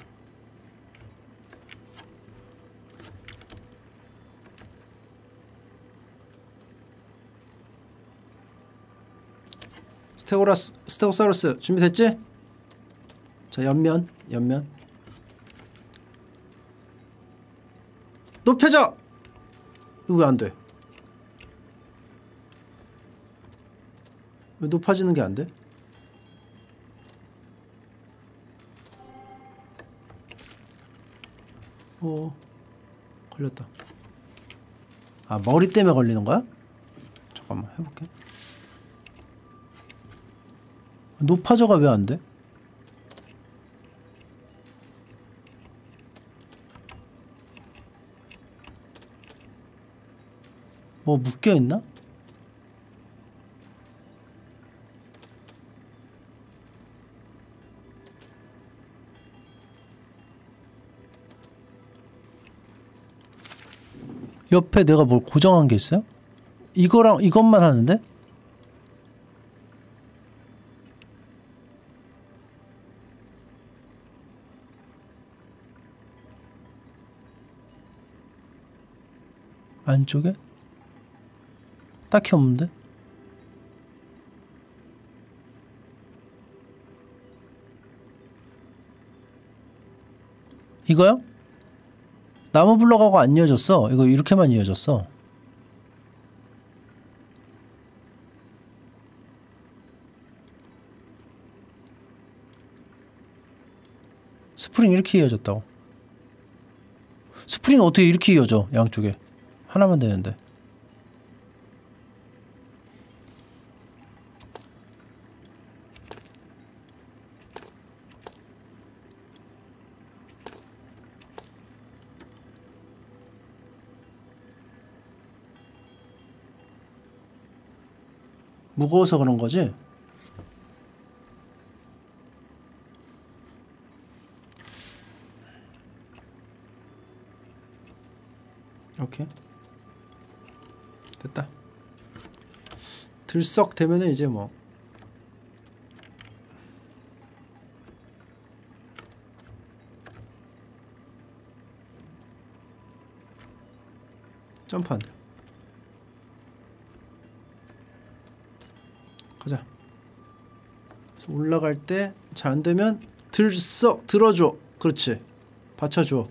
스테고라스, 스테고사우루스 준비됐지? 자, 옆면, 옆면 높여져! 이거 왜 안 돼? 왜 높아지는 게 안 돼? 어, 걸렸다. 아, 머리 때문에 걸리는 거야? 잠깐만, 해볼게. 높아져가 왜 안 돼? 뭐 묶여있나? 옆에 내가 뭘 고정한 게 있어요? 이거랑 이것만 하는데? 안쪽에? 딱히 없는데? 이거요? 나무 블럭하고 안 이어졌어. 이거 이렇게만 이어졌어. 스프링 이렇게 이어졌다고. 스프링 어떻게 이렇게 이어져? 양쪽에 하나만 되는데. 무거워서 그런 거지? 오케이. 됐다. 들썩 되면은 이제 뭐 점프 안 돼. 가자. 그래서 올라갈 때 잘 안 되면 들썩 들어줘. 그렇지. 받쳐줘.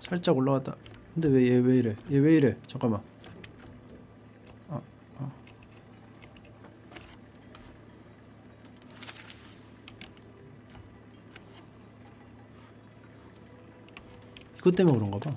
살짝 올라갔다. 근데 왜 얘 왜 이래? 얘 왜 이래? 잠깐만. 아, 아. 이것 때문에 그런가 봐.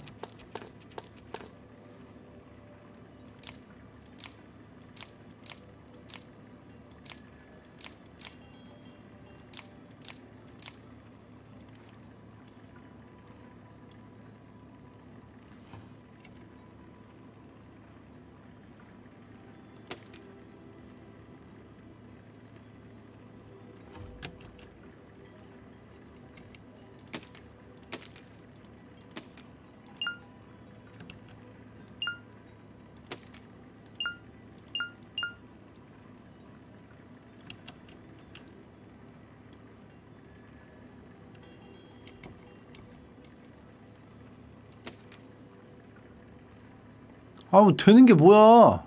아, 뭐 되는 게 뭐야?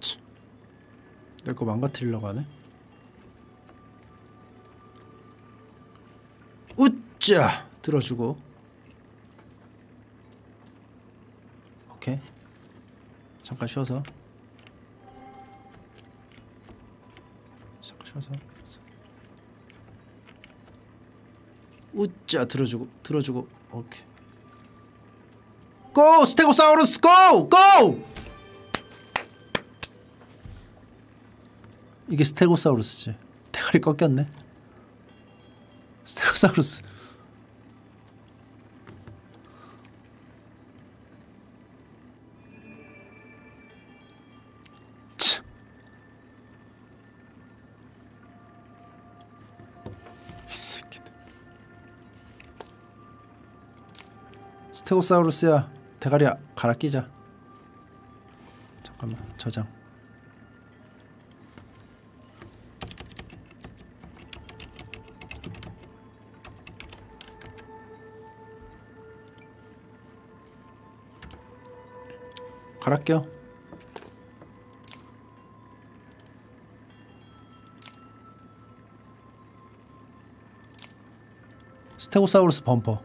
치. 내 거 망가뜨리려고 하네. 자, 들어주고. 오케이. 잠깐 쉬어서. 잠깐 쉬어서. 웃자, 들어주고, 들어주고. 오케이. 고! 스테고사우루스 고! 고! 이게 스테고사우루스지. 대가리 꺾였네. 스테고사우루스. 스테고사우루스야, 대가리야, 갈아 끼자. 잠깐만, 저장. 갈아 껴. 스테고사우루스 범퍼.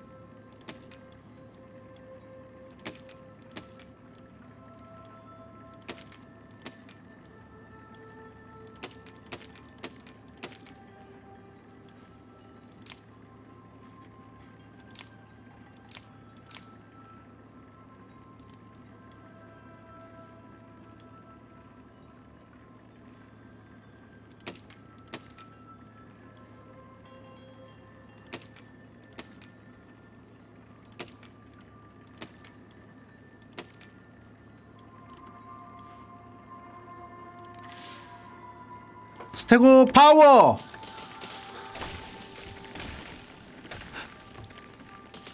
스테고 파워!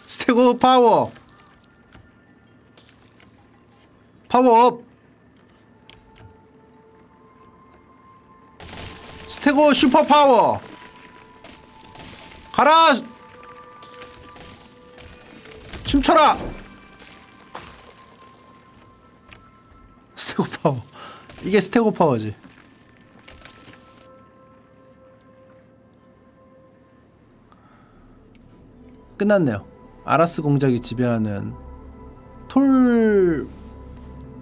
스테고 파워! 파워업! 스테고 슈퍼 파워! 가라! 춤춰라! 스테고 파워. 이게 스테고 파워지. 끝났네요. 아라스 공작이 지배하는 톨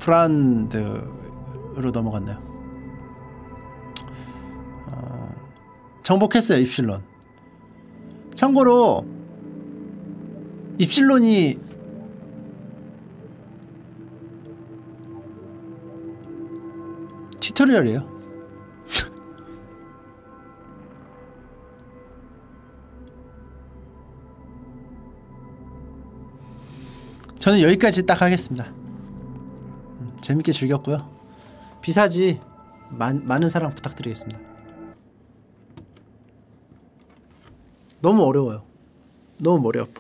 브란드로 넘어갔네요. 어... 정복했어요, 입실론. 참고로 입실론이 튜토리얼이에요. 저는 여기까지 딱 하겠습니다. 재밌게 즐겼고요. 비사지 많, 많은 사랑 부탁드리겠습니다. 너무 어려워요. 너무 머리 아파.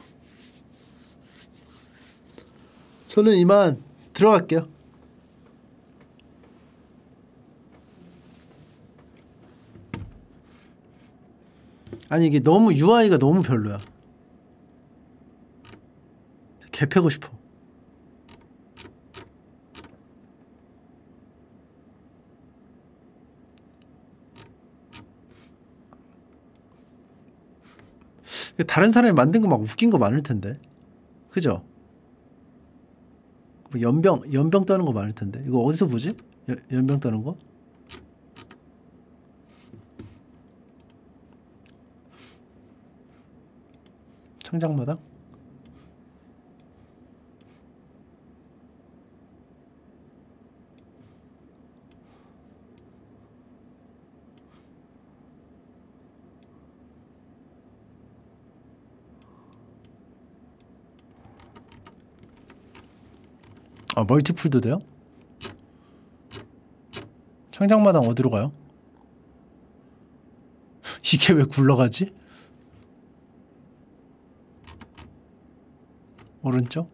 저는 이만 들어갈게요. 아니 이게 너무 유아이가 너무 별로야. 개 패고 싶어. 다른 사람이 만든 거 막 웃긴 거 많을 텐데, 그죠? 연병 연병 떠는 거 많을 텐데 이거 어디서 보지? 여, 연병 떠는 거? 창작마당? 아, 멀티풀도 돼요? 창작마당 어디로 가요? 이게 왜 굴러가지? 오른쪽?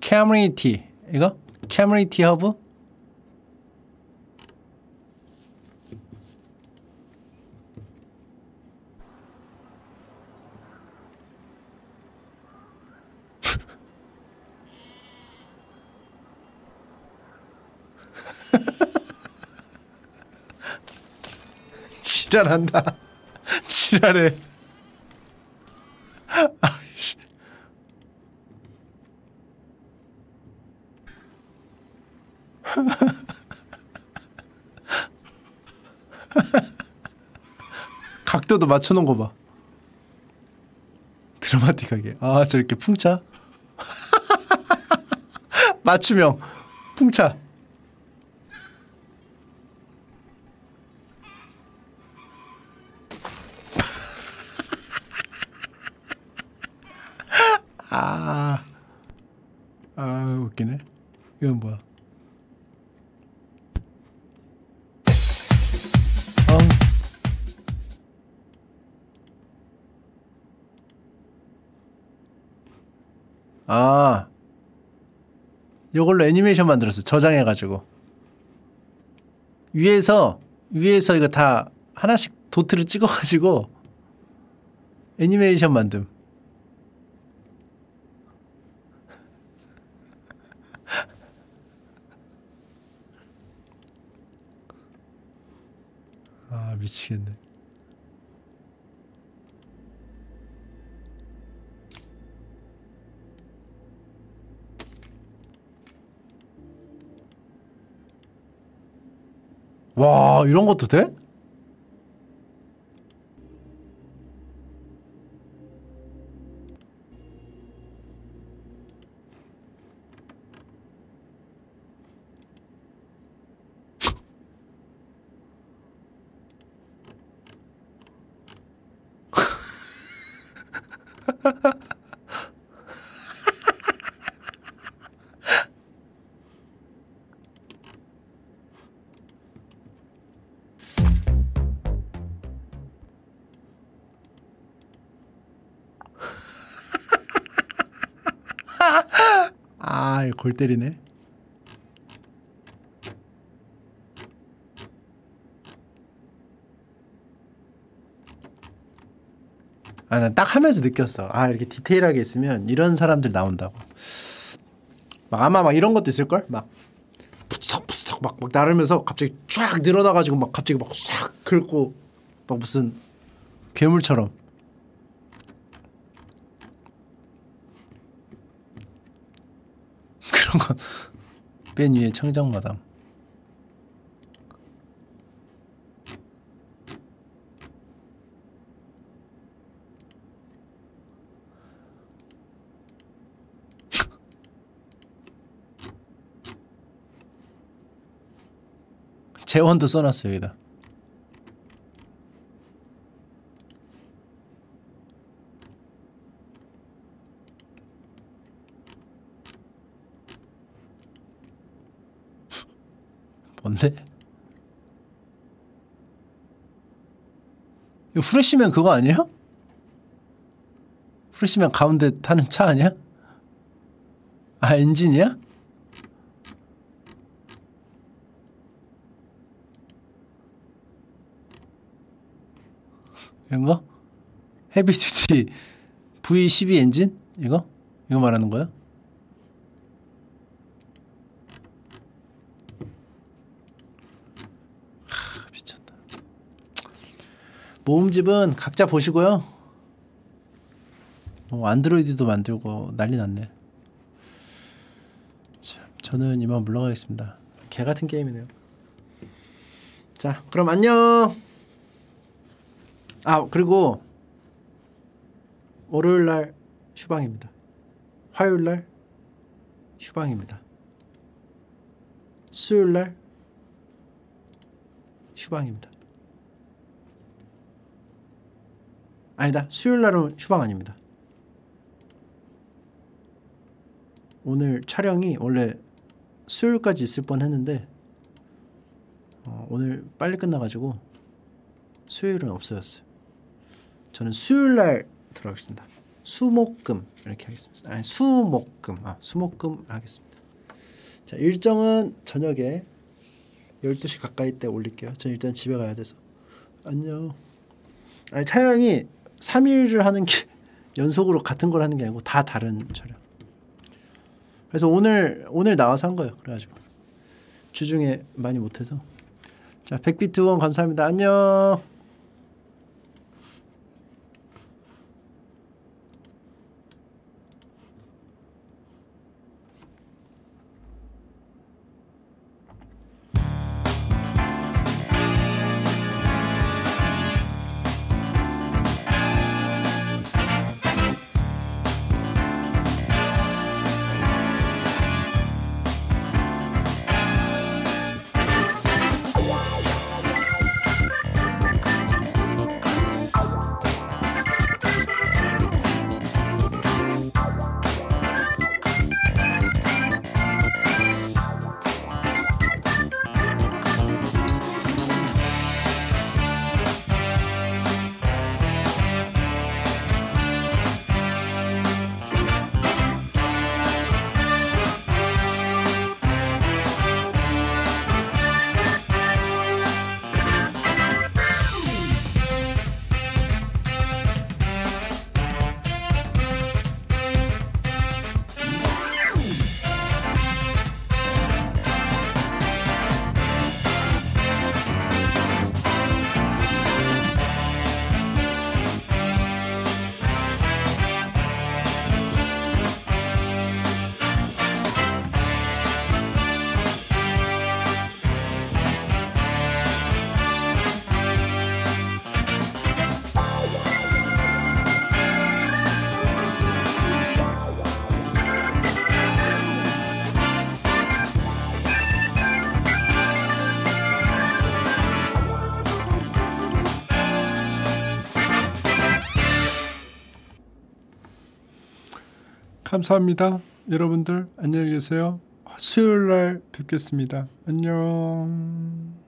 커뮤니티 이거? 커뮤니티 허브? 지랄한다. 지랄해. 아이씨. 각도도 맞춰놓은 거 봐. 드라마틱하게. 아, 저렇게 풍차? 맞춤형. 풍차. 아, 아 웃기네. 이건 뭐야? 어. 아, 이걸로 애니메이션 만들었어. 저장해가지고 위에서 위에서 이거 다 하나씩 도트를 찍어가지고 애니메이션 만듦. 아, 미치겠네. 와, 이런 것도 돼? 아, 이거 골 때리네. 아, 난 딱 하면서 느꼈어. 아, 이렇게 디테일하게 있으면 이런 사람들 나온다고. 막 아마 막 이런 것도 있을걸? 막 푸석푸석 막 막 나르면서 갑자기 쫙 늘어나가지고 막 갑자기 막 싹 긁고 막 무슨 괴물처럼. 그런 건 맨 위에 청정마당. 재원도 써놨어요, 여기다. 뭔데? 이거 후레쉬맨 그거 아니야? 후레쉬맨 가운데 타는 차 아니야? 아, 엔진이야? 이거? 헤비듀티 브이 십이 엔진? 이거? 이거 말하는 거야? 하, 미쳤다. 모음집은 각자 보시고요. 뭐 안드로이드도 만들고 난리 났네. 자, 저는 이만 물러가겠습니다. 개같은 게임이네요. 자, 그럼 안녕! 아, 그리고 월요일날 휴방입니다. 화요일날 휴방입니다. 수요일날 휴방입니다. 아니다, 수요일날은 휴방 아닙니다. 오늘 촬영이 원래 수요일까지 있을 뻔했는데 어, 오늘 빨리 끝나가지고 수요일은 없어졌어요. 저는 수요일날 들어가겠습니다. 수목금 이렇게 하겠습니다. 아니 수목금 아 수목금 하겠습니다. 자, 일정은 저녁에 열두 시 가까이 때 올릴게요. 전 일단 집에 가야 돼서 안녕. 아니 촬영이 삼 일을 하는 게 연속으로 같은 걸 하는 게 아니고 다 다른 촬영. 그래서 오늘 오늘 나와서 한 거예요. 그래가지고 주중에 많이 못해서. 자, 백비트 후원 감사합니다. 안녕. 감사합니다. 여러분들 안녕히 계세요. 수요일날 뵙겠습니다. 안녕.